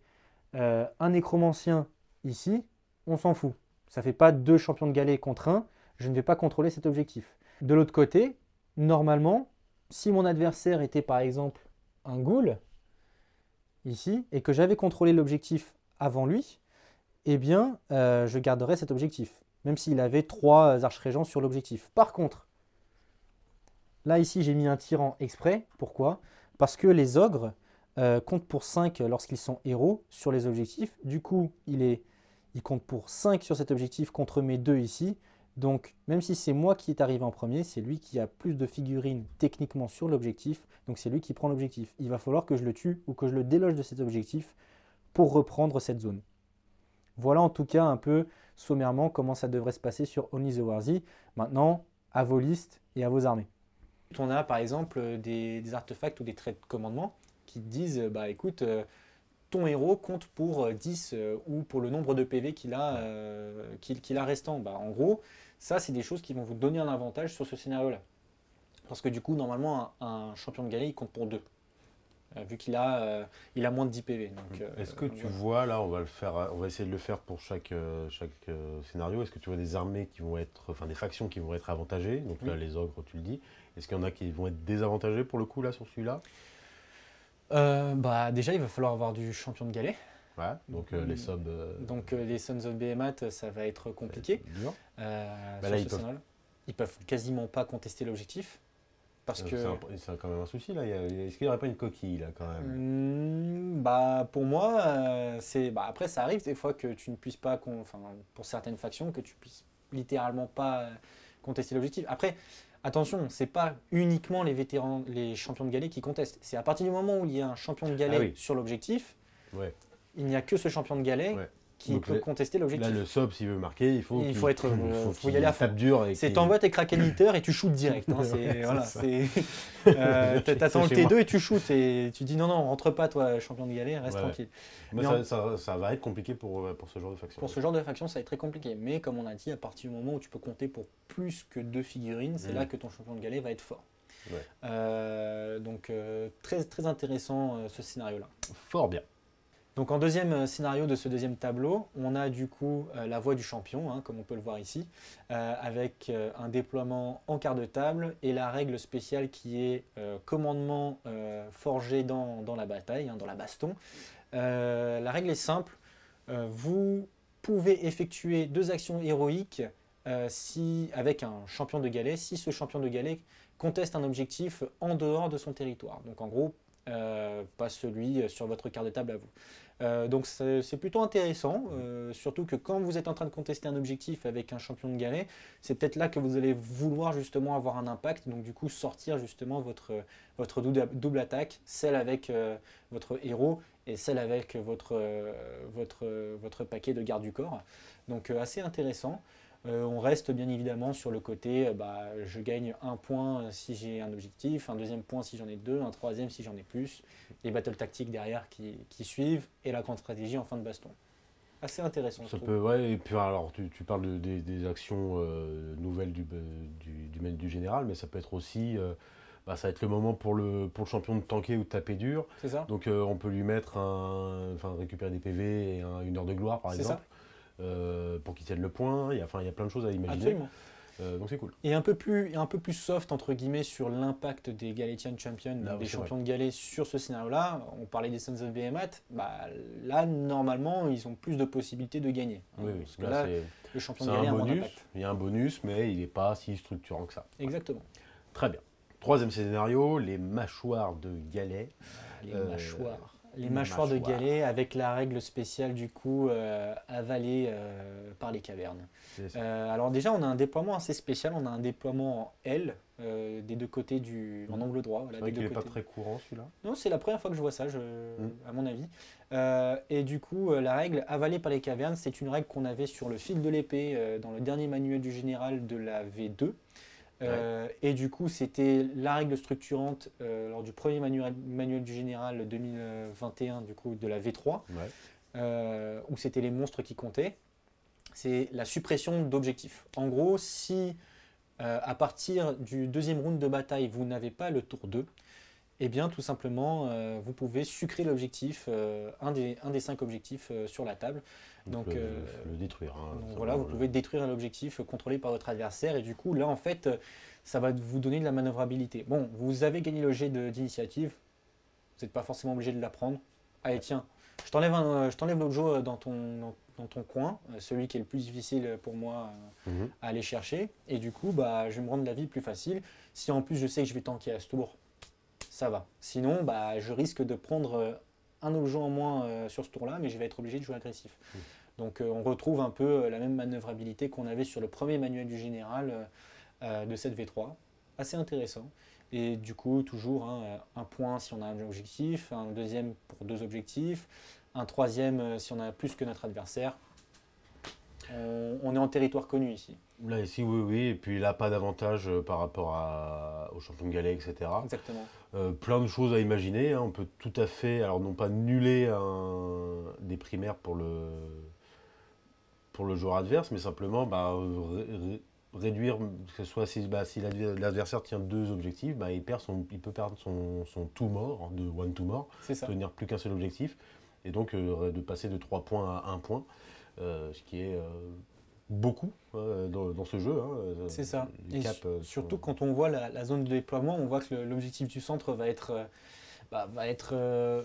euh, un nécromancien ici, on s'en fout. Ça ne fait pas deux champions de galet contre un, je ne vais pas contrôler cet objectif. De l'autre côté, normalement, si mon adversaire était par exemple un ghoul, ici, et que j'avais contrôlé l'objectif avant lui, eh bien, euh, je garderais cet objectif, même s'il avait trois arches-régents sur l'objectif. Par contre, là, ici, j'ai mis un tyran exprès. Pourquoi? Parce que les ogres euh, comptent pour cinq lorsqu'ils sont héros sur les objectifs. Du coup, il, est, il compte pour cinq sur cet objectif contre mes deux ici. Donc, même si c'est moi qui est arrivé en premier, c'est lui qui a plus de figurines techniquement sur l'objectif. Donc, c'est lui qui prend l'objectif. Il va falloir que je le tue ou que je le déloge de cet objectif pour reprendre cette zone. Voilà en tout cas un peu sommairement comment ça devrait se passer sur Only the Warzy. Maintenant, à vos listes et à vos armées. On a par exemple des, des artefacts ou des traits de commandement qui te disent bah écoute, euh, ton héros compte pour dix euh, ou pour le nombre de P V qu'il a, euh, qu'il, qu'il a restant. Bah, en gros, ça c'est des choses qui vont vous donner un avantage sur ce scénario-là. Parce que du coup, normalement, un, un champion de galet il compte pour deux. Euh, vu qu'il a, euh, il a moins de dix P V. Euh, Est-ce que euh, tu ouais. vois, là on va, le faire, on va essayer de le faire pour chaque, euh, chaque euh, scénario. Est-ce que tu vois des armées qui vont être, enfin des factions qui vont être avantagées? Donc là, oui. les ogres, tu le dis. Est-ce qu'il y en a qui vont être désavantagés pour le coup là sur celui-là? euh, Bah déjà il va falloir avoir du champion de galet. Ouais, donc euh, les subs. Euh, donc euh, les Sons of Behemat, ça va être compliqué. Dur. Euh, bah, là, ils, peuvent... ils peuvent quasiment pas contester l'objectif. Parce que c'est quand même un souci là. Est-ce qu'il n'y aurait pas une coquille là quand même? mmh, Bah pour moi, euh, c'est. Bah, après ça arrive des fois que tu ne puisses pas, enfin pour certaines factions que tu puisses littéralement pas contester l'objectif. Après. Attention, c'est pas uniquement les vétérans, les champions de galet qui contestent. C'est à partir du moment où il y a un champion de galet ah oui. sur l'objectif, ouais. il n'y a que ce champion de galet ouais. qui Donc peut le, contester l'objectif. Là, le sob, s'il veut marquer, il faut, il faut, être, il faut, faut y, y aller à fond. C'est t'envoies tes kraken hitters et tu shoots direct. Hein, voilà, euh, t'attends le T deux et tu shoots et tu dis non, non, rentre pas toi, champion de galet, reste ouais, tranquille. Ouais. Ça, en... ça, ça va être compliqué pour, pour ce genre de faction. Pour ouais. ce genre de faction, ça va être très compliqué. Mais comme on a dit, à partir du moment où tu peux compter pour plus que deux figurines, c'est mmh. là que ton champion de galet va être fort. Ouais. Euh, donc euh, très, très intéressant euh, ce scénario-là. Fort bien. Donc en deuxième scénario de ce deuxième tableau, on a du coup euh, la voix du champion, hein, comme on peut le voir ici, euh, avec euh, un déploiement en quart de table et la règle spéciale qui est euh, commandement euh, forgé dans, dans la bataille, hein, dans la baston. Euh, la règle est simple, euh, vous pouvez effectuer deux actions héroïques euh, si, avec un champion de galet, si ce champion de galet conteste un objectif en dehors de son territoire. Donc en gros, euh, pas celui sur votre quart de table à vous. Euh, donc c'est plutôt intéressant, euh, surtout que quand vous êtes en train de contester un objectif avec un champion de galet, c'est peut-être là que vous allez vouloir justement avoir un impact, donc du coup sortir justement votre, votre double, double attaque, celle avec euh, votre héros et celle avec votre, euh, votre, euh, votre paquet de garde du corps, donc euh, assez intéressant. Euh, on reste bien évidemment sur le côté, euh, bah, je gagne un point si j'ai un objectif, un deuxième point si j'en ai deux, un troisième si j'en ai plus, les battles tactiques derrière qui, qui suivent, et la grande stratégie en fin de baston. Assez intéressant. Ça peut, ouais, et puis alors tu, tu parles de, des, des actions euh, nouvelles du, du, du, du général, mais ça peut être aussi... Euh, Bah, ça va être le moment pour le, pour le champion de tanker ou de taper dur. C'est ça. Donc euh, on peut lui mettre un, enfin récupérer des P V et un, une heure de gloire par exemple. Ça. Euh, pour qu'il tienne le point. Il y a, enfin, il y a plein de choses à imaginer. Absolument. Euh, donc c'est cool. Et un peu plus, un peu plus soft entre guillemets sur l'impact des Galatian Champions, ah, des oui, champions vrai. de Galets sur ce scénario-là. On parlait des Sons of Behemat. Bah là normalement ils ont plus de possibilités de gagner. Hein, oui, oui. Parce que là, là le champion de Galets a un bonus. Il y a un bonus, mais il n'est pas si structurant que ça. Exactement. Ouais. Très bien. Troisième scénario, les mâchoires de galet. Les euh, mâchoires. Les mâchoires de Galet avec la règle spéciale du coup euh, avalée euh, par les cavernes. Euh, alors déjà on a un déploiement assez spécial, on a un déploiement en L euh, des deux côtés du, en angle droit. Voilà, c'est vrai qu'il n'est pas très courant celui-là. Non, c'est la première fois que je vois ça, je, mm. à mon avis. Euh, et du coup la règle avalée par les cavernes, c'est une règle qu'on avait sur le fil de l'épée euh, dans le dernier manuel du général de la V deux. Ouais. Euh, et du coup, c'était la règle structurante euh, lors du premier manuel, manuel du général deux mille vingt et un, du coup, de la V trois, ouais. euh, où c'était les monstres qui comptaient. C'est la suppression d'objectifs. En gros, si euh, à partir du deuxième round de bataille, vous n'avez pas le tour deux, eh bien, tout simplement, euh, vous pouvez sucrer l'objectif, euh, un, des, un des cinq objectifs euh, sur la table. Donc, donc le, euh, le détruire. Hein, donc voilà, vous pouvez détruire l'objectif contrôlé par votre adversaire. Et du coup, là, en fait, ça va vous donner de la manœuvrabilité. Bon, vous avez gagné le jet d'initiative. Vous n'êtes pas forcément obligé de la prendre. Allez, tiens, je t'enlève l'objet dans ton, dans, dans ton coin, celui qui est le plus difficile pour moi euh, mm-hmm. à aller chercher. Et du coup, bah, je vais me rendre la vie plus facile. Si en plus, je sais que je vais tanker à ce tour, ça va. Sinon, bah, je risque de prendre un objet en moins euh, sur ce tour-là, mais je vais être obligé de jouer agressif. Mmh. Donc, euh, on retrouve un peu euh, la même manœuvrabilité qu'on avait sur le premier manuel du général euh, de cette V trois. Assez intéressant. Et du coup, toujours hein, un point si on a un objectif, un deuxième pour deux objectifs, un troisième euh, si on a plus que notre adversaire. On, on est en territoire connu ici. Là, ici, oui, oui. Et puis là, pas d'avantage euh, par rapport à, aux champions de galets, et cetera. Exactement. Euh, plein de choses à imaginer. Hein. On peut tout à fait, alors non pas nuller un, des primaires pour le, pour le joueur adverse, mais simplement bah, ré, ré, réduire, que ce soit si, bah, si l'adversaire tient deux objectifs, bah, il, perd son, il peut perdre son, son tout mort, de one to mort, tenir plus qu'un seul objectif, et donc euh, de passer de trois points à un point. Euh, ce qui est euh, beaucoup euh, dans, dans ce jeu. Hein, c'est ça. Et cap, euh, surtout euh, quand on voit la, la zone de déploiement, on voit que l'objectif du centre va être, euh, bah, va être euh,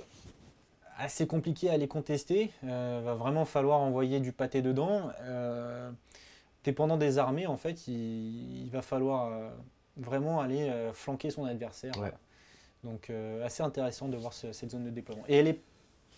assez compliqué à aller contester. Euh, va vraiment falloir envoyer du pâté dedans. Euh, dépendant des armées, en fait, il, il va falloir euh, vraiment aller euh, flanquer son adversaire. Ouais. Donc, euh, assez intéressant de voir ce, cette zone de déploiement. Et elle est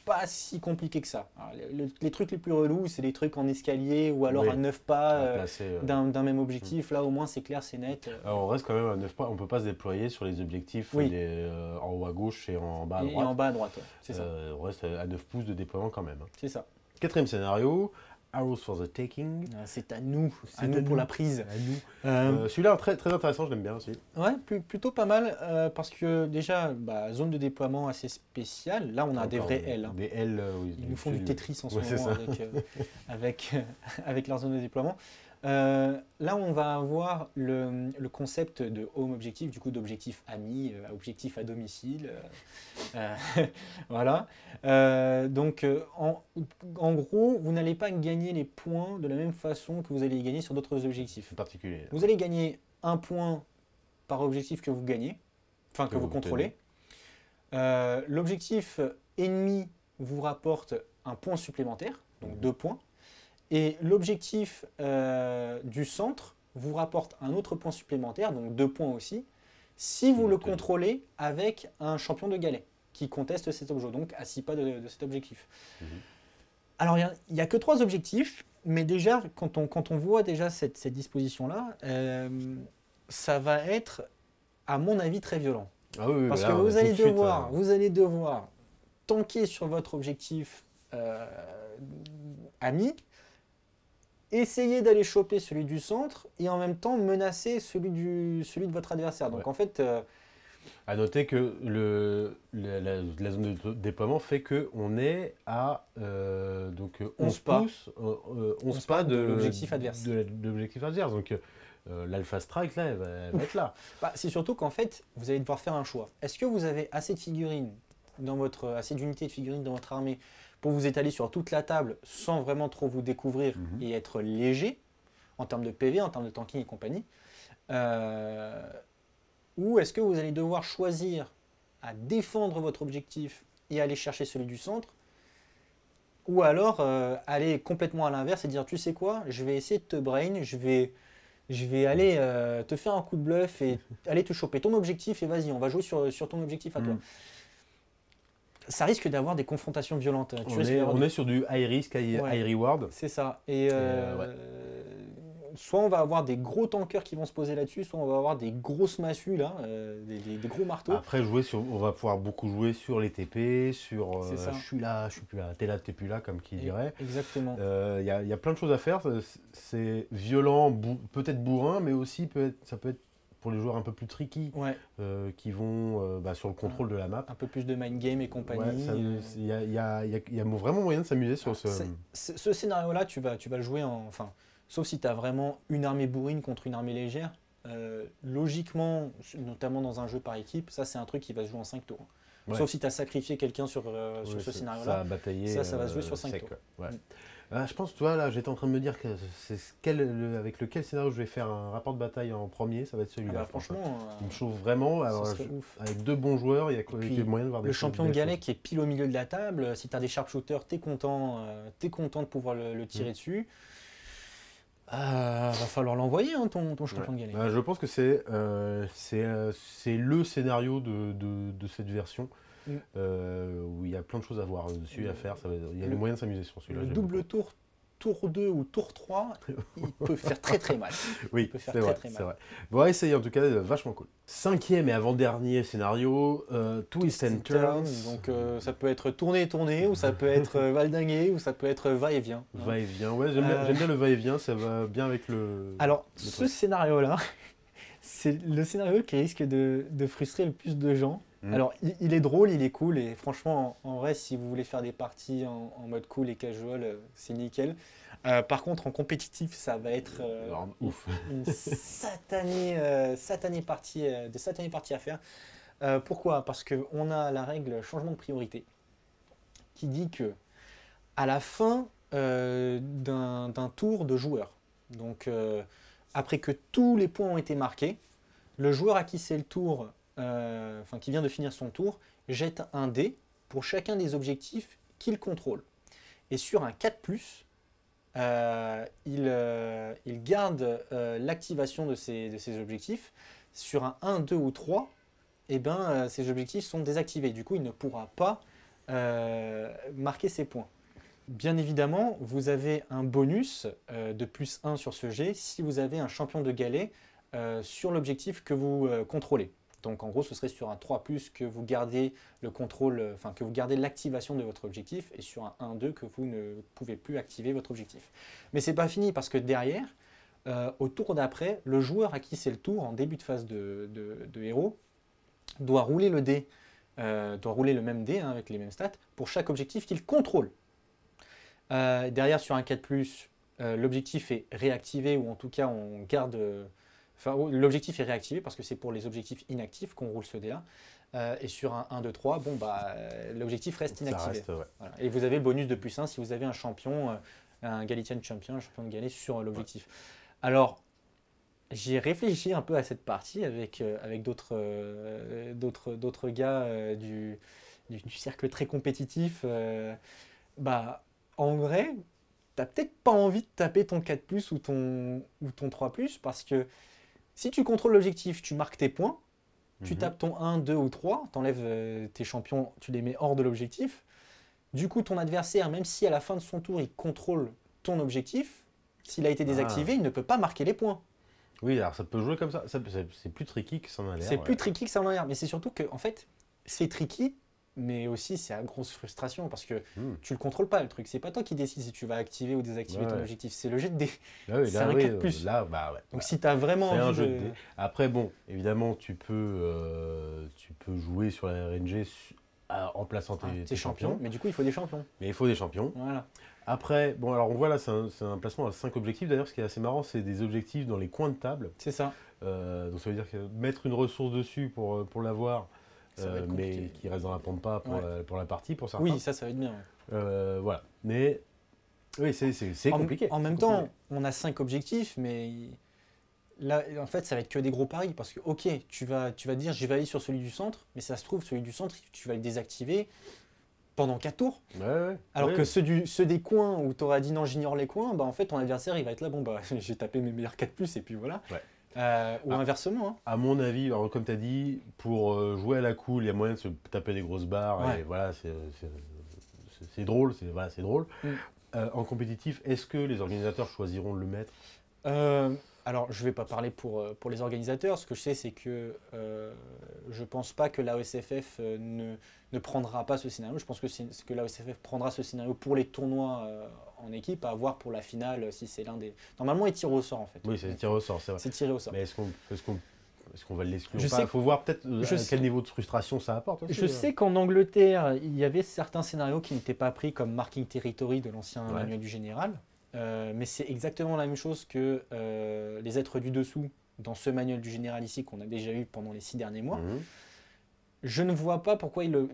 pas si compliqué que ça. Alors, le, les trucs les plus relous, c'est les trucs en escalier ou alors oui, à neuf pas euh, d'un euh... même objectif. Mmh. Là, au moins, c'est clair, c'est net. Alors, on reste quand même à neuf pas. On ne peut pas se déployer sur les objectifs oui. les, euh, en haut à gauche et en bas à droite. Et en bas à droite, ouais. C'est euh, ça. On reste à neuf pouces de déploiement quand même. Hein. C'est ça. Quatrième scénario, Arrows for the Taking. Ah, c'est à nous. C'est à nous, nous pour la prise. À nous. Euh, euh, celui-là, très, très intéressant, je l'aime bien aussi. Ouais, plus, plutôt pas mal, euh, parce que déjà, bah, zone de déploiement assez spéciale. Là, on a des vrais L. Hein. Des L, euh, oui. Ils nous font du Tetris en ce ouais, moment avec, euh, avec, euh, avec leur zone de déploiement. Euh, là, on va avoir le, le concept de home objectif, du coup d'objectif ami, euh, objectif à domicile. Euh, euh, voilà. Euh, donc, euh, en, en gros, vous n'allez pas gagner les points de la même façon que vous allez gagner sur d'autres objectifs. En particulier. Vous allez gagner un point par objectif que vous gagnez, enfin que, que vous, vous contrôlez. Euh, L'objectif ennemi vous rapporte un point supplémentaire, donc mmh. deux points. Et l'objectif euh, du centre vous rapporte un autre point supplémentaire, donc deux points aussi, si vous le contrôlez avec un champion de galet qui conteste cet objet, donc à six pas de, de cet objectif. Mmh. Alors, il n'y a, a que trois objectifs, mais déjà, quand on, quand on voit déjà cette, cette disposition-là, euh, ça va être, à mon avis, très violent. Ah oui, oui, parce que vous allez, devoir, suite, hein. vous allez devoir tanker sur votre objectif euh, ami, essayer d'aller choper celui du centre et en même temps menacer celui, du, celui de votre adversaire. Donc ouais. en fait... Euh, à noter que le, la, la, la zone de déploiement fait qu'on est à euh, donc onze pas, euh, pas de, de l'objectif adverse. De, de l'objectif adverse. Donc euh, l'alpha strike, là, elle va, elle va être là. Bah, c'est surtout qu'en fait, vous allez devoir faire un choix. Est-ce que vous avez assez de figurines dans votre, assez d'unités de figurines dans votre armée pour vous étaler sur toute la table sans vraiment trop vous découvrir mmh. et être léger, en termes de P V, en termes de tanking et compagnie, euh, ou est-ce que vous allez devoir choisir à défendre votre objectif et aller chercher celui du centre, ou alors euh, aller complètement à l'inverse et dire « tu sais quoi, je vais essayer de te brain, je vais, je vais aller euh, te faire un coup de bluff et aller te choper ton objectif et vas-y, on va jouer sur, sur ton objectif à mmh. toi ». ça risque d'avoir des confrontations violentes. On, tu est, on des... est sur du high risk, high, ouais. high reward. C'est ça. Et euh, euh, ouais. soit on va avoir des gros tankers qui vont se poser là-dessus, soit on va avoir des grosses massues, là, euh, des, des, des gros marteaux. Après, jouer sur, on va pouvoir beaucoup jouer sur les T P, sur euh, je suis là, je suis plus là, t'es là, t'es plus là, comme qui dirait. Exactement. Il euh, y, y a plein de choses à faire. C'est violent, bou peut-être bourrin, mais aussi peut-être ça peut être pour les joueurs un peu plus tricky, ouais. euh, qui vont euh, bah, sur le contrôle de la map. Un peu plus de mind game et compagnie. Il ouais, y, y, y, y a vraiment moyen de s'amuser sur ce... Ce scénario-là, tu vas, tu vas le jouer en... Enfin, sauf si tu as vraiment une armée bourrine contre une armée légère. Euh, logiquement, notamment dans un jeu par équipe, ça c'est un truc qui va se jouer en cinq tours. Ouais. Sauf si tu as sacrifié quelqu'un sur, euh, sur oui, ce scénario-là. Ça, ça, ça va se jouer euh, sur cinq tours. Ouais. Mmh. Ah, je pense, tu vois, là, j'étais en train de me dire que c'est quel, le, avec lequel scénario je vais faire un rapport de bataille en premier, ça va être celui-là. Ah bah, franchement, il me chauffe vraiment. Alors, je, ouf. Avec deux bons joueurs, il y a quoi, puis, moyen de voir des le champion de galet qui est pile au milieu de la table. Si tu as des sharpshooters, t'es content, euh, t'es content de pouvoir le, le tirer mmh. dessus. Ah, va falloir l'envoyer, hein, ton, ton champion ouais. de galet. Ah, je pense que c'est euh, euh, le scénario de, de, de cette version. Mm. Euh, où il y a plein de choses à voir dessus, à faire, ça va, il y a le, moyen de s'amuser sur celui-là. Le double tour, tour deux ou tour trois, il peut faire très très mal. Oui, c'est vrai, vrai. Bon, à essayer en tout cas, vachement cool. Cinquième et avant-dernier scénario, euh, Twists and Turns. Donc euh, ça peut être tourné, tourné, ou ça peut être euh, valdingué, ou ça peut être va-et-vient. Hein. Va-et-vient, ouais, j'aime euh... bien, bien le va-et-vient, ça va bien avec le... Alors, le ce scénario-là, c'est le scénario qui risque de, de frustrer le plus de gens. Mmh. Alors, il, il est drôle, il est cool, et franchement, en, en vrai, si vous voulez faire des parties en, en mode cool et casual, euh, c'est nickel. Euh, par contre, en compétitif, ça va être euh, Alors, ouf. une satanée, euh, satanée partie, euh, des satanées parties à faire. Euh, pourquoi? Parce qu'on a la règle changement de priorité, qui dit que à la fin euh, d'un tour de joueur, donc euh, après que tous les points ont été marqués, le joueur à qui c'est le tour... Euh, enfin, qui vient de finir son tour, jette un dé pour chacun des objectifs qu'il contrôle. Et sur un quatre plus, euh, il, euh, il garde euh, l'activation de ses, de ses objectifs. Sur un un, deux ou trois, eh ben, euh, ses objectifs sont désactivés. Du coup, il ne pourra pas euh, marquer ses points. Bien évidemment, vous avez un bonus euh, de plus un sur ce jet si vous avez un champion de galet euh, sur l'objectif que vous euh, contrôlez. Donc en gros, ce serait sur un trois plus que vous gardez le contrôle, enfin que vous gardez l'activation de votre objectif, et sur un un deux que vous ne pouvez plus activer votre objectif. Mais c'est pas fini parce que derrière, euh, au tour d'après, le joueur à qui c'est le tour en début de phase de, de, de héros doit rouler le dé, euh, doit rouler le même dé hein, avec les mêmes stats pour chaque objectif qu'il contrôle. Euh, derrière sur un quatre plus, euh, l'objectif est réactivé ou en tout cas on garde. Euh, Enfin, l'objectif est réactivé parce que c'est pour les objectifs inactifs qu'on roule ce dé-là. Euh, et sur un un, deux, trois, bon, bah, l'objectif reste inactivé. Reste, ouais. Voilà. Et vous avez le bonus de plus un si vous avez un champion, un Galician champion, un champion de Galais sur l'objectif. Ouais. Alors, j'ai réfléchi un peu à cette partie avec, euh, avec d'autres euh, d'autres gars euh, du, du, du cercle très compétitif. Euh, bah, en vrai, t'as peut-être pas envie de taper ton quatre plus ou ton, ou ton trois plus parce que si tu contrôles l'objectif, tu marques tes points, tu mmh. tapes ton un, deux ou trois, t'enlèves euh, tes champions, tu les mets hors de l'objectif. Du coup, ton adversaire, même si à la fin de son tour, il contrôle ton objectif, s'il a été désactivé, ah. il ne peut pas marquer les points. Oui, alors ça peut jouer comme ça. ça c'est plus tricky que ça en a l'air. C'est ouais. plus tricky que ça en a l'air. Mais c'est surtout que, en fait, c'est tricky, mais aussi c'est à grosse frustration parce que mmh. tu ne le contrôles pas, le truc. C'est pas toi qui décides si tu vas activer ou désactiver ouais, ton ouais. objectif. C'est le jet de dés. Ah oui, c'est un oui, quatre plus. Là, bah ouais, donc bah, si tu as vraiment envie un jeu de... de dés. Après, bon, évidemment, tu peux, euh, tu peux jouer sur la R N G su... ah, en plaçant tes, ah, tes, tes champions. champions. Mais du coup, il faut des champions. Mais il faut des champions. Voilà. Après, bon, alors on voit là, c'est un, un placement à cinq objectifs. D'ailleurs, ce qui est assez marrant, c'est des objectifs dans les coins de table. C'est ça. Euh, donc ça veut dire que mettre une ressource dessus pour, pour l'avoir... Euh, mais qui reste dans la pompe pas pour, ouais. la, pour la partie, pour certains. Oui, ça, ça va être bien. Ouais. Euh, voilà. Mais oui, c'est compliqué. En même compliqué. temps, on a cinq objectifs, mais là, en fait, ça va être que des gros paris. Parce que, ok, tu vas, tu vas dire, je vais aller sur celui du centre, mais ça se trouve, celui du centre, tu vas le désactiver pendant quatre tours. Ouais, ouais, alors ouais. que ceux, du, ceux des coins où tu auras dit, non, j'ignore les coins, bah en fait, ton adversaire, il va être là, bon, bah j'ai tapé mes meilleurs quatre plus, et puis voilà. Ouais. Euh, ou ah, inversement. Hein. À mon avis, alors, comme tu as dit, pour euh, jouer à la cool, il y a moyen de se taper des grosses barres. Ouais. Et voilà, c'est drôle, c'est voilà, drôle. Mm. Euh, en compétitif, est-ce que les organisateurs choisiront de le mettre? euh, Alors, je ne vais pas parler pour, pour les organisateurs. Ce que je sais, c'est que euh, je ne pense pas que l'A O S F F ne, ne prendra pas ce scénario. Je pense que, que l'A O S F F prendra ce scénario pour les tournois euh, en équipe, à voir pour la finale, si c'est l'un des... Normalement, il tire au sort, en fait. Oui, c'est tiré au sort, c'est vrai. C'est tiré au sort. Mais est-ce qu'on est-ce qu'on, est-ce qu'on va l'exclure? Il faut voir peut-être à quel sais... niveau de frustration ça apporte. Aussi, je euh... sais qu'en Angleterre, il y avait certains scénarios qui n'étaient pas pris, comme Marking Territory de l'ancien ouais. manuel du général. Euh, mais c'est exactement la même chose que euh, les êtres du dessous dans ce manuel du général ici qu'on a déjà eu pendant les six derniers mois. Mmh. Je ne vois pas pourquoi il,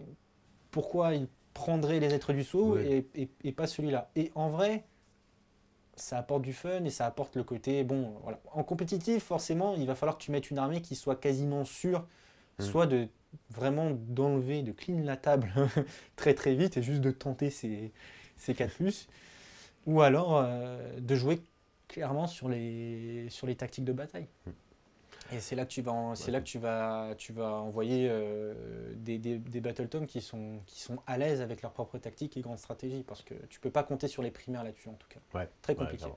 pourquoi il prendrait les êtres du sceau oui. et, et, et pas celui-là. Et en vrai, ça apporte du fun et ça apporte le côté... bon. Voilà. En compétitif, forcément, il va falloir que tu mettes une armée qui soit quasiment sûre, mmh. soit de vraiment d'enlever, de clean la table très très vite et juste de tenter ces, ces quatre plus. Ou alors euh, de jouer clairement sur les, sur les tactiques de bataille. Et c'est là que tu vas, en, ouais. là que tu vas, tu vas envoyer euh, des, des, des Battletomes qui sont, qui sont à l'aise avec leurs propres tactiques et grandes stratégies. Parce que tu ne peux pas compter sur les primaires là-dessus en tout cas. Ouais. Très compliqué. Ouais,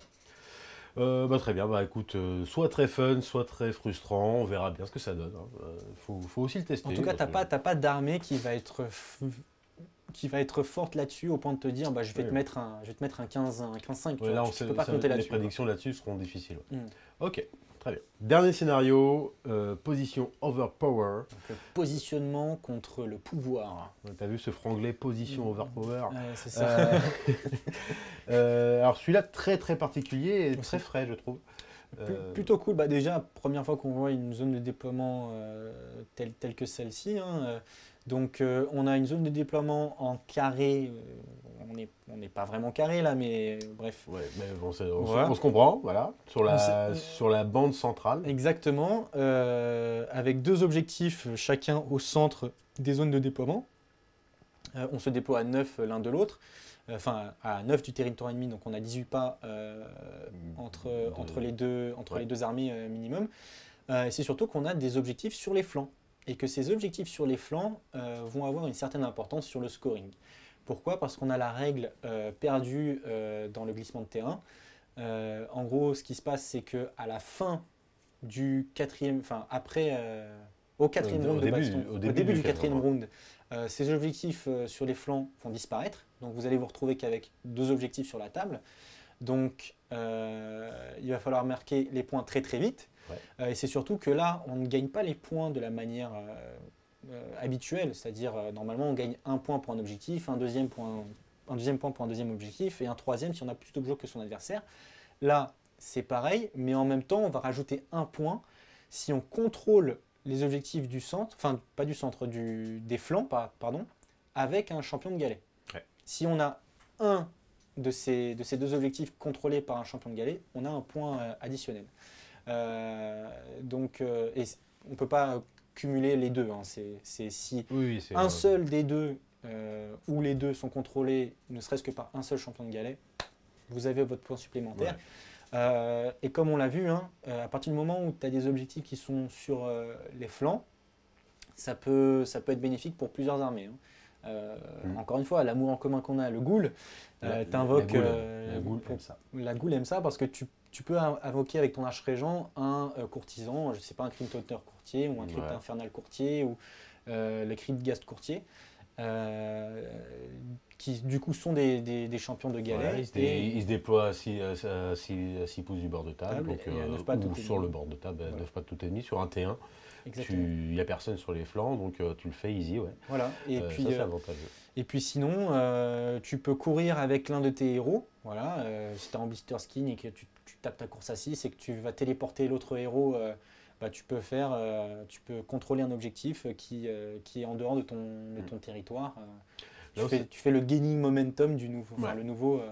Euh, bah, très bien, bah écoute, euh, soit très fun, soit très frustrant, on verra bien ce que ça donne. Il hein. euh, faut, faut aussi le tester. En tout cas, tu n'as pas, pas d'armée qui va être... qui va être forte là-dessus au point de te dire bah, je, vais oui. te mettre un, je vais te mettre un quinze cinq. Ouais, là, on tu ne peux pas compter là-dessus. Les prédictions là-dessus seront difficiles. Ouais. Mm. Ok, très bien. Dernier scénario, euh, position overpower. Donc, le positionnement contre le pouvoir. Ouais, tu as vu ce franglais position mm. overpower. Ouais, c'est ça. Euh, euh, alors celui-là, très très particulier et très frais, je trouve. Euh... Plutôt cool. Bah, déjà, première fois qu'on voit une zone de déploiement euh, telle, telle que celle-ci. Hein, euh, Donc, euh, on a une zone de déploiement en carré. Euh, on n'est pas vraiment carré, là, mais euh, bref. Ouais, mais bon, on, voilà. on se comprend, voilà, sur la, sur la bande centrale. Exactement, euh, avec deux objectifs, chacun au centre des zones de déploiement. Euh, on se déploie à neuf l'un de l'autre, enfin, euh, à neuf du territoire ennemi, donc on a dix-huit pas euh, entre, de... entre, les, deux, entre ouais. les deux armées euh, minimum. Euh, et c'est surtout qu'on a des objectifs sur les flancs. Et que ces objectifs sur les flancs euh, vont avoir une certaine importance sur le scoring. Pourquoi? Parce qu'on a la règle euh, perdue euh, dans le glissement de terrain. Euh, en gros, ce qui se passe, c'est que à la fin du quatrième, enfin après, euh, au quatrième round de baston, au début du quatrième round, euh, ces objectifs euh, sur les flancs vont disparaître. Donc vous allez vous retrouver qu'avec deux objectifs sur la table. Donc euh, il va falloir marquer les points très très vite. Ouais. Euh, et c'est surtout que là, on ne gagne pas les points de la manière euh, euh, habituelle, c'est-à-dire euh, normalement on gagne un point pour un objectif, un deuxième, point, un deuxième point pour un deuxième objectif et un troisième si on a plus d'objets que son adversaire. Là, c'est pareil, mais en même temps, on va rajouter un point si on contrôle les objectifs du centre, enfin pas du centre, du, des flancs, pas, pardon, avec un champion de galet. Ouais. Si on a un de ces, de ces deux objectifs contrôlés par un champion de galet, on a un point euh, additionnel. Euh, donc, euh, et on ne peut pas cumuler les deux. Hein. C'est si oui, un seul des deux euh, ou les deux sont contrôlés, ne serait-ce que par un seul champion de galet, vous avez votre point supplémentaire. Ouais. Euh, et comme on l'a vu, hein, euh, à partir du moment où tu as des objectifs qui sont sur euh, les flancs, ça peut, ça peut être bénéfique pour plusieurs armées. Hein. Euh, mmh. Encore une fois, l'amour en commun qu'on a, le ghoul, euh, t'invoques... Euh, la ghoul aime ça. La ghoul aime ça parce que tu Tu peux invoquer avec ton arch-régent un euh, courtisan, je ne sais pas, un crypt hunter courtier ou un crypt ouais. infernal courtier ou euh, le crypt ghast courtier, euh, qui du coup sont des, des, des champions de galère. Ouais, ils, ils se déploient à six, à six, à six pouces du bord de table, table donc, euh, ou tout sur le bord de table, ouais. neuf pas de tout ennemi, sur un T un. Il n'y a personne sur les flancs, donc euh, tu le fais easy. Ouais. Voilà, et euh, puis. Ça, c'est avantageux. Et puis sinon, euh, tu peux courir avec l'un de tes héros. Voilà, euh, si tu es en blister skin et que tu, tu tapes ta course à six et que tu vas téléporter l'autre héros, euh, bah, tu, peux faire, euh, tu peux contrôler un objectif qui, euh, qui est en dehors de ton, de ton mmh. territoire. Euh, tu, fais, tu fais le gaining momentum du nouveau. Ouais. Enfin, le nouveau euh,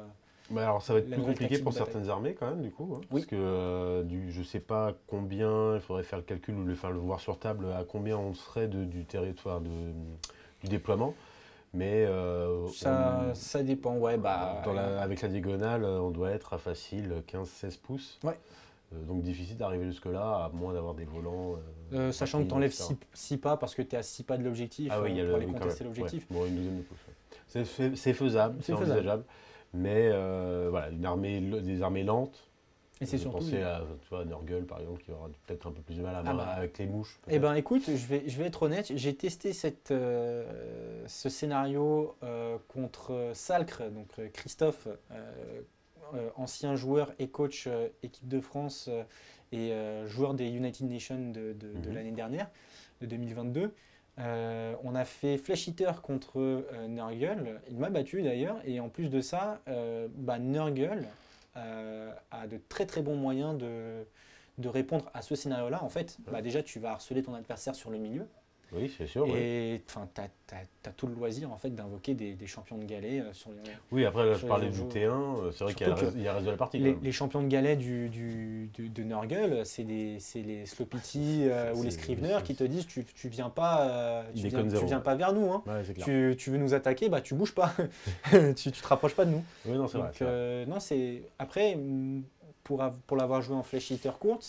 bah alors ça va être plus compliqué pour certaines armées quand même du coup, hein, oui. parce que euh, du, je ne sais pas combien, il faudrait faire le calcul ou le, enfin, le voir sur table à combien on serait de, du territoire, de, du déploiement. Mais euh, ça, on, ça dépend, ouais. Bah, dans la, avec la diagonale, on doit être à facile quinze seize pouces. Ouais. Euh, donc difficile d'arriver jusque-là, à moins d'avoir des volants. Euh, euh, sachant que tu enlèves six pas parce que tu es à six pas de l'objectif, ah oui, euh, pour le, aller contester l'objectif. Ouais. Bon, une douzaine de pouces. Ouais. C'est faisable, c'est envisageable. Mais euh, voilà, une armée, des armées lentes. Et c'est surtout. Pensez à, tu vois, Nurgle, par exemple, qui aura peut-être un peu plus de mal à ah bah. avec les mouches. Eh bien, écoute, je vais, je vais être honnête, j'ai testé cette, euh, ce scénario euh, contre Salcre, donc Christophe, euh, euh, ancien joueur et coach euh, équipe de France euh, et euh, joueur des United Nations de, de, mm-hmm. de l'année dernière, de deux mille vingt-deux. Euh, on a fait Flesh-eater contre euh, Nurgle. Il m'a battu d'ailleurs, et en plus de ça, euh, bah, Nurgle. Euh, a de très très bons moyens de, de répondre à ce scénario là en fait. Ouais. Bah déjà tu vas harceler ton adversaire sur le milieu. Oui, c'est sûr. Et enfin, ouais. tu as, as, as tout le loisir en fait d'invoquer des, des champions de galets euh, sur les. Oui, après là, je parlais du T un, c'est vrai qu'il y, y a le reste de la partie. Les, les champions de galets du, du, du, de Nurgle, c'est les Slopiti euh, ou les Scriveners qui te disent tu, tu viens pas, euh, tu viens, tu viens ouais. pas vers nous, hein. Ouais, tu, tu veux nous attaquer, bah tu bouges pas, tu, tu te rapproches pas de nous. Oui, non, c'est vrai. Euh, non, c'est après pour, pour l'avoir joué en Flesh-eater Courts.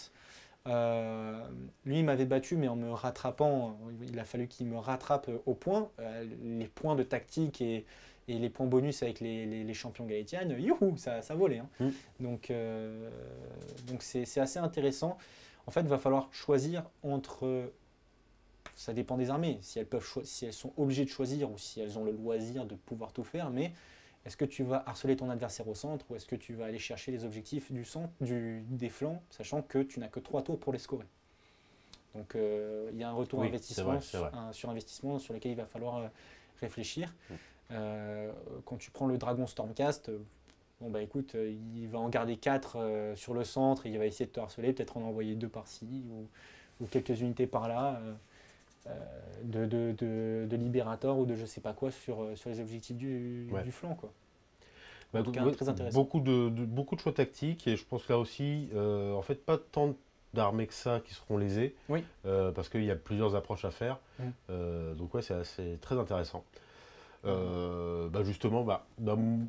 Euh, lui il m'avait battu mais en me rattrapant, il a fallu qu'il me rattrape au point, euh, les points de tactique et, et les points bonus avec les, les, les champions gaétiennes, youhou, ça, ça volait hein. mm. donc euh, donc c'est assez intéressant en fait. Il va falloir choisir entre, ça dépend des armées, si elles, peuvent si elles sont obligées de choisir ou si elles ont le loisir de pouvoir tout faire, mais est-ce que tu vas harceler ton adversaire au centre ou est-ce que tu vas aller chercher les objectifs du centre, du, des flancs, sachant que tu n'as que trois tours pour les scorer. Donc il euh, y a un retour oui, investissement vrai, sur, un, sur investissement sur lequel il va falloir euh, réfléchir. Oui. Euh, quand tu prends le dragon Stormcast, euh, bon bah écoute, euh, il va en garder quatre euh, sur le centre et il va essayer de te harceler, peut-être en envoyer deux par-ci ou, ou quelques unités par-là. Euh, Euh, de, de, de, de libérateur ou de je sais pas quoi sur, sur les objectifs du, ouais. du flanc quoi. Bah, donc, ouais, très intéressant. Beaucoup de, de, beaucoup de choix tactiques et je pense que là aussi euh, en fait pas tant d'armées que ça qui seront lésées oui. euh, parce qu'il y a plusieurs approches à faire mmh. euh, donc ouais c'est très intéressant. Euh, bah justement bah, dans mon,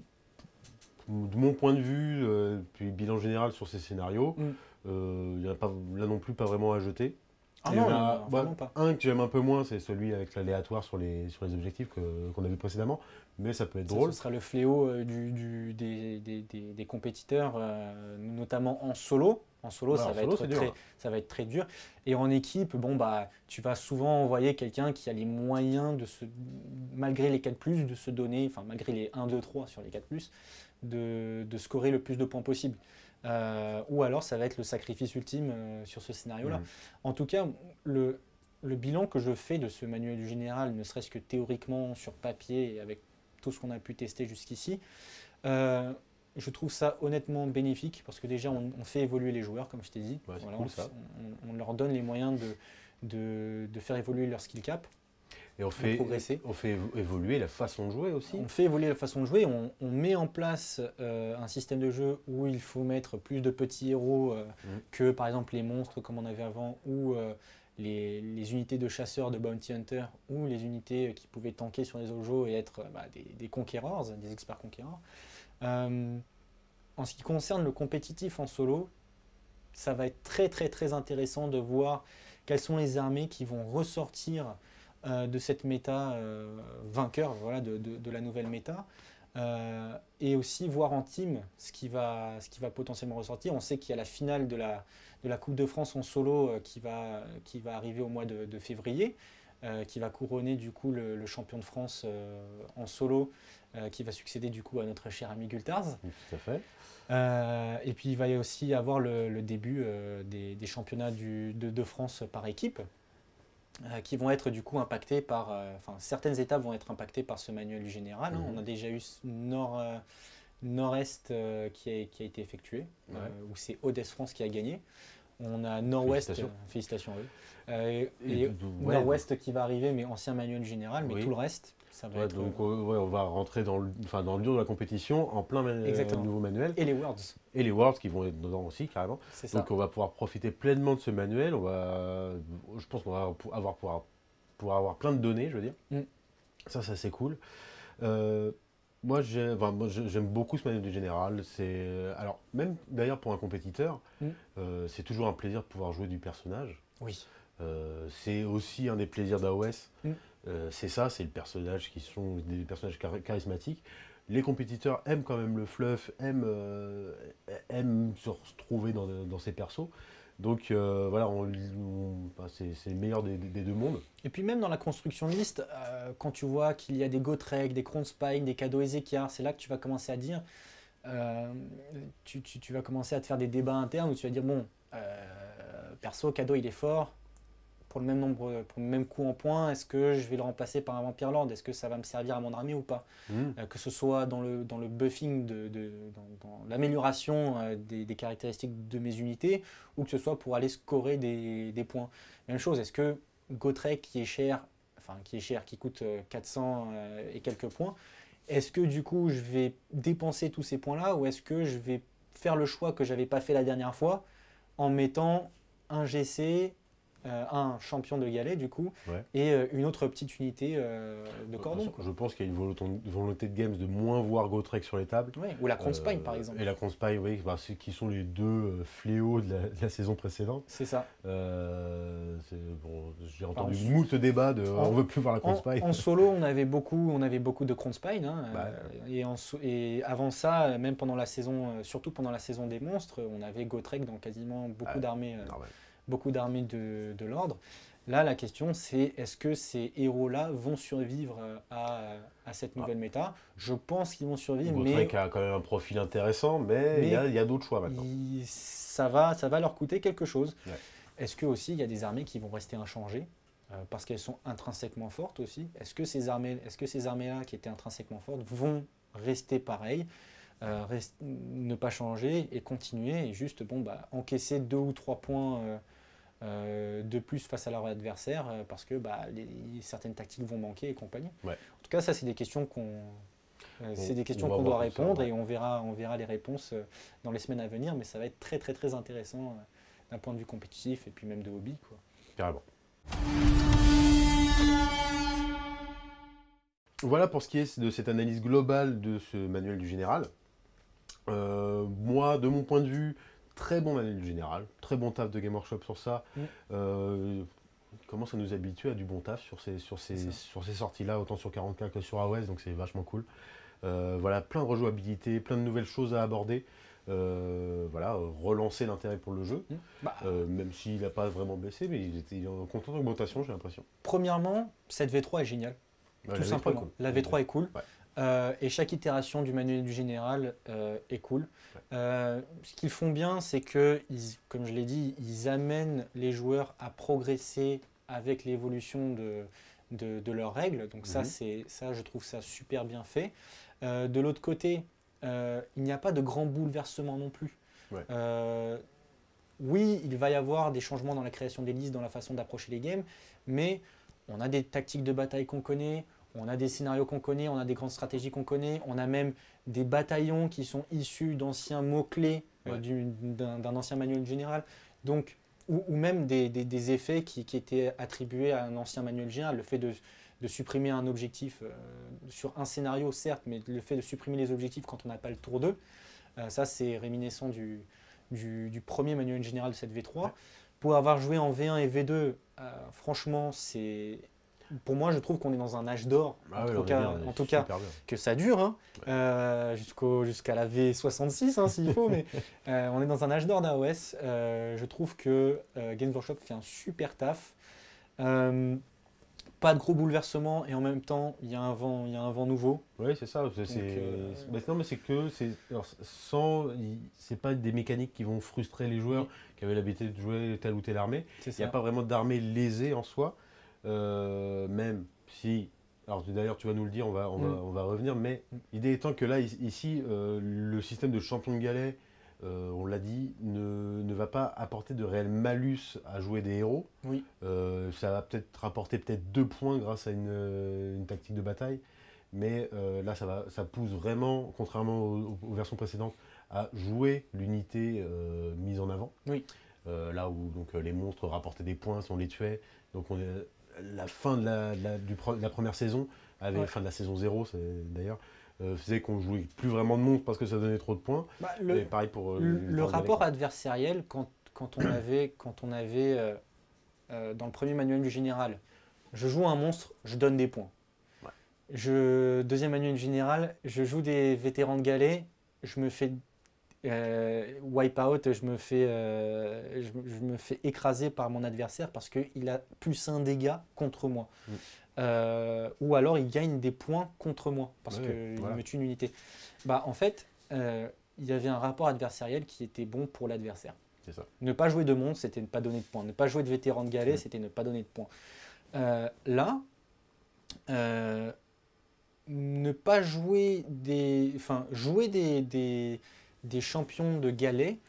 de mon point de vue euh, puis bilan général sur ces scénarios il mmh. euh, n'y en a pas, là non plus pas vraiment à jeter. Ah non, là, non, bah, pas. Un que j'aime un peu moins, c'est celui avec l'aléatoire sur les, sur les objectifs qu'on a vu précédemment, mais ça peut être ça, drôle. Ce sera le fléau euh, du, du, des, des, des, des compétiteurs, euh, notamment en solo. En solo, bah, ça, en va solo être très, ça va être très dur. Et en équipe, bon, bah, tu vas souvent envoyer quelqu'un qui a les moyens, de se, malgré les quatre plus, de se donner, enfin malgré les un, deux, trois sur les quatre plus, de, de scorer le plus de points possible. Euh, ou alors ça va être le sacrifice ultime euh, sur ce scénario-là. Mmh. En tout cas, le, le bilan que je fais de ce manuel du général, ne serait-ce que théoriquement sur papier et avec tout ce qu'on a pu tester jusqu'ici, euh, je trouve ça honnêtement bénéfique parce que déjà on, on fait évoluer les joueurs, comme je t'ai dit. Ouais, voilà, cool, on, ça. On, on leur donne les moyens de, de, de faire évoluer leur skill cap. Et on fait, on fait évoluer la façon de jouer aussi. On fait évoluer la façon de jouer. On, on met en place euh, un système de jeu où il faut mettre plus de petits héros euh, mmh. que par exemple les monstres comme on avait avant ou euh, les, les unités de chasseurs de Bounty Hunter ou les unités qui pouvaient tanker sur les Ojos et être bah, des, des conquérants, des experts conquérants. Euh, en ce qui concerne le compétitif en solo, ça va être très très très intéressant de voir quelles sont les armées qui vont ressortir Euh, de cette méta euh, vainqueur voilà, de, de, de la nouvelle méta euh, et aussi voir en team ce qui va, ce qui va potentiellement ressortir. On sait qu'il y a la finale de la, de la Coupe de France en solo euh, qui, va, qui va arriver au mois de, de février euh, qui va couronner du coup le, le champion de France euh, en solo euh, qui va succéder du coup à notre cher ami Gultars. Tout à fait. Euh, et puis il va aussi avoir le, le début euh, des, des championnats du, de, de France par équipe. Euh, qui vont être du coup impactés par, enfin euh, certaines étapes vont être impactées par ce manuel du général. Hein. Mmh. On a déjà eu nord, euh, nord-est euh, qui, qui a été effectué, ouais. euh, où c'est Odesse France qui a gagné. On a nord-ouest, félicitations, euh, félicitations oui. euh, et, et ouais, nord-ouest ouais. qui va arriver, mais ancien manuel du général, mais oui. tout le reste, ça va ouais, être. Donc euh, ouais, on va rentrer dans le, dans le dur de la compétition en plein man euh, nouveau manuel. Et les Worlds. Et les Worlds qui vont être dedans aussi, carrément. Ça. Donc on va pouvoir profiter pleinement de ce manuel. On va, je pense qu'on va avoir, pouvoir, pouvoir avoir plein de données, je veux dire. Mm. Ça, ça c'est cool. Euh, Moi, j'aime enfin, beaucoup ce manœuvre du général. Alors, même d'ailleurs pour un compétiteur, mm. euh, c'est toujours un plaisir de pouvoir jouer du personnage. Oui. Euh, c'est aussi un des plaisirs d'A O S. Mm. Euh, c'est ça, c'est le personnage qui sont des personnages char charismatiques. Les compétiteurs aiment quand même le fluff, aiment, euh, aiment se retrouver dans, dans ces persos. Donc euh, voilà, on, on, c'est le meilleur des, des, des deux mondes. Et puis même dans la construction de liste, euh, quand tu vois qu'il y a des Gotrek, des Krondspine, des Cadeau-Ézékiel, c'est là que tu vas commencer à dire, euh, tu, tu, tu vas commencer à te faire des débats internes où tu vas dire, bon, euh, perso, Cadeau il est fort, pour le même nombre, pour le même coup en points, est-ce que je vais le remplacer par un Vampire Lord? Est-ce que ça va me servir à mon armée ou pas? Mmh. euh, Que ce soit dans le, dans le buffing, de, de, dans, dans l'amélioration euh, des, des caractéristiques de mes unités, ou que ce soit pour aller scorer des, des points. Même chose, est-ce que Gotrek qui est cher, enfin qui est cher, qui coûte quatre cents euh, et quelques points, est-ce que du coup je vais dépenser tous ces points-là, ou est-ce que je vais faire le choix que j'avais pas fait la dernière fois, en mettant un G C... Euh, un champion de galet du coup, ouais. et euh, une autre petite unité euh, de cordon. Quoi. Je pense qu'il y a une volonté de games de moins voir Gotrek sur les tables. Ouais. Ou la Krondspine euh, par exemple. Et la Krondspine, oui, bah, qui sont les deux fléaux de la, de la saison précédente. C'est ça. Euh, bon, j'ai entendu bah, en, moult débat de en, on veut plus voir la Krondspine. En, en solo, on avait beaucoup, on avait beaucoup de Krondspine. Hein, bah, euh, et, en, et avant ça, même pendant la saison, surtout pendant la saison des monstres, on avait Gotrek dans quasiment beaucoup euh, d'armées. Euh, beaucoup d'armées de, de l'ordre. Là, la question, c'est est-ce que ces héros-là vont survivre à, à cette nouvelle ah. méta? Je pense qu'ils vont survivre, Gotrek mais... Gotrek a quand même un profil intéressant, mais il y a, y a d'autres choix maintenant. Y, ça, va, ça va leur coûter quelque chose. Ouais. Est-ce que aussi il y a des armées qui vont rester inchangées euh, parce qu'elles sont intrinsèquement fortes aussi? Est-ce que ces armées, est-ce que ces armées-là, qui étaient intrinsèquement fortes, vont rester pareilles? Euh, rest, ne pas changer et continuer et juste bon bah encaisser deux ou trois points euh, euh, de plus face à leur adversaire euh, parce que bah, les, certaines tactiques vont manquer et compagnie. Ouais. En tout cas, ça c'est des questions qu'on euh, c'est des questions qu'on doit répondre ça, ouais. et on verra on verra les réponses euh, dans les semaines à venir, mais ça va être très très très intéressant euh, d'un point de vue compétitif et puis même de hobby quoi. Carrément. Voilà pour ce qui est de cette analyse globale de ce manuel du général. Euh, moi, de mon point de vue, très bon manuel du général, très bon taf de Game Workshop sur ça. Mmh. Euh, comment ça nous habitue à du bon taf sur ces, sur ces, sur ces sorties-là, autant sur quarante K que sur A O S, donc c'est vachement cool. Euh, voilà, plein de rejouabilité, plein de nouvelles choses à aborder. Euh, voilà, relancer l'intérêt pour le jeu, mmh. bah, euh, même s'il n'a pas vraiment baissé, mais il était en constante augmentation, j'ai l'impression. Premièrement, cette V trois est géniale. Tout ouais, simplement. La V trois cool. est cool. Ouais. Euh, et chaque itération du manuel du général euh, est cool. Ouais. Euh, ce qu'ils font bien, c'est que, ils, comme je l'ai dit, ils amènent les joueurs à progresser avec l'évolution de, de, de leurs règles. Donc mm-hmm. ça, ça, je trouve ça super bien fait. Euh, de l'autre côté, euh, il n'y a pas de grand bouleversement non plus. Ouais. Euh, oui, il va y avoir des changements dans la création des listes, dans la façon d'approcher les games, mais... On a des tactiques de bataille qu'on connaît, on a des scénarios qu'on connaît, on a des grandes stratégies qu'on connaît, on a même des bataillons qui sont issus d'anciens mots-clés, ouais. euh, d'un ancien manuel général, donc, ou, ou même des, des, des effets qui, qui étaient attribués à un ancien manuel général. Le fait de, de supprimer un objectif euh, sur un scénario, certes, mais le fait de supprimer les objectifs quand on n'a pas le tour deux, euh, ça c'est réminiscent du, du, du premier manuel général de cette V trois. Ouais. Pour avoir joué en V un et V deux, euh, franchement, c'est pour moi, je trouve qu'on est dans un âge d'or, ah en, oui, tout, cas, bien, en tout cas, que ça dure, hein, ouais. euh, jusqu'au, jusqu'à la V soixante-six, hein, s'il faut, mais euh, on est dans un âge d'or d'A O S. Euh, je trouve que euh, Games Workshop fait un super taf. Euh, Pas de gros bouleversements et en même temps, il y a un vent, il y a un vent nouveau. Oui, c'est ça. C'est euh... maintenant, mais c'est que c'est sans, c'est pas des mécaniques qui vont frustrer les joueurs oui. qui avaient l'habitude de jouer telle ou telle armée. Il n'y a pas vraiment d'armée lésée en soi, euh, même si. Alors d'ailleurs, tu vas nous le dire, on va, on mm. va, on va revenir. Mais mm. l'idée étant que là, ici, euh, le système de champion de galet, euh, on l'a dit, ne, ne va pas apporter de réel malus à jouer des héros. Oui. Euh, ça va peut-être rapporter peut-être deux points grâce à une, une tactique de bataille, mais euh, là ça, va, ça pousse vraiment, contrairement aux, aux versions précédentes, à jouer l'unité euh, mise en avant. Oui. Euh, là où donc, les monstres rapportaient des points si on les tuait. Donc on, la fin de la, de la, du, de la première saison, avait, ouais. fin de la saison zéro d'ailleurs, euh, faisait qu'on jouait plus vraiment de monstres parce que ça donnait trop de points. Bah, le et pareil pour, euh, le, le rapport adversariel, quand, quand on avait, quand on avait euh, euh, dans le premier manuel du général, je joue un monstre, je donne des points. Ouais. Je, deuxième manuel du général, je joue des vétérans de galets, je me fais euh, wipe out, je me fais, euh, je, je me fais écraser par mon adversaire parce qu'il a plus un dégât contre moi. Mm. Euh, ou alors il gagne des points contre moi parce oui, qu'il voilà. me tue une unité. Bah, en fait, euh, il y avait un rapport adversariel qui était bon pour l'adversaire. Ne pas jouer de monstre, c'était ne pas donner de points. Ne pas jouer de vétéran de galet, mmh. c'était ne pas donner de points. Euh, là, euh, ne pas jouer des... Enfin, jouer des, des, des champions de galet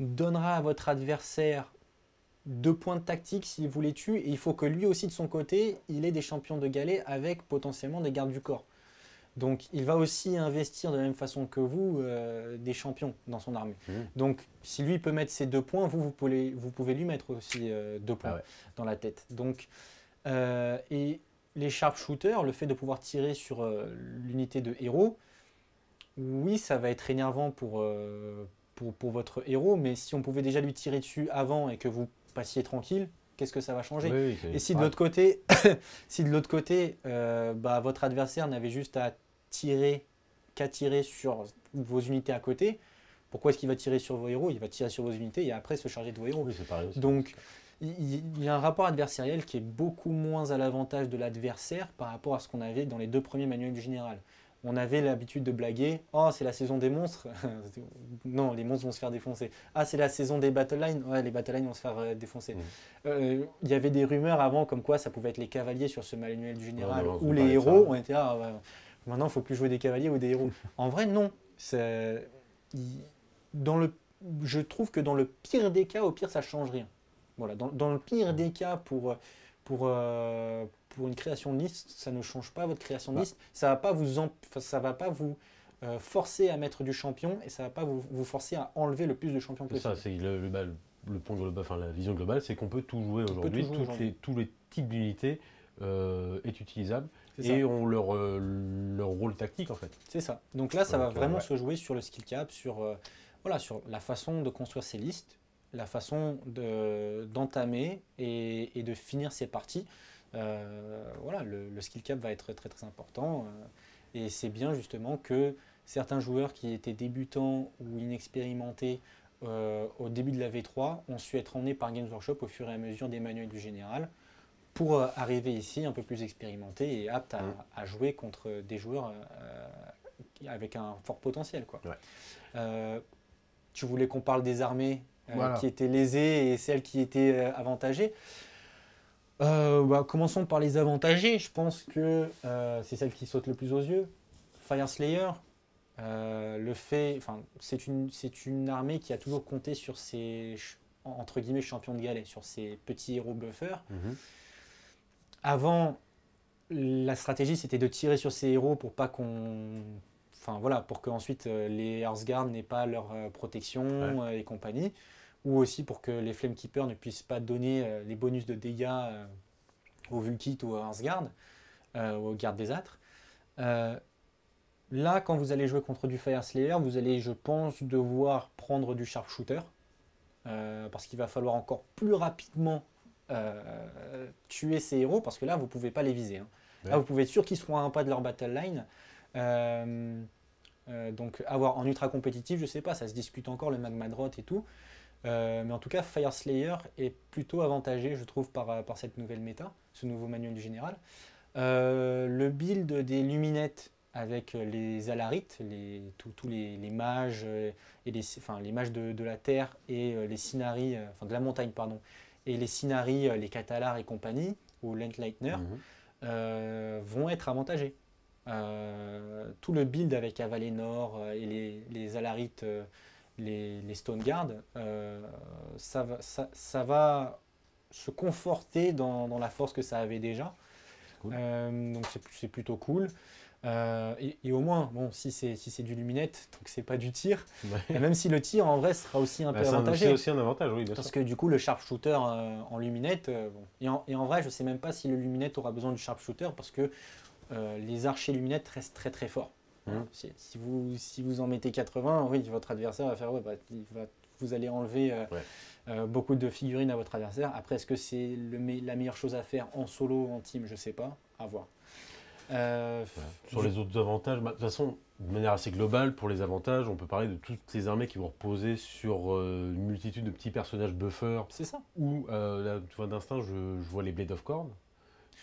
donnera à votre adversaire deux points de tactique s'il vous les tue, et il faut que lui aussi de son côté, il ait des champions de galet avec potentiellement des gardes du corps. Donc il va aussi investir de la même façon que vous euh, des champions dans son armée. Mmh. Donc si lui peut mettre ses deux points, vous, vous pouvez, vous pouvez lui mettre aussi euh, deux points ah ouais. dans la tête. Donc, euh, et les sharpshooters, le fait de pouvoir tirer sur euh, l'unité de héros, oui ça va être énervant pour, euh, pour, pour votre héros, mais si on pouvait déjà lui tirer dessus avant et que vous passiez tranquille, qu'est-ce que ça va changer? Oui, oui, et si de l'autre côté, si de l'autre côté euh, bah, votre adversaire n'avait juste à tirer, qu'à tirer sur vos unités à côté, pourquoi est-ce qu'il va tirer sur vos héros? Il va tirer sur vos unités et après se charger de vos héros. Oui, c'est pareil aussi. Donc, il y a un rapport adversariel qui est beaucoup moins à l'avantage de l'adversaire par rapport à ce qu'on avait dans les deux premiers manuels du général. On avait l'habitude de blaguer, « Oh, c'est la saison des monstres !» Non, les monstres vont se faire défoncer. « Ah, c'est la saison des battlelines !» Ouais, les battlelines vont se faire défoncer. Il mmh. euh, y avait des rumeurs avant comme quoi ça pouvait être les cavaliers sur ce manuel du général, ou les héros. On était « Ah, ouais, maintenant, il ne faut plus jouer des cavaliers ou des héros. » En vrai, non. Dans le... Je trouve que dans le pire des cas, au pire, ça ne change rien. Voilà. Dans, dans le pire des cas, pour... pour euh, pour une création de liste, ça ne change pas votre création de bah. liste, ça va pas vous, en... ça va pas vous euh, forcer à mettre du champion et ça va pas vous, vous forcer à enlever le plus de champions possible. Ça, c'est le, le, le, le point global, enfin la vision globale, c'est qu'on peut tout jouer aujourd'hui, tout aujourd tous les types d'unités euh, est utilisable et ont leur, euh, leur rôle tactique en fait. C'est ça. Donc là, ça ouais, va vraiment ouais. se jouer sur le skill cap, sur euh, voilà, sur la façon de construire ses listes, la façon de d'entamer et, et de finir ses parties. Euh, voilà, le, le skill cap va être très très important euh, et c'est bien justement que certains joueurs qui étaient débutants ou inexpérimentés euh, au début de la V trois ont su être emmenés par Games Workshop au fur et à mesure des manuels du général pour euh, arriver ici un peu plus expérimenté et apte à, ouais. à jouer contre des joueurs euh, avec un fort potentiel quoi. Ouais. Euh, tu voulais qu'on parle des armées euh, voilà. qui étaient lésées et celles qui étaient euh, avantagées. Euh, bah, commençons par les avantagés. Je pense que euh, c'est celle qui saute le plus aux yeux. Fyreslayer, euh, le fait, enfin, c'est une, c'est une armée qui a toujours compté sur ses entre guillemets champions de galet, sur ses petits héros bluffeurs. Mm-hmm. Avant, la stratégie c'était de tirer sur ses héros pour pas qu'on, enfin voilà, pour qu'ensuite euh, les Hearthguard n'aient pas leur euh, protection ouais. euh, et compagnie. Ou aussi pour que les Flamekeepers ne puissent pas donner euh, les bonus de dégâts euh, aux Vulkites ou aux Hearthguard, euh, aux gardes des âtres. Euh, là, quand vous allez jouer contre du Fyreslayer, vous allez, je pense, devoir prendre du Sharpshooter, euh, parce qu'il va falloir encore plus rapidement euh, tuer ces héros, parce que là, vous ne pouvez pas les viser. Hein. Ouais. Là, vous pouvez être sûr qu'ils seront à un pas de leur battle line. Euh, euh, donc, avoir en ultra compétitif, je ne sais pas, ça se discute encore, le Magmadroth et tout. Euh, mais en tout cas, Fyreslayer est plutôt avantagé, je trouve, par, par cette nouvelle méta, ce nouveau manuel du général. Euh, le build des Lumineth avec les Alarites, les, tous les, les mages, et les, enfin, les mages de, de la terre et les Sinari, enfin de la montagne, pardon, et les Sinari, les Catalars et compagnie, ou l'Entlightner, mm-hmm. euh, vont être avantagés. Euh, tout le build avec Avalénor et les, les Alarites. Les, les Stone Guard, euh, ça, va, ça, ça va se conforter dans, dans la force que ça avait déjà. Cool. Euh, donc c'est plutôt cool. Euh, et, et au moins, bon, si c'est si c'est du Lumineth, donc c'est pas du tir. Ouais. Et même si le tir en vrai sera aussi un bah, peu avantagé. C'est aussi un avantage, oui. Parce que du coup, le sharpshooter euh, en Lumineth, euh, bon. et, en, et en vrai, je sais même pas si le Lumineth aura besoin du sharpshooter parce que euh, les archers Lumineth restent très très forts. Hein? Si, si, vous, si vous en mettez quatre-vingts, oui, votre adversaire va faire ouais, bah, il va, vous allez enlever euh, ouais. euh, beaucoup de figurines à votre adversaire. Après, est-ce que c'est me la meilleure chose à faire en solo, en team? Je ne sais pas, à voir. Euh, ouais. Sur je... les autres avantages, bah, de toute façon, de manière assez globale, pour les avantages, on peut parler de toutes les armées qui vont reposer sur euh, une multitude de petits personnages buffers. C'est ça. Ou, euh, d'instinct, je, je vois les Blade of Khorne.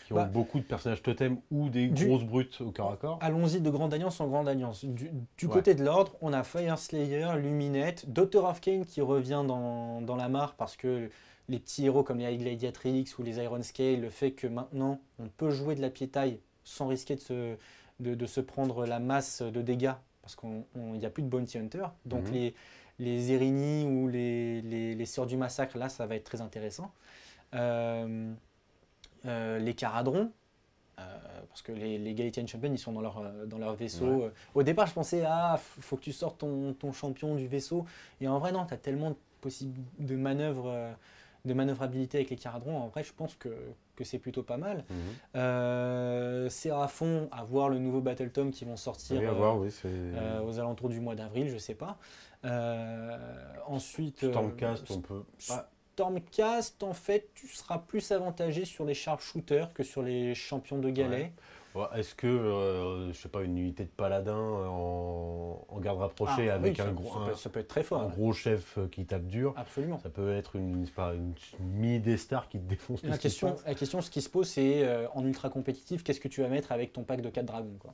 Qui ont bah, beaucoup de personnages totems ou des du, grosses brutes au corps à corps. Allons-y de grande alliance en grande alliance. Du, du ouais. côté de l'ordre, on a Fyreslayer, Lumineth, Daughters of Khaine qui revient dans, dans la mare parce que les petits héros comme les High Gladiatrix ou les Iron Scale, le fait que maintenant on peut jouer de la piétaille sans risquer de se, de, de se prendre la masse de dégâts parce qu'il n'y a plus de Bounty Hunter. Donc mm-hmm. les, les Erini ou les, les, les Sœurs du Massacre, là ça va être très intéressant. Euh, Euh, les Kharadron, euh, parce que les, les Galatian Champions, ils sont dans leur, euh, dans leur vaisseau. Ouais. Au départ, je pensais, ah, faut que tu sortes ton, ton champion du vaisseau. Et en vrai, non, tu as tellement de, possible de, manœuvres, de manœuvrabilité avec les Kharadron. En vrai, je pense que, que c'est plutôt pas mal. Mm-hmm. euh, Séraphon, à voir le nouveau Battle Tome qui vont sortir oui, à voir, euh, oui, euh, aux alentours du mois d'avril, je sais pas. Euh, ensuite, Stormcast, euh, on peut... Ah. Stormcast, en fait, tu seras plus avantagé sur les sharpshooters que sur les champions de galet. Ouais. Ouais, est-ce que, euh, je sais pas, une unité de paladin en, en garde rapprochée ah, avec oui, un, ça, gros, ça peut, ça peut être très fort, un ouais. gros chef qui tape dur. Absolument. Ça peut être une, une, une mini-destar qui te défonce. La question, la question, ce qui se pose, c'est euh, en ultra compétitif, qu'est-ce que tu vas mettre avec ton pack de quatre dragons quoi.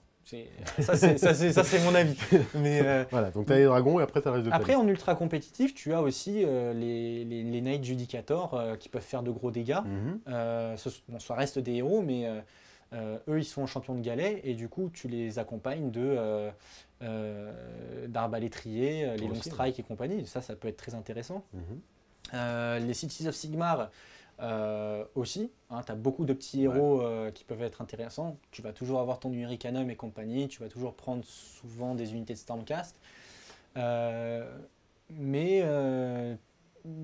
Ça, c'est mon avis. Mais, euh, voilà, donc tu as les dragons et après tu as le reste de Après, en ultra compétitif, tu as aussi euh, les, les, les Knights Judicator euh, qui peuvent faire de gros dégâts. Mm-hmm. euh, ce, bon, ça reste des héros, mais euh, eux, ils sont champions de galet et du coup, tu les accompagnes de euh, euh, d'arbalétriers, euh, les long strikes ouais. et compagnie. Ça, ça peut être très intéressant. Mm-hmm. euh, les Cities of Sigmar. Euh, aussi, hein, tu as beaucoup de petits héros ouais. euh, qui peuvent être intéressants. Tu vas toujours avoir ton Hurricanum et compagnie, tu vas toujours prendre souvent des unités de Stormcast. Euh, mais euh,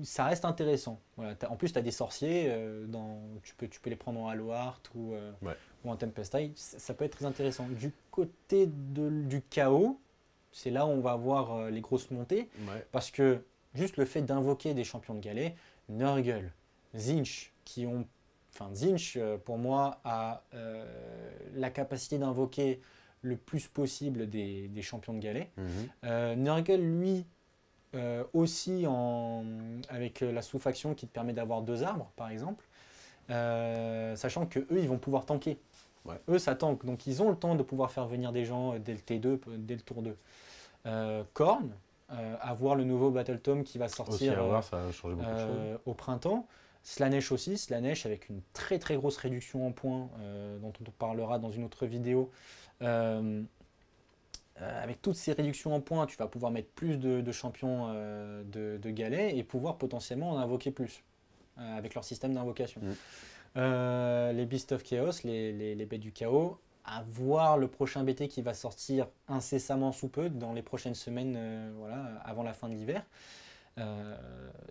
ça reste intéressant. Voilà, en plus, tu as des sorciers, euh, dans, tu, peux, tu peux les prendre en Hallowart ou, euh, ouais. ou en Tempestide. Ça, ça peut être très intéressant. Du côté de, du chaos, c'est là où on va avoir euh, les grosses montées. Ouais. Parce que juste le fait d'invoquer des champions de galet, Nurgle, Tzeentch, qui ont, enfin Tzeentch pour moi a euh, la capacité d'invoquer le plus possible des, des champions de galet. Mm-hmm. euh, Nurgle, lui, euh, aussi en, avec la sous-faction qui te permet d'avoir deux arbres, par exemple, euh, sachant que eux, ils vont pouvoir tanker. Ouais. Eux, ça tank, donc ils ont le temps de pouvoir faire venir des gens dès le T deux, dès le tour deux. Euh, Khorne, euh, à voir le nouveau Battle Tome qui va sortir aussi, à voir, ça a changé beaucoup de euh, choses. Au printemps. Slaanesh aussi, Slaanesh avec une très très grosse réduction en points, euh, dont on parlera dans une autre vidéo. Euh, euh, avec toutes ces réductions en points, tu vas pouvoir mettre plus de, de champions euh, de, de galets et pouvoir potentiellement en invoquer plus, euh, avec leur système d'invocation. Mmh. Euh, les Beasts of Chaos, les, les, les bêtes du chaos, à voir le prochain B T qui va sortir incessamment sous peu, dans les prochaines semaines, euh, voilà, avant la fin de l'hiver. Euh,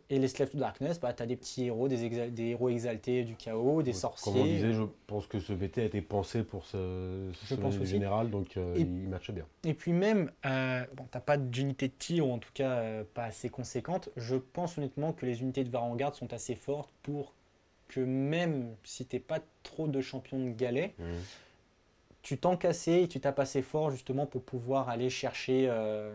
et les Slaves to Darkness, bah, tu as des petits héros, des, des héros exaltés du chaos, des ouais, sorciers. Comme on disait, je pense que ce B T a été pensé pour ce, ce je général, donc euh, et, il matche bien. Et puis même, euh, bon, tu n'as pas d'unité de tir, ou en tout cas euh, pas assez conséquente. Je pense honnêtement que les unités de Varangard sont assez fortes pour que même si tu n'es pas trop de champion de galet, mmh. tu t'en cassais et tu tapes assez fort justement pour pouvoir aller chercher... Euh,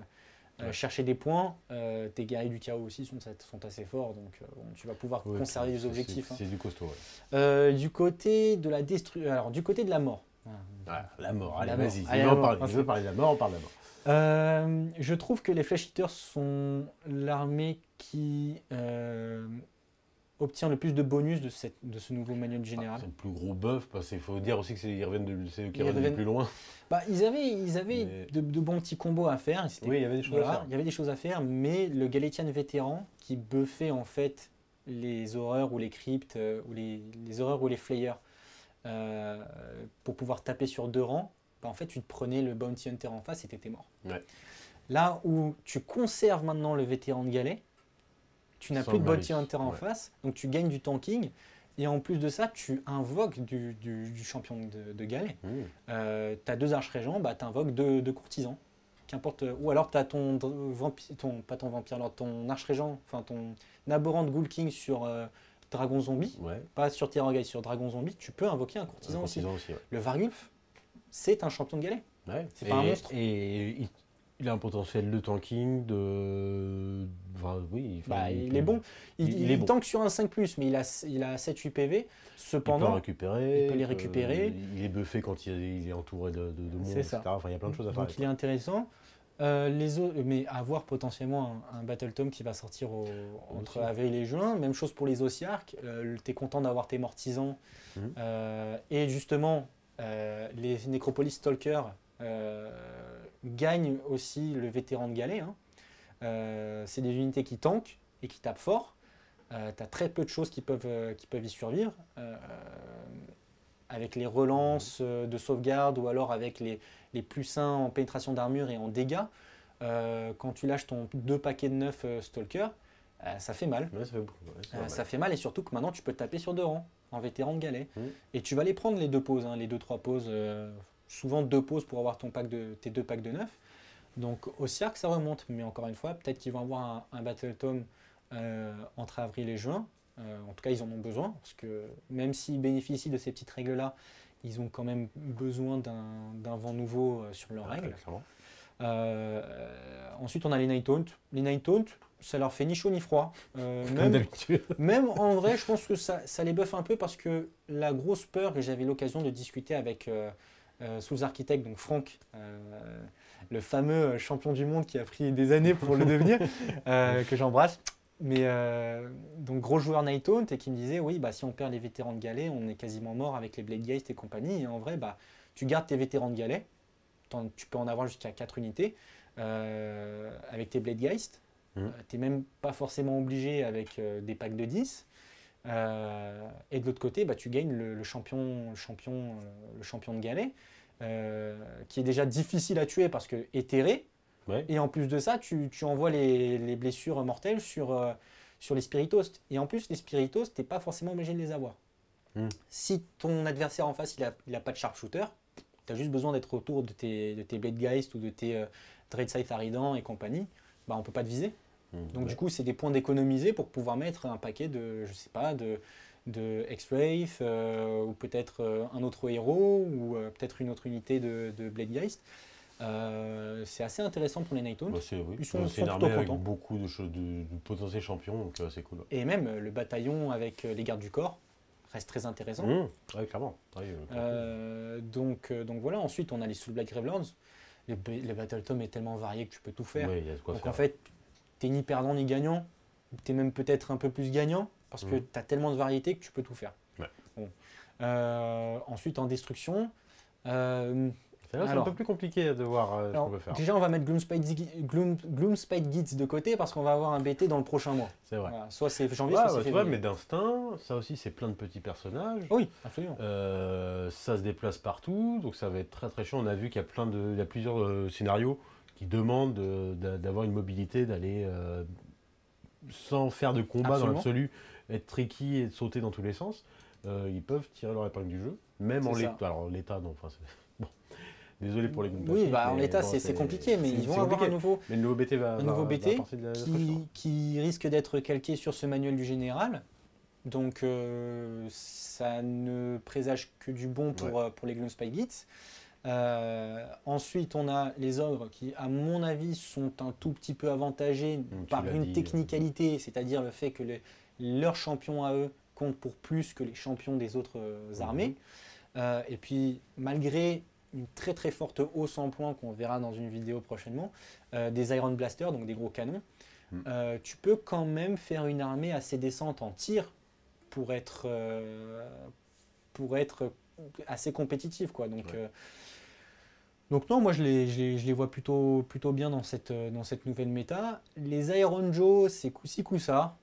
Euh, ouais. chercher des points, euh, tes guerriers du chaos aussi sont, sont assez forts, donc euh, bon, tu vas pouvoir ouais, conserver les objectifs. C'est hein. du costaud. Ouais. Euh, du côté de la destru... alors du côté de la mort. Ah, la mort, allez vas-y, on veut parler de la mort, on parle de la mort. Euh, je trouve que les Flesh-eaters sont l'armée qui euh, obtient le plus de bonus de, cette, de ce nouveau manuel général. Ah, c'est le plus gros buff, parce qu'il faut dire aussi qu'ils reviennent de, c'est eux qui ils reviennent reviennent... plus loin. Bah, ils avaient, ils avaient mais... de, de bons petits combos à faire. Oui, il y avait des choses voilà, à faire. Il y avait des choses à faire, mais le Galatian vétéran qui buffait en fait les horreurs ou les cryptes, euh, ou les, les horreurs ou les flayers, euh, pour pouvoir taper sur deux rangs, bah, en fait tu te prenais le Bounty Hunter en face et tu étais mort. Ouais. Là où tu conserves maintenant le vétéran de galet, tu n'as plus de Bounty Hunter en ouais. face, donc tu gagnes du tanking Et en plus de ça, tu invoques du, du, du champion de, de Galles. Mmh. Euh, tu as deux archérégents, bah, tu invoques deux, deux courtisans. Qu'importe, ou alors tu as ton, vampire, ton, pas ton vampire, alors ton archérégent, enfin ton Naborant Ghoul King sur euh, Dragon Zombie, ouais. Pas sur Terrorgeist, sur Dragon Zombie, tu peux invoquer un courtisan, un courtisan aussi. aussi ouais. Le Vargulf, c'est un champion de Galets. Ouais. C'est pas un monstre. Et il, il a un potentiel de tanking, de. Enfin, oui, enfin, bah, il, il est bon. Il, il, il est bon. Tank sur un cinq plus, mais il a, il a sept huit P V. Cependant, il peut, récupérer, il peut les récupérer. Euh, il est buffé quand il, il est entouré de, de, de monstres, et cetera. Enfin, il y a plein de choses à faire. Donc, il est intéressant. Euh, les autres, mais avoir potentiellement un, un Battle Tome qui va sortir au, entre okay. avril et juin. Même chose pour les Ossiarques. Euh, tu es content d'avoir tes Mortisans. Mm-hmm. euh, et justement, euh, les Nécropolis Stalkers euh, gagnent aussi le vétéran de Galets. Hein. Euh, c'est des unités qui tankent et qui tapent fort. Euh, tu as très peu de choses qui peuvent, euh, qui peuvent y survivre. Euh, avec les relances euh, de sauvegarde ou alors avec les, les plus un en pénétration d'armure et en dégâts, euh, quand tu lâches ton deux paquets de neuf euh, Stalker, euh, ça fait mal. Ouais, ça, fait, ouais, ça, euh, mal. ça fait mal et surtout que maintenant tu peux te taper sur deux rangs en vétéran de Galets. Mmh. Et tu vas les prendre les deux pauses, hein, les deux trois pauses, euh, souvent deux pauses pour avoir ton pack de, tes deux packs de neuf. Donc au cirque ça remonte, mais encore une fois, peut-être qu'ils vont avoir un, un Battle Tome euh, entre avril et juin. Euh, en tout cas, ils en ont besoin, parce que même s'ils bénéficient de ces petites règles-là, ils ont quand même besoin d'un vent nouveau euh, sur leurs ah, règles. Euh, euh, ensuite, on a les Nighthaunt. Les Nighthaunt, ça leur fait ni chaud ni froid. Euh, même, même en vrai, je pense que ça, ça les buffe un peu, parce que la grosse peur, et j'avais l'occasion de discuter avec euh, euh, sous-architecte, donc Franck, euh, le fameux champion du monde qui a pris des années pour le devenir, euh, que j'embrasse. Mais euh, donc gros joueur Nighthaunt et qui me disait oui bah si on perd les vétérans de Galets on est quasiment mort avec les Bladegheist et compagnie, et en vrai bah tu gardes tes vétérans de Galets, tu peux en avoir jusqu'à quatre unités euh, avec tes Bladegheist, mmh. euh, t'es même pas forcément obligé avec euh, des packs de dix euh, et de l'autre côté bah tu gagnes le, le champion le champion euh, le champion de Galets euh, qui est déjà difficile à tuer parce que éthéré. Ouais. Et en plus de ça, tu, tu envoies les, les blessures mortelles sur, euh, sur les Spiritos. Et en plus, les Spiritos, tu n'es pas forcément obligé de les avoir. Mm. Si ton adversaire en face, il n'a il a pas de sharpshooter, tu as juste besoin d'être autour de tes, de tes Bladegheist ou de tes euh, Dreadscythe Aridan et compagnie, bah, on ne peut pas te viser. Mm. Donc ouais. Du coup, c'est des points d'économiser pour pouvoir mettre un paquet de, je sais pas, de, de X-Wraith euh, ou peut-être euh, un autre héros ou euh, peut-être une autre unité de, de Bladegheist. Euh, c'est assez intéressant pour les Nighthaunt. Bah oui. Ils sont, sont plutôt contents. Beaucoup de, de, de potentiels champions, donc euh, c'est cool. Et même le bataillon avec euh, les gardes du corps reste très intéressant. Mmh. Ouais, clairement. Ouais, euh, donc, euh, donc voilà. Ensuite, on a les Soulblight Gravelords. Les, les Battle Tome est tellement varié que tu peux tout faire. Ouais, y a de quoi donc faire. En fait, t'es ni perdant ni gagnant. T'es même peut-être un peu plus gagnant parce mmh. que t'as tellement de variété que tu peux tout faire. Ouais. Bon. Euh, ensuite, en destruction. Euh, C'est un peu plus compliqué de voir euh, alors, ce qu'on peut faire. Déjà, on va mettre Gloomspite Gloom, Gloom Guides de côté parce qu'on va avoir un B T dans le prochain mois. C'est vrai. Voilà. Soit c'est janvier, ouais, soit ouais, c'est février. Mais d'instinct, ça aussi, c'est plein de petits personnages. Oui, absolument. Euh, ça se déplace partout, donc ça va être très très chiant. On a vu qu'il y a plein de, il y a plusieurs euh, scénarios qui demandent euh, d'avoir une mobilité, d'aller euh, sans faire de combat absolument. Dans l'absolu, être tricky et de sauter dans tous les sens. Euh, ils peuvent tirer leur épingle du jeu, même en l'état. Alors l'état, non, enfin c'est... Désolé pour les compétences. Oui, bah, en l'état, bon, c'est compliqué, mais ils vont compliqué. avoir un nouveau, mais le nouveau B T, va, un nouveau va, B T va de la qui, qui risque d'être calqué sur ce manuel du général. Donc, euh, ça ne présage que du bon pour, ouais. pour les Gloomspite Guides. Euh, ensuite, on a les ogres qui, à mon avis, sont un tout petit peu avantagés Donc, par une dit, technicalité, euh, c'est-à-dire le fait que les, leurs champions à eux comptent pour plus que les champions des autres mmh. armées. Euh, et puis, malgré... une très très forte hausse en points qu'on verra dans une vidéo prochainement, euh, des Iron Blasters, donc des gros canons, mm. euh, tu peux quand même faire une armée assez décente en tir pour être, euh, pour être assez compétitif, quoi. Donc, ouais. euh, donc non, moi je les, je les, je les vois plutôt, plutôt bien dans cette, dans cette nouvelle méta. Les Iron Jaws, c'est coup-ci coup-ça,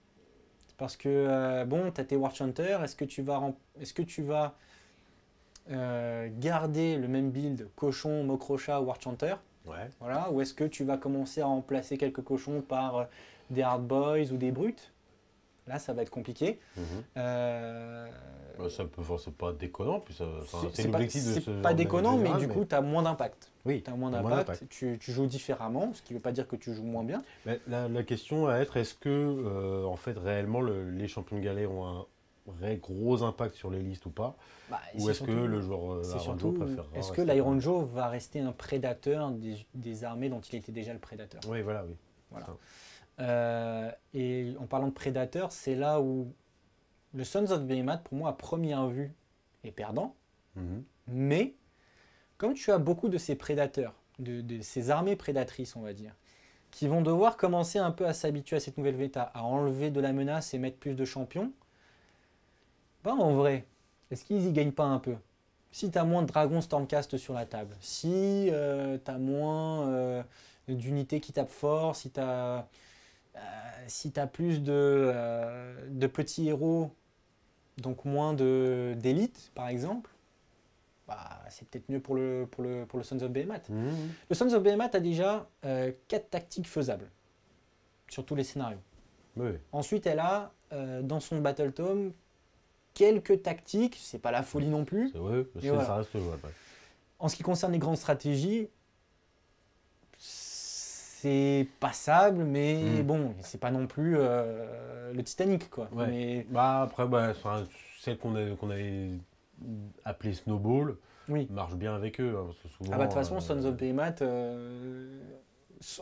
parce que euh, bon, tu as tes War Hunter, est-ce que tu vas... Est-ce que tu vas Euh, garder le même build cochon, Maw-krusha, Warchanter, ouais. voilà, ou est-ce que tu vas commencer à remplacer quelques cochons par euh, des Hardboys ou des Brutes là ça va être compliqué. Mm-hmm. euh... bah, ça peut forcément pas déconnant, puis ça, c'est l'objectif de ce genre. C'est pas déconnant, mais du coup tu as moins d'impact. Oui, tu as moins d'impact, tu, tu joues différemment, ce qui ne veut pas dire que tu joues moins bien. Mais la, la question à être, est-ce que euh, en fait réellement le, les champions de galets ont un vrai gros impact sur les listes ou pas, bah, ou est-ce est que le joueur est Iron Joe préfère... Est-ce que l'Iron Joe va rester un prédateur des, des armées dont il était déjà le prédateur? Oui, voilà, oui. Voilà. Euh, et en parlant de prédateur, c'est là où le Sons of Behemat, pour moi, à première vue, est perdant. Mm-hmm. Mais, comme tu as beaucoup de ces prédateurs, de, de ces armées prédatrices, on va dire, qui vont devoir commencer un peu à s'habituer à cette nouvelle méta, à enlever de la menace et mettre plus de champions, bah en vrai, est-ce qu'ils y gagnent pas un peu? Si tu as moins de dragons Stormcast sur la table, si euh, tu as moins euh, d'unités qui tapent fort, si tu as, euh, si tu as plus de, euh, de petits héros, donc moins d'élite par exemple, bah, c'est peut-être mieux pour le, pour, le, pour le Sons of Behemat. Mmh. Le Sons of Behemat a déjà euh, quatre tactiques faisables sur tous les scénarios. Oui. Ensuite, elle a euh, dans son Battle Tome quelques tactiques, c'est pas la folie non plus. C'est vrai, mais voilà, ça reste jouable. Ouais. En ce qui concerne les grandes stratégies, c'est passable, mais mm. bon, c'est pas non plus euh, le Titanic, quoi. Ouais. Mais... Bah, après, bah, celle qu'on qu'on avait appelée Snowball, oui, marche bien avec eux. Hein, parce que souvent, ah bah, de toute façon, euh, Sons of Behemat, euh,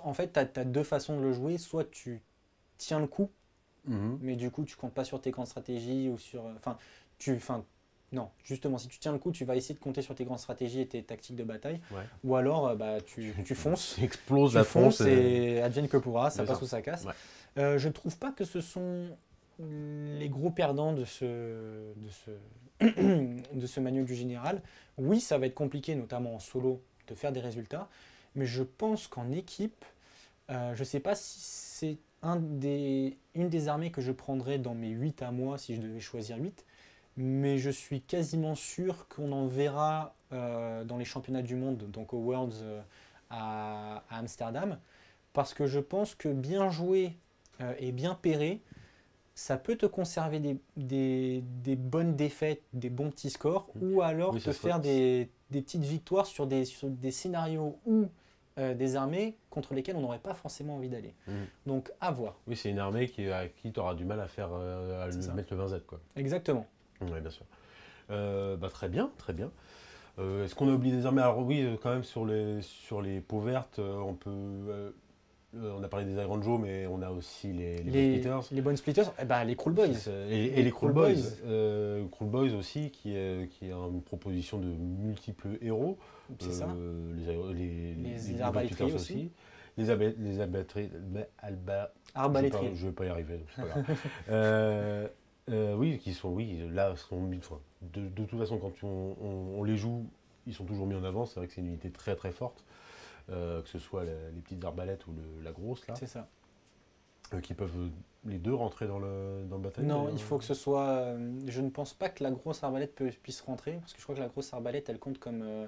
en fait, tu as, t'as deux façons de le jouer. Soit tu tiens le coup, Mmh. mais du coup, tu comptes pas sur tes grandes stratégies ou sur... Enfin, tu... Enfin, non. Justement, si tu tiens le coup, tu vas essayer de compter sur tes grandes stratégies et tes tactiques de bataille. Ouais. Ou alors, bah, tu, tu fonces. Explose tu la fonce et, et... advienne que pourra. Ça passe ou ça casse. Ouais. Euh, je trouve pas que ce sont les gros perdants de ce, de ce, de ce manuel du général. Oui, ça va être compliqué, notamment en solo, de faire des résultats. Mais je pense qu'en équipe, euh, je sais pas si c'est... Un des, une des armées que je prendrais dans mes huit à moi, si je devais choisir huit, mais je suis quasiment sûr qu'on en verra euh, dans les championnats du monde, donc aux Worlds euh, à, à Amsterdam, parce que je pense que bien joué euh, et bien pairé, ça peut te conserver des, des, des bonnes défaites, des bons petits scores, ou alors oui, te faire des, des petites victoires sur des, sur des scénarios où Euh, des armées contre lesquelles on n'aurait pas forcément envie d'aller. Mmh. Donc, à voir. Oui, c'est une armée qui, à qui tu auras du mal à faire euh, à lui mettre le vingt Z. Quoi. Exactement. Oui, bien sûr. Euh, bah, très bien, très bien. Euh, Est-ce qu'on a oublié des armées? Alors oui, quand même, sur les, sur les peaux vertes, on peut... Euh, on a parlé des Iron Joe, mais on a aussi les, les, les Splitters. Les bonnes Splitters, eh ben, les Kruleboyz. Et, et, et les, les Kruleboyz. Euh, Kruleboyz aussi, qui, est, qui a une proposition de multiples héros. C'est euh, ça. Les, les, les, les Arbalétriers aussi. aussi. Les, ab les Arbalétriers. Arbalétriers. Je ne vais pas y arriver, donc c'est pas grave. euh, euh, oui, qui sont, oui, là, sont mille fois. De, de toute façon, quand on, on, on les joue, ils sont toujours mis en avant. C'est vrai que c'est une unité très très forte. Euh, que ce soit la, les petites arbalètes ou le, la grosse là. C'est ça. Euh, qui peuvent euh, les deux rentrer dans le, dans le bataille. Non, euh, il faut que ce soit... Euh, je ne pense pas que la grosse arbalète peut, puisse rentrer, parce que je crois que la grosse arbalète, elle compte comme, euh,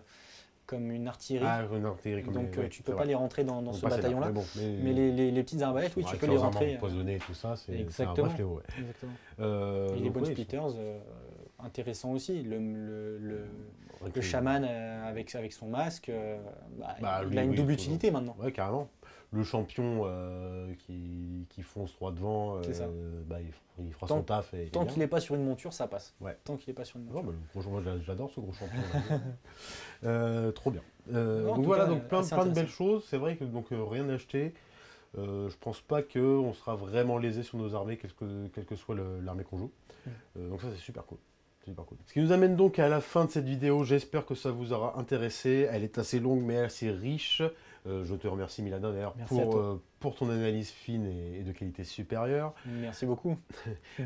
comme une artillerie. Ah, une artillerie. Comme donc les, euh, ouais, tu ne peux pas vrai. les rentrer dans, dans ce bataillon-là. Mais, bon, mais, mais les, les, les petites arbalètes, oui, tu peux les rentrer. Empoisonner et tout ça, c'est un vrai fléau. Ouais. Exactement. Euh, et les bonnes ouais, splitters... Euh, intéressant aussi, le, le, le, ouais, le chaman euh, avec, avec son masque, euh, bah, bah, il lui, a une oui, double utilité maintenant. Ouais, carrément. Le champion euh, qui, qui fonce droit devant, euh, bah, il, il fera tant, son taf. Et, tant qu'il n'est pas sur une monture, ça passe. Ouais. Tant qu'il n'est pas sur une monture. Non, bah, moi j'adore ce gros champion. euh, trop bien. Euh, non, donc voilà, cas, donc, plein, plein de belles choses. C'est vrai que donc, euh, rien à acheter. Euh, je pense pas qu'on sera vraiment lésé sur nos armées, quelle que, quelle que soit l'armée qu'on joue. Mmh. Euh, donc ça, c'est super cool. Cool. Ce qui nous amène donc à la fin de cette vidéo, j'espère que ça vous aura intéressé, elle est assez longue mais assez riche, euh, je te remercie Miladin d'ailleurs pour, euh, pour ton analyse fine et, et de qualité supérieure. Merci beaucoup.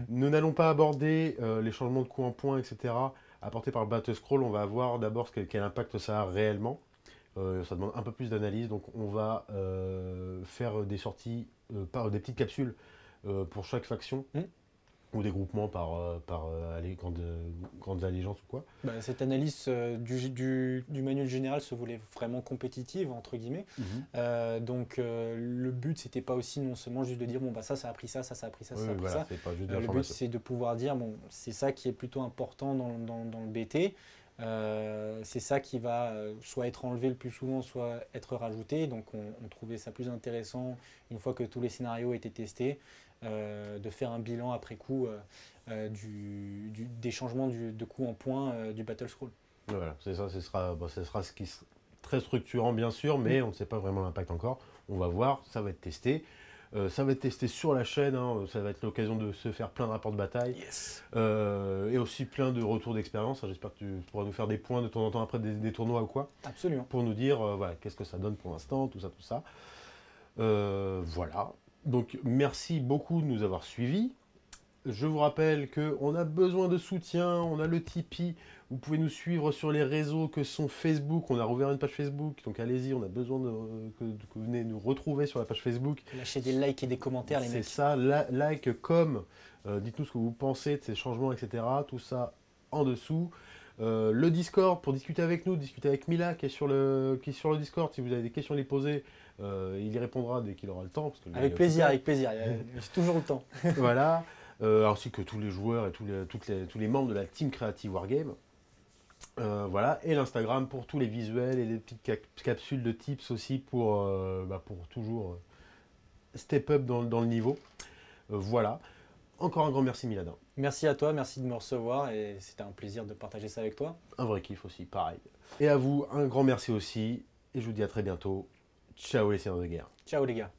Nous n'allons pas aborder euh, les changements de coups en points, et cetera apportés par le Battle Scroll, on va voir d'abord quel, quel impact ça a réellement, euh, ça demande un peu plus d'analyse, donc on va euh, faire des sorties, euh, par, des petites capsules euh, pour chaque faction. Mm. Ou des groupements par, euh, par euh, les grandes, grandes allégeances ou quoi. Bah, cette analyse euh, du, du, du manuel général se voulait vraiment compétitive, entre guillemets. Mm-hmm. euh, donc euh, le but, c'était pas aussi non seulement juste de dire bon bah ça, ça a pris ça, ça, ça a pris ça, oui, ça a pris voilà, ça. Pas juste euh, le but, c'est de pouvoir dire bon, c'est ça qui est plutôt important dans, dans, dans le B T. Euh, c'est ça qui va euh, soit être enlevé le plus souvent, soit être rajouté. Donc on, on trouvait ça plus intéressant, une fois que tous les scénarios étaient testés, Euh, de faire un bilan après coup euh, euh, du, du, des changements du, de coup en point euh, du Battle Scroll. Voilà, c'est ça, ce sera, bon, ce sera ce qui sera très structurant bien sûr, mais on ne sait pas vraiment l'impact encore. On va voir, ça va être testé. Euh, ça va être testé sur la chaîne, hein, ça va être l'occasion de se faire plein de rapports de bataille. Yes. Euh, et aussi plein de retours d'expérience. J'espère que tu pourras nous faire des points de temps en temps après des, des tournois ou quoi. Absolument. Pour nous dire euh, voilà, qu'est-ce que ça donne pour l'instant, tout ça, tout ça. Euh, voilà. Donc, merci beaucoup de nous avoir suivis. Je vous rappelle qu'on a besoin de soutien, on a le Tipeee. Vous pouvez nous suivre sur les réseaux que sont Facebook. On a rouvert une page Facebook, donc allez-y, on a besoin de, que, que vous venez nous retrouver sur la page Facebook. Lâchez des likes et des commentaires, les mecs. C'est ça, la, like, comme, euh, dites-nous ce que vous pensez de ces changements, et cetera. Tout ça en dessous. Euh, le Discord, pour discuter avec nous, discuter avec Mila qui est sur le, qui est sur le Discord. Si vous avez des questions à lui poser, Euh, il y répondra dès qu'il aura le temps. Parce que avec, plaisir, avec plaisir, avec plaisir. J'ai toujours le temps. Voilà. Euh, ainsi que tous les joueurs et tous les, toutes les, tous les membres de la team Creative Wargame. Euh, voilà. Et l'Instagram pour tous les visuels et les petites cap capsules de tips aussi pour, euh, bah pour toujours euh, step up dans, dans le niveau. Euh, voilà. Encore un grand merci Miladin. Merci à toi, merci de me recevoir et c'était un plaisir de partager ça avec toi. Un vrai kiff aussi, pareil. Et à vous, un grand merci aussi et je vous dis à très bientôt. Ciao les seigneurs de guerre. Ciao les gars.